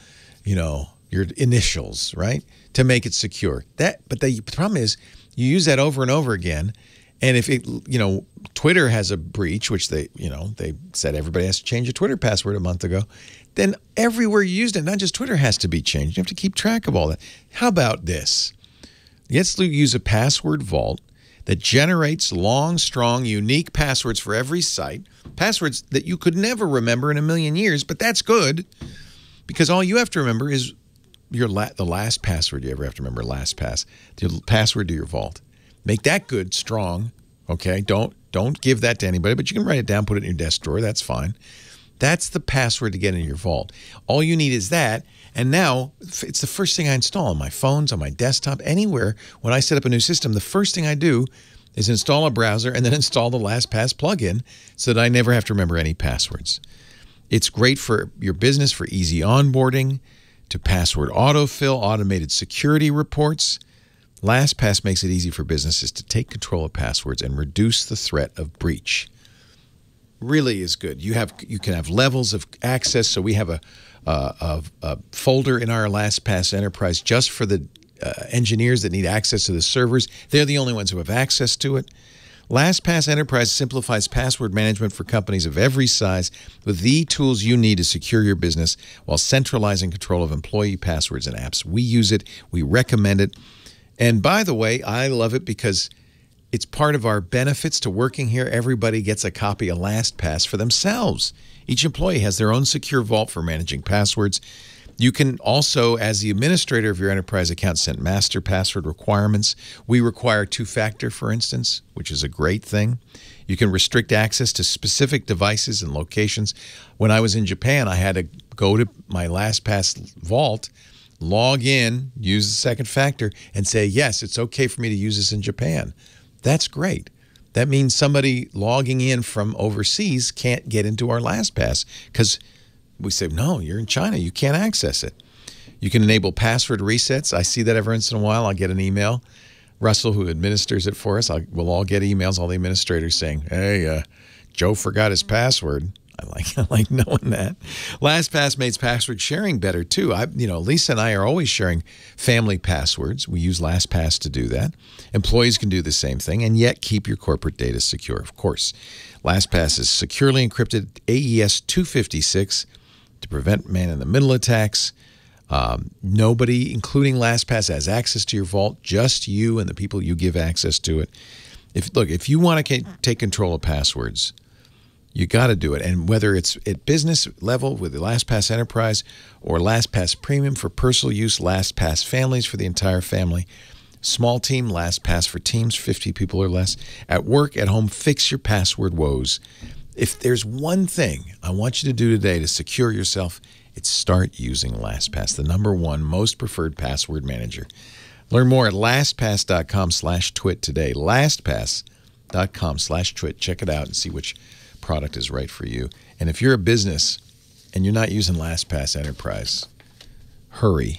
you know, your initials, right, to make it secure. But the problem is you use that over and over again. And if it, you know, Twitter has a breach, which they, you know, they said everybody has to change your Twitter password a month ago, then everywhere you used it, not just Twitter, has to be changed. You have to keep track of all that. How about this? Let's use a password vault that generates long, strong, unique passwords for every site, passwords that you could never remember in a million years, but that's good because all you have to remember is your the last password you ever have to remember, LastPass, the password to your vault. Make that good, strong, okay? Don't give that to anybody, but you can write it down, put it in your desk drawer. That's fine. That's the password to get in your vault. All you need is that, and now it's the first thing I install on my phones, on my desktop, anywhere. When I set up a new system, the first thing I do is install a browser and then install the LastPass plugin so that I never have to remember any passwords. It's great for your business, for easy onboarding, to password autofill, automated security reports. LastPass makes it easy for businesses to take control of passwords and reduce the threat of breach. Really is good. You can have levels of access. So we have a folder in our LastPass Enterprise just for the engineers that need access to the servers. They're the only ones who have access to it. LastPass Enterprise simplifies password management for companies of every size with the tools you need to secure your business while centralizing control of employee passwords and apps. We use it. We recommend it. And by the way, I love it because it's part of our benefits to working here. Everybody gets a copy of LastPass for themselves. Each employee has their own secure vault for managing passwords. You can also, as the administrator of your enterprise account, set master password requirements. We require two-factor, for instance, which is a great thing. You can restrict access to specific devices and locations. When I was in Japan, I had to go to my LastPass vault, log in, use the second factor, and say, yes, it's okay for me to use this in Japan. That's great. That means somebody logging in from overseas can't get into our LastPass because we say, no, you're in China. You can't access it. You can enable password resets. I see that every once in a while. I'll get an email. Russell, who administers it for us, we'll all get emails, all the administrators saying, hey, Joe forgot his password. I like knowing that. LastPass makes password sharing better too. You know, Lisa and I are always sharing family passwords. We use LastPass to do that. Employees can do the same thing and yet keep your corporate data secure, of course. LastPass is securely encrypted AES 256 to prevent man-in-the-middle attacks. Nobody, including LastPass, has access to your vault, just you and the people you give access to it. Look, if you want to take control of passwords, you got to do it. And whether it's at business level with the LastPass Enterprise or LastPass Premium for personal use, LastPass Families for the entire family, small team, LastPass for teams, 50 people or less. At work, at home, fix your password woes. If there's one thing I want you to do today to secure yourself, it's start using LastPass, the #1 most preferred password manager. Learn more at LastPass.com/twit today. LastPass.com/twit. Check it out and see which product is right for you. And if you're a business and you're not using LastPass Enterprise, hurry,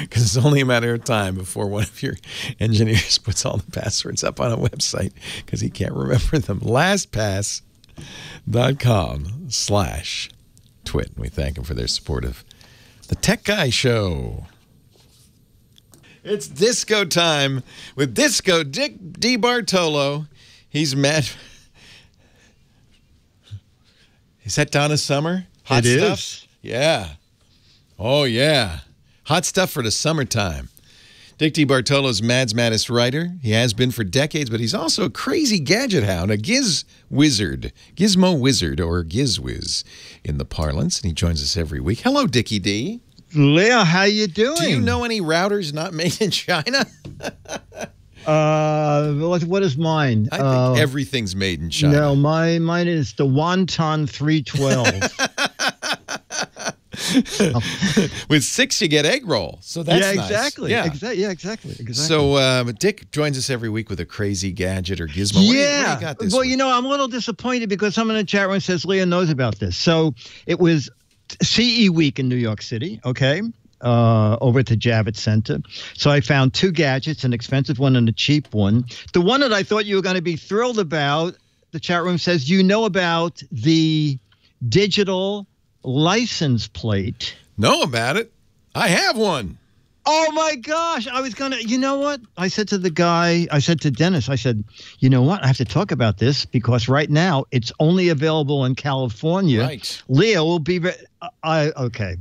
because it's only a matter of time before one of your engineers puts all the passwords up on a website because he can't remember them. LastPass.com/twit. We thank them for their support of The Tech Guy Show. It's disco time with Disco Dick DiBartolo. He's mad. Is that Donna Summer? Hot it stuff? Is. Yeah. Oh, yeah. Hot stuff for the summertime. Dick DiBartolo's Mad's Maddest Writer. He has been for decades, but he's also a crazy gadget hound, a giz wizard, gizmo wizard, or gizwiz in the parlance, and he joins us every week. Hello, Dickie D. Leo, how you doing? Do you know any routers not made in China? What is mine? I think everything's made in China. No, mine is the Wonton 312. With 6, you get egg roll. So that's exactly. Nice. Yeah. Exactly. So Dick joins us every week with a crazy gadget or gizmo. Yeah. What do you got this week? You know, I'm a little disappointed because someone in the chat room says Leah knows about this. So it was CE week in New York City. Okay. Over at the Javits Center. So I found 2 gadgets, an expensive one and a cheap one. The one that I thought you were going to be thrilled about, the chat room says, you know about the digital license plate? Know about it. I have one. Oh my gosh. I was gonna, you know what? I said to the guy, I said to Dennis, I said, you know what? I have to talk about this because right now it's only available in California. Right. Leo will be, okay.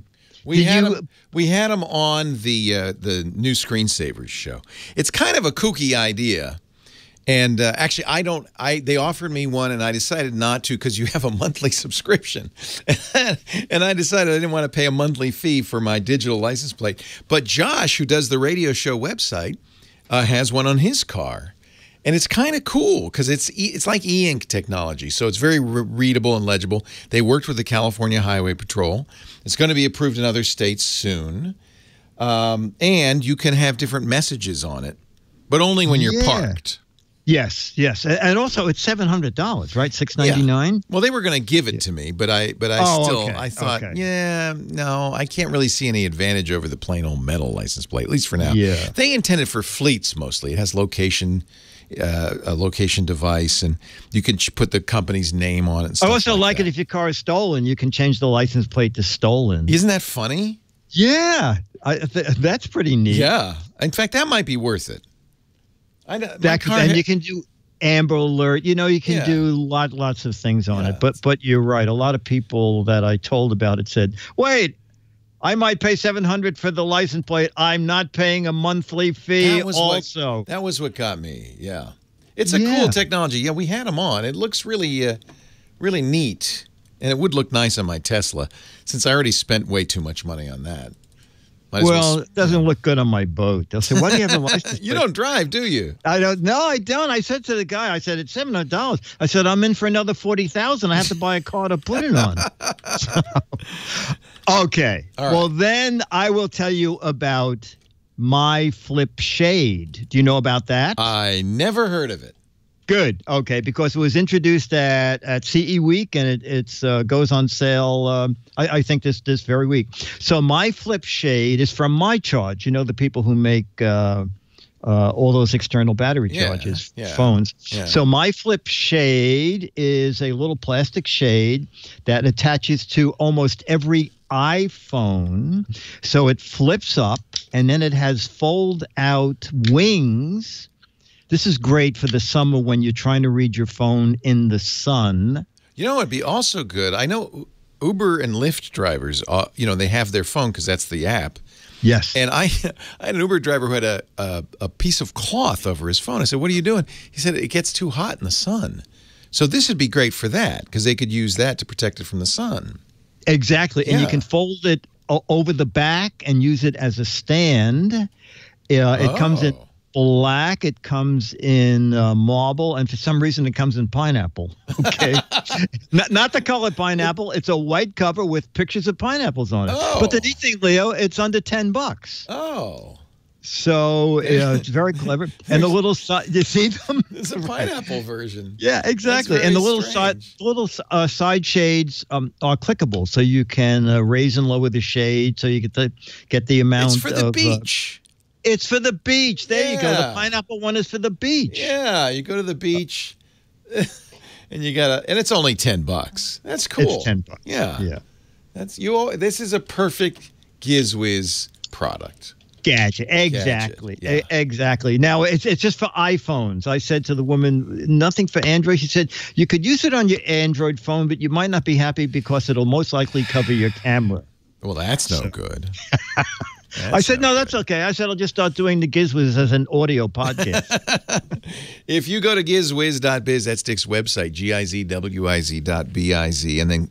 We had him on the new Screensavers show. It's kind of a kooky idea. And actually, they offered me one, and I decided not to because you have a monthly subscription. And I decided I didn't want to pay a monthly fee for my digital license plate. But Josh, who does the radio show website, has one on his car. And it's kind of cool because it's like e-ink technology, so it's very readable and legible. They worked with the California Highway Patrol. It's going to be approved in other states soon. And you can have different messages on it, but only when you're parked. Yes, and also it's $700, right? $699. Yeah. Well, they were going to give it to me, but I thought, yeah, no, I can't really see any advantage over the plain old metal license plate, at least for now. Yeah. They intend it for fleets mostly. It has a location device, and you can put the company's name on it. And stuff I also like it if your car is stolen, you can change the license plate to stolen. Isn't that funny? Yeah, that's pretty neat. Yeah, in fact, that might be worth it. And you can do Amber Alert. You know, you can do lots of things on it. But you're right. A lot of people that I told about it said, wait, I might pay $700 for the license plate. I'm not paying a monthly fee also. That was what got me, yeah. It's a cool technology. Yeah, we had them on. It looks really, really neat. And it would look nice on my Tesla since I already spent way too much money on that. Well, it doesn't look good on my boat. They'll say, why do you have a license? You don't drive, do you? I don't. No, I don't. I said to the guy, I said, it's $700. I said, I'm in for another $40,000. I have to buy a car to put it on. So, okay. Right. Well, then I will tell you about my Flip Shade. Do you know about that? I never heard of it. Good. Okay, because it was introduced at CE Week, and it goes on sale, I think, this very week. So my Flip Shade is from MyCharge, you know, the people who make all those external battery charges, phones. Yeah. So my Flip Shade is a little plastic shade that attaches to almost every iPhone. So it flips up, and then it has fold-out wings. This is great for the summer when you're trying to read your phone in the sun. You know, it'd be also good. I know Uber and Lyft drivers, you know, they have their phone because that's the app. Yes. And I had an Uber driver who had a piece of cloth over his phone. I said, what are you doing? He said, it gets too hot in the sun. So this would be great for that because they could use that to protect it from the sun. Exactly. Yeah. And you can fold it over the back and use it as a stand. It comes in black, it comes in marble, and for some reason it comes in pineapple. Okay. not the color pineapple. It's a white cover with pictures of pineapples on it. Oh. But the neat thing, Leo, it's under $10. Oh. So it's very clever. And the little side, you see them? It's a pineapple version. Yeah, exactly. And the little side shades are clickable, so you can raise and lower the shade, so you get the amount. It's for the beach. It's for the beach. There you go. The pineapple one is for the beach. Yeah, you go to the beach, and you gotta. And it's only $10. That's cool. It's $10. Yeah, yeah. This is a perfect gizwiz product. Gadget. Exactly. Gadget. Yeah. Exactly. Now, it's just for iPhones. I said to the woman, nothing for Android. She said, you could use it on your Android phone, but you might not be happy because it'll most likely cover your camera. Well, that's no good. I said, no, that's okay. I said, I'll just start doing the GizWiz as an audio podcast. If you go to gizwiz.biz, that's Dick's website, gizwiz.biz,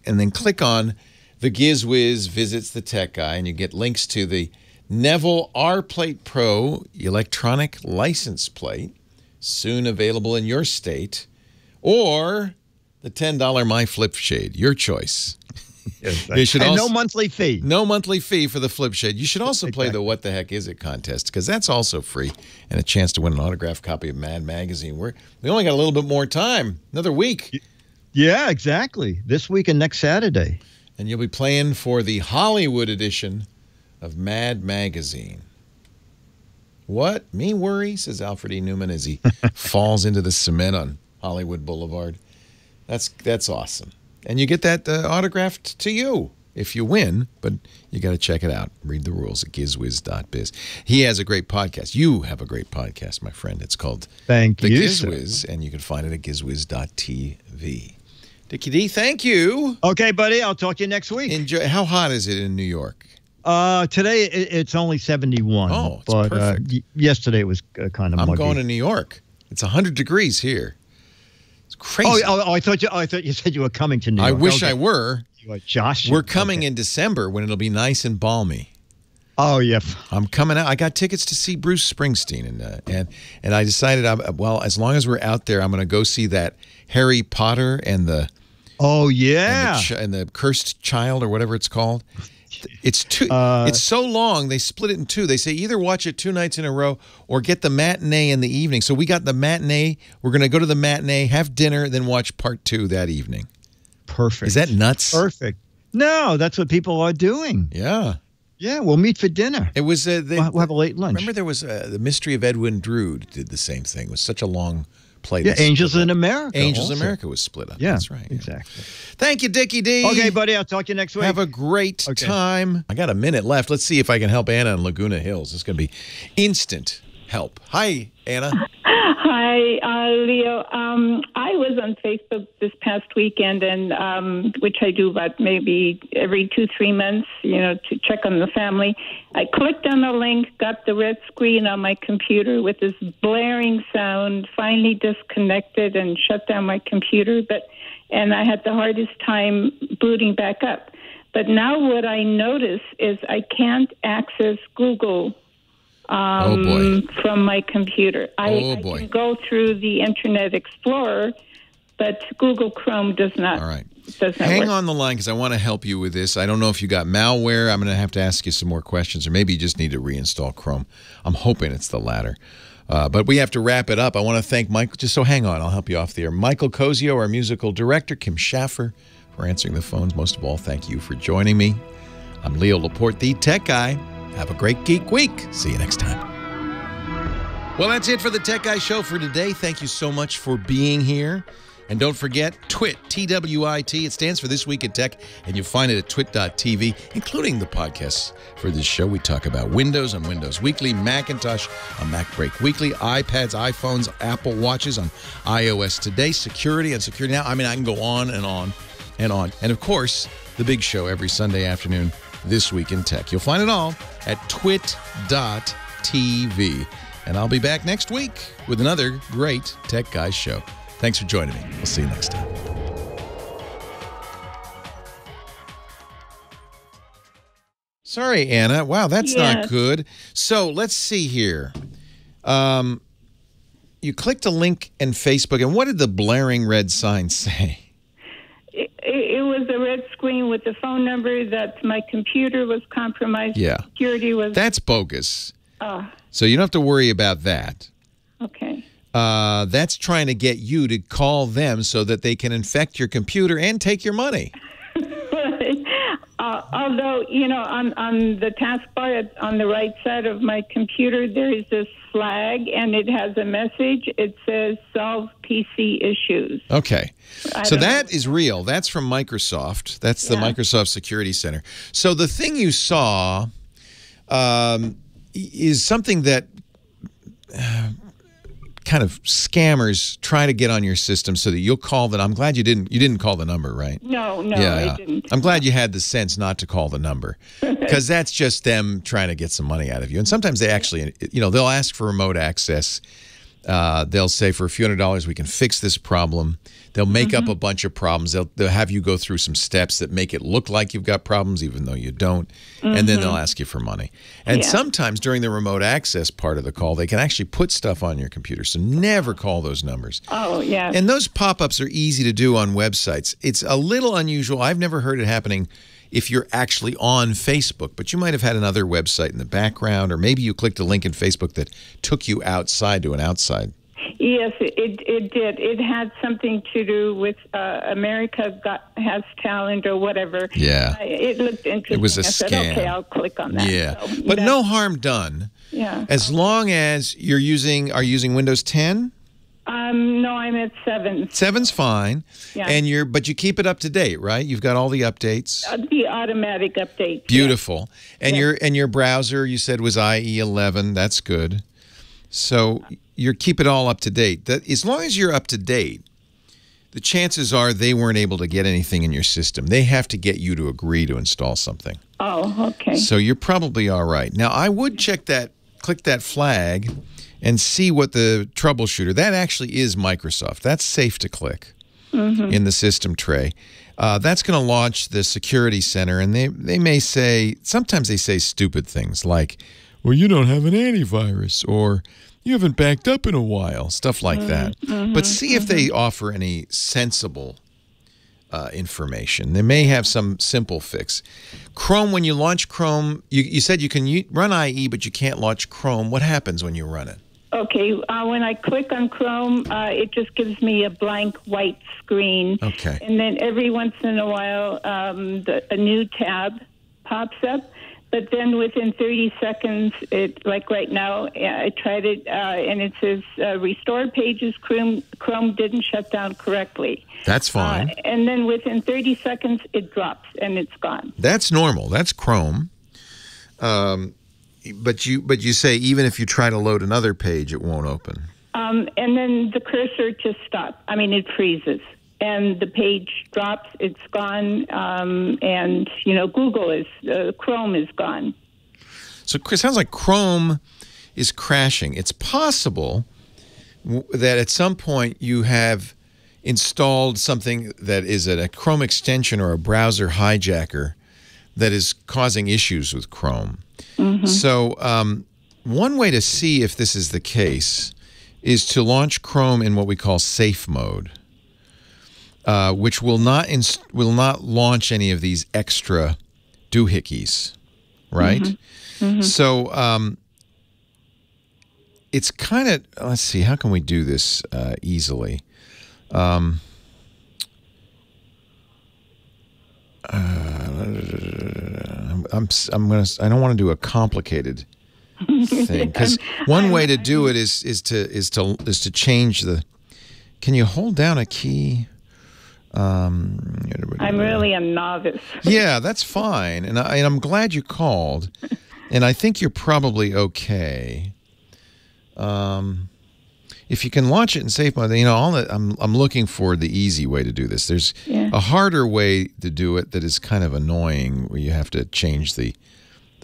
and then click on the GizWiz Visits the Tech Guy, and you get links to the Neville R-Plate Pro electronic license plate, soon available in your state, or the $10 My Flip Shade, your choice. Yes, you should also, no monthly fee. No monthly fee for the Flip Shade. You should also play the What the Heck Is It contest, because that's also free, and a chance to win an autographed copy of Mad Magazine. We only got a little bit more time, another week. Yeah, exactly. This week and next Saturday. And you'll be playing for the Hollywood edition of Mad Magazine. What? Me worry, says Alfred E. Newman as he falls into the cement on Hollywood Boulevard. That's awesome. And you get that autographed to you if you win, but you got to check it out. Read the rules at gizwiz.biz. He has a great podcast. You have a great podcast, my friend. It's called The Gizwiz, and you can find it at gizwiz.tv. Dickie D, thank you. Okay, buddy. I'll talk to you next week. Enjoy. How hot is it in New York? Today, it's only 71. Oh, it's perfect. Yesterday, it was kind of muggy. I'm going to New York. It's 100 degrees here. Crazy. Oh, I thought you said you were coming to New York. I wish I were. You are Josh. We're coming in December when it'll be nice and balmy. Oh, yeah. I'm coming out. I got tickets to see Bruce Springsteen, and I decided, well, as long as we're out there, I'm going to go see that Harry Potter and the... Oh, yeah. And the Cursed Child or whatever it's called. It's so long, they split it in two. They say either watch it 2 nights in a row or get the matinee in the evening. So we got the matinee. We're going to go to the matinee, have dinner, then watch part 2 that evening. Perfect. Is that nuts? Perfect. No, that's what people are doing. Yeah. Yeah, we'll meet for dinner. It was we'll have a late lunch. Remember there was The Mystery of Edwin Drood did the same thing. It was such a long play. Yeah, Angels in America. Angels in America was split up. Yeah, that's right. Yeah. Exactly. Thank you, Dickie D. Okay, buddy. I'll talk to you next week. Have a great time. I got a minute left. Let's see if I can help Anna in Laguna Hills. It's going to be instant help. Hi, Anna. Hi, Leo. I was on Facebook this past weekend, and which I do about maybe every 2-3 months, you know, to check on the family. I clicked on the link, got the red screen on my computer with this blaring sound, finally disconnected and shut down my computer, and I had the hardest time booting back up. But now what I notice is I can't access Google from my computer. I can go through the Internet Explorer, but Google Chrome does not. All right. Hang on the line because I want to help you with this. I don't know if you got malware. I'm going to have to ask you some more questions, or maybe you just need to reinstall Chrome. I'm hoping it's the latter. But we have to wrap it up. I want to thank Michael. Just so hang on. I'll help you off the air. Michael Cozio, our musical director, Kim Schaffer for answering the phones. Most of all, thank you for joining me. I'm Leo Laporte, the Tech Guy. Have a great Geek Week. See you next time. Well, that's it for the Tech Guy Show for today. Thank you so much for being here. And don't forget, Twit, T-W-I-T. It stands for This Week in Tech, and you'll find it at twit.tv, including the podcasts for this show. We talk about Windows on Windows Weekly, Macintosh on Mac Break Weekly, iPads, iPhones, Apple Watches on iOS Today, security on Security Now. I mean, I can go on and on and on. And, of course, the big show every Sunday afternoon, This Week in Tech. You'll find it all at twit.tv. And I'll be back next week with another great Tech Guy Show. Thanks for joining me. We'll see you next time. Sorry, Anna. Wow, that's not good. So let's see here. You clicked a link in Facebook, and what did the blaring red sign say? It was a red screen with the phone number that my computer was compromised. Yeah. Security was... That's bogus. So you don't have to worry about that. Okay. That's trying to get you to call them so that they can infect your computer and take your money. Although, you know, on the taskbar on the right side of my computer, there is this flag, and it has a message. It says, solve PC issues. Okay. So that is real. That's from Microsoft. That's the Microsoft Security Center. So the thing you saw is something that kind of scammers try to get on your system so that you'll call them. I'm glad you didn't. You didn't call the number, right? No, no, I didn't. I'm glad you had the sense not to call the number, because that's just them trying to get some money out of you. And sometimes they actually, you know, they'll ask for remote access. They'll say, for a few $100, we can fix this problem. They'll make up a bunch of problems. They'll have you go through some steps that make it look like you've got problems, even though you don't. And then they'll ask you for money. And sometimes during the remote access part of the call, they can actually put stuff on your computer. So never call those numbers. Oh, yeah. And those pop-ups are easy to do on websites. It's a little unusual. I've never heard it happening if you're actually on Facebook, but you might have had another website in the background, or maybe you clicked a link in Facebook that took you outside to an outside. Yes, it did. It had something to do with America Has Talent or whatever. Yeah. It looked interesting. It was a scam. I said, okay, I'll click on that. Yeah, so, but no harm done. Yeah. As long as you're using, are you using Windows 10? No, I'm at 7. 7's fine, and but you keep it up to date, right? You've got all the updates. The automatic updates. Beautiful, and your browser, you said, was IE11. That's good. So you keep it all up to date. That, as long as you're up to date, the chances are they weren't able to get anything in your system. They have to get you to agree to install something. Oh, okay. So you're probably all right. Now I would check that, click that flag, and see what the troubleshooter, that actually is Microsoft. That's safe to click in the system tray. That's going to launch the security center, and they may say, sometimes they say stupid things like, well, you don't have an antivirus, or you haven't backed up in a while, stuff like that. But see if they offer any sensible information. They may have some simple fix. Chrome, when you launch Chrome, you said you can run IE, but you can't launch Chrome. What happens when you run it? Okay, when I click on Chrome, it just gives me a blank white screen. Okay. And then every once in a while, a new tab pops up. But then within 30 seconds, like right now, I tried it, and it says, restore pages, Chrome didn't shut down correctly. That's fine. And then within 30 seconds, it drops, and it's gone. That's normal. That's Chrome. But you say even if you try to load another page, it won't open. And then the cursor just stops. I mean, it freezes. And the page drops, it's gone, and, you know, Chrome is gone. So it sounds like Chrome is crashing. It's possible that at some point you have installed something that is a Chrome extension or a browser hijacker that is causing issues with Chrome. So one way to see if this is the case is to launch Chrome in what we call safe mode. Which will not launch any of these extra doohickeys, right? So it's kind of, let's see, how can we do this easily? I don't want to do a complicated thing, because one way to do it is to change the. Can you hold down a key? I'm really a novice. Yeah, that's fine, and I'm glad you called, and I think you're probably okay. If you can launch it in safe mode, you know, I'm looking for the easy way to do this. There's a harder way to do it that is kind of annoying, where you have to change the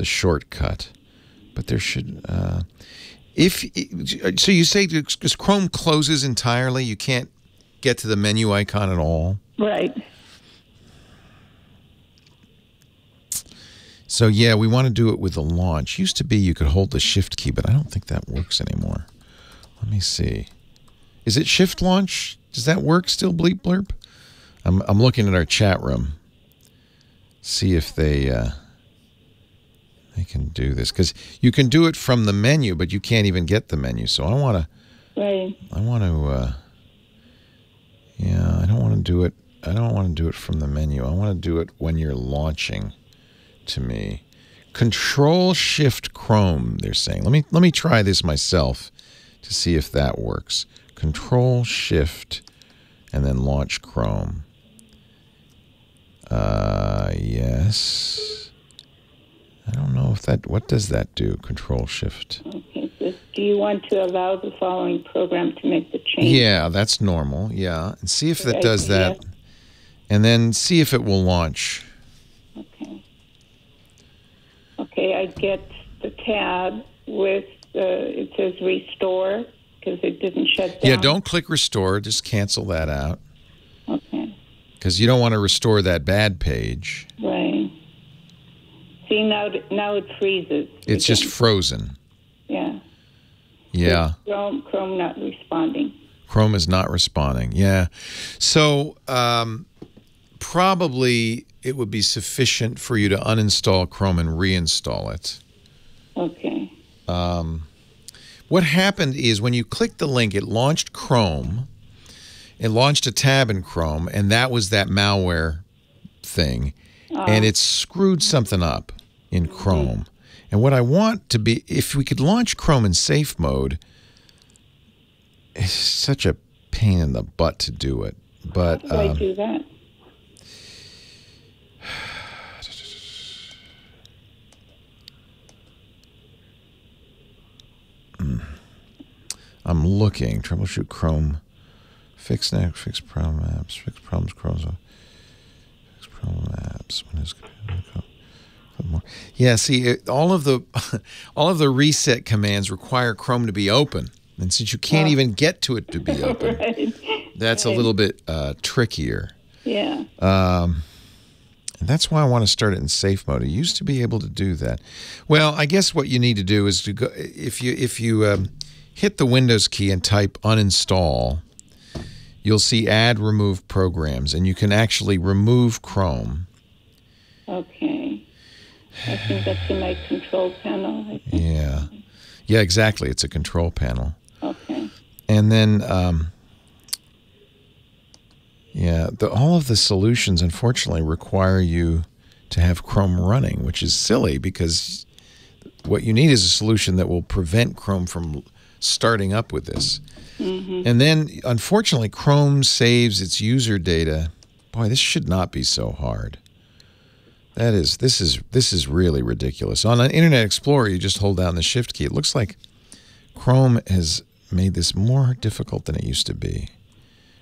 shortcut. But there should, so you say, because Chrome closes entirely, you can't get to the menu icon at all. Right. So, yeah, we want to do it with the launch. Used to be you could hold the shift key, but I don't think that works anymore. Let me see. Is it shift launch? Does that work still, bleep blurb? I'm looking at our chat room. See if they can do this. Because you can do it from the menu, but you can't even get the menu. So I want to... Right. I want to... Yeah, I don't want to do it. I don't want to do it from the menu. I want to do it when you're launching. To me, Control Shift Chrome. They're saying, let me try this myself to see if that works. Control Shift, and then launch Chrome. Yes. I don't know know if that, what does that do? Control Shift. Okay. Do you want to allow the following program to make the change? Yeah, that's normal. Yeah. And see if it does that. Yes. And then see if it will launch. Okay. Okay, I get the tab with it says restore because it didn't shut down. Yeah, don't click restore. Just cancel that out. Okay. Because you don't want to restore that bad page. Right. See, now it freezes. It's again. Just frozen. Yeah. Yeah. Chrome not responding. Chrome is not responding, yeah. So probably it would be sufficient for you to uninstall Chrome and reinstall it. Okay. What happened is when you clicked the link, it launched Chrome. It launched a tab in Chrome, and that was that malware thing. And it screwed something up in Chrome. Mm-hmm. And what I want to be, if we could launch Chrome in safe mode, it's such a pain in the butt to do it. But how do I do that? I'm looking. Troubleshoot Chrome. Fix next. Fix problem apps. Fix problems. Chrome. Fix problem apps. Windows computer. Yeah, see, all of the reset commands require Chrome to be open, and since you can't even get to it to be open, that's a little bit trickier. Yeah. And that's why I want to start it in safe mode. I used to be able to do that. Well, I guess what you need to do is to go if you hit the Windows key and type uninstall, you'll see add remove programs, and you can actually remove Chrome. Okay. I think that's in my control panel. I think. Yeah. Yeah, exactly. It's a control panel. Okay. And then, yeah, all of the solutions, unfortunately, require you to have Chrome running, which is silly because what you need is a solution that will prevent Chrome from starting up with this. Mm-hmm. And then, unfortunately, Chrome saves its user data. Boy, this should not be so hard. That is, this is really ridiculous. On Internet Explorer, you just hold down the Shift key. It looks like Chrome has made this more difficult than it used to be.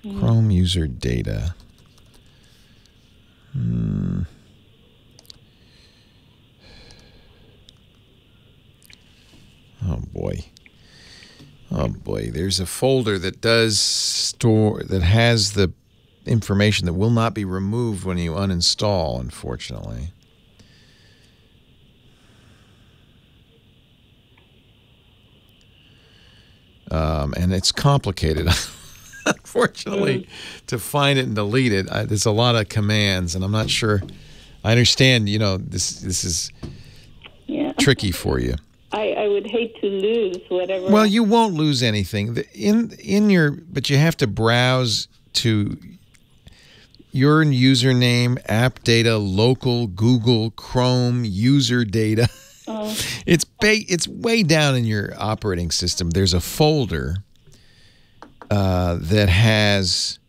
Mm. Chrome user data. Hmm. Oh boy. Oh boy. There's a folder that does store that has the information that will not be removed when you uninstall, unfortunately. And it's complicated, unfortunately, to find it and delete it. There's a lot of commands, and I'm not sure. I understand, you know, this is tricky for you. I would hate to lose whatever. Well, you won't lose anything. But you have to browse to your username, app data, local, Google, Chrome, user data. Oh. It's way down in your operating system. There's a folder that has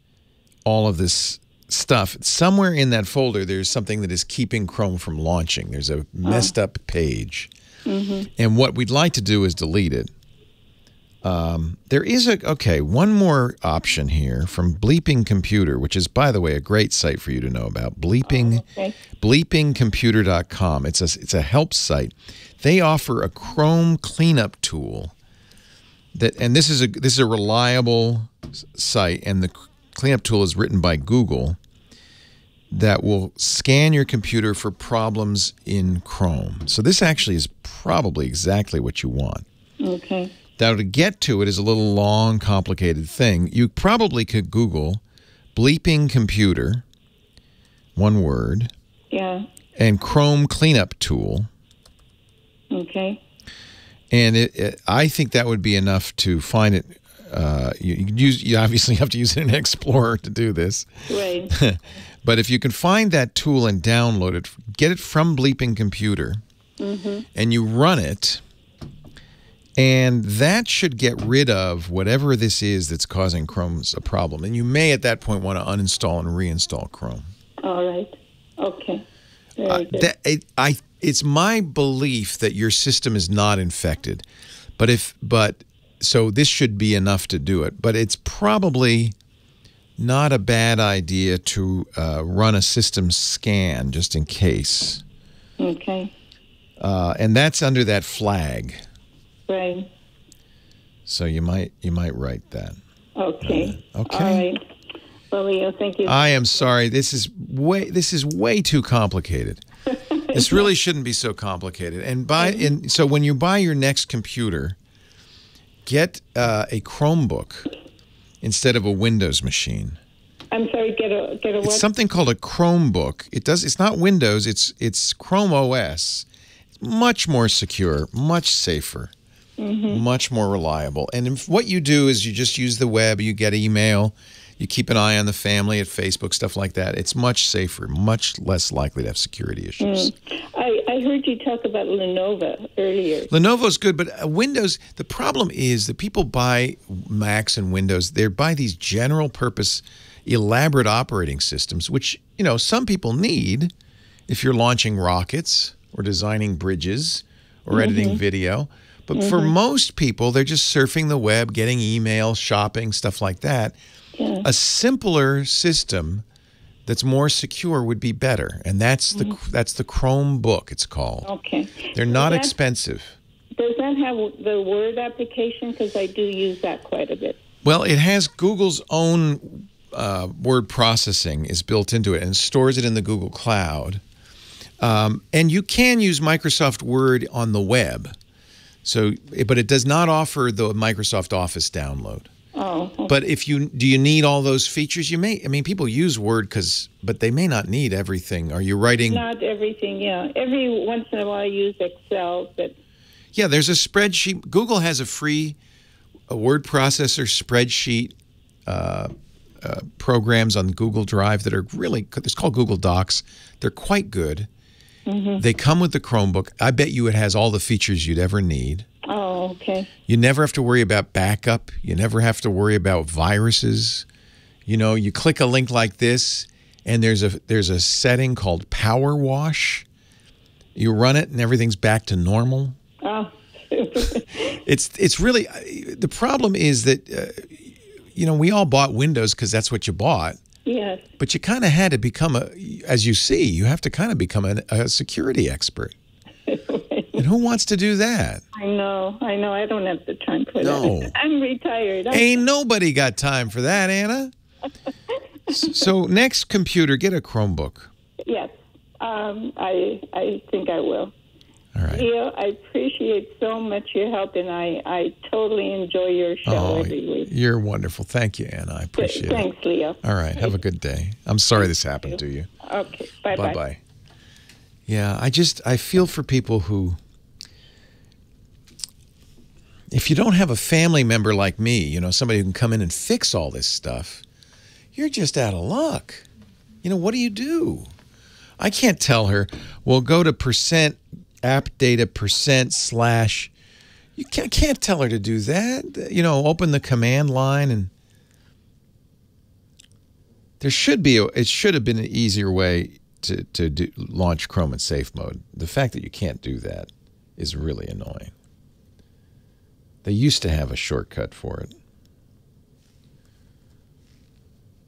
all of this stuff. Somewhere in that folder, there's something that is keeping Chrome from launching. There's a messed up page. Mm-hmm. And what we'd like to do is delete it. There is one more option here from Bleeping Computer, which is, by the way, a great site for you to know about. Bleepingcomputer.com. It's a help site. They offer a Chrome cleanup tool that, and this is a reliable site, and the cleanup tool is written by Google that will scan your computer for problems in Chrome. So this actually is probably exactly what you want. Okay. Now, to get to it is a little long, complicated thing. You probably could Google Bleeping Computer, one word, and Chrome Cleanup Tool. Okay. And I think that would be enough to find it. You obviously have to use Internet Explorer to do this. Right. But if you can find that tool and download it, get it from Bleeping Computer, and you run it, and that should get rid of whatever this is that's causing Chrome's a problem. And you may at that point want to uninstall and reinstall Chrome. All right. Okay. It's my belief that your system is not infected, but so this should be enough to do it. But it's probably not a bad idea to run a system scan just in case. Okay. And that's under that flag. Right. So you might write that. Okay. Okay. All right. Well, Leo, thank you. I am sorry. This is way too complicated. This really shouldn't be so complicated. And so when you buy your next computer, get a Chromebook instead of a Windows machine. I'm sorry. Get a what? It's something called a Chromebook. It's not Windows. It's Chrome OS. It's much more secure, much safer, much more reliable. And if, what you do is you just use the web. You get email. You keep an eye on the family at Facebook, stuff like that. It's much safer, much less likely to have security issues. I heard you talk about Lenovo earlier. Lenovo's good, but Windows, the problem is that people buy Macs and Windows. They buy these general-purpose, elaborate operating systems, which, you know, some people need if you're launching rockets or designing bridges or editing video. But for most people, they're just surfing the web, getting email, shopping, stuff like that. Yeah. A simpler system that's more secure would be better, and that's the Chromebook, it's called. Okay. They're not expensive. Does that have the Word application? Because I do use that quite a bit. Well, it has Google's own word processing is built into it and stores it in the Google Cloud. And you can use Microsoft Word on the web, but it does not offer the Microsoft Office download. Oh, okay. But do you need all those features? People use Word but they may not need everything. Are you writing? Not everything, yeah. Every once in a while I use Excel, but yeah, there's a spreadsheet. Google has a free word processor spreadsheet programs on Google Drive that are really, it's called Google Docs. They're quite good. They come with the Chromebook. I bet you it has all the features you'd ever need. Oh, okay. You never have to worry about backup. You never have to worry about viruses. You know, you click a link like this, and there's a setting called Power Wash. You run it, and everything's back to normal. Oh. It's really, the problem is that, you know, we all bought Windows because that's what you bought. Yes. But you kind of had to become, you have to kind of become a security expert. And who wants to do that? I know. I don't have the time for that. I'm retired. Ain't nobody got time for that, Anna. So next computer, get a Chromebook. Yes, I think I will. All right. Leo, I appreciate so much your help, and I totally enjoy your show every week. You're wonderful. Thank you, Anna. I appreciate it. Thanks, Leo. All right. Have a good day. I'm sorry this happened to you. Okay. Bye-bye. Bye-bye. Yeah, I feel for people who, if you don't have a family member like me, you know, somebody who can come in and fix all this stuff, you're just out of luck. You know, what do you do? I can't tell her, well, go to %appdata%/ you can't tell her to do that. You know, open the command line, and there should be, it should have been an easier way to launch Chrome in safe mode. The fact that you can't do that is really annoying. They used to have a shortcut for it.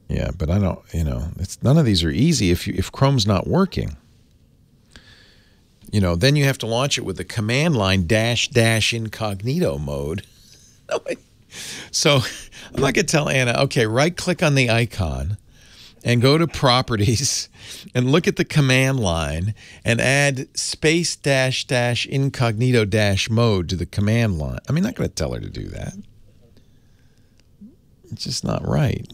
Yeah, but I don't, you know, none of these are easy if Chrome's not working. You know, then you have to launch it with the command line -- incognito mode. So I'm not going to tell Anna, okay, right-click on the icon and go to properties and look at the command line and add space -- incognito -- mode to the command line. I mean, I'm not going to tell her to do that. It's just not right.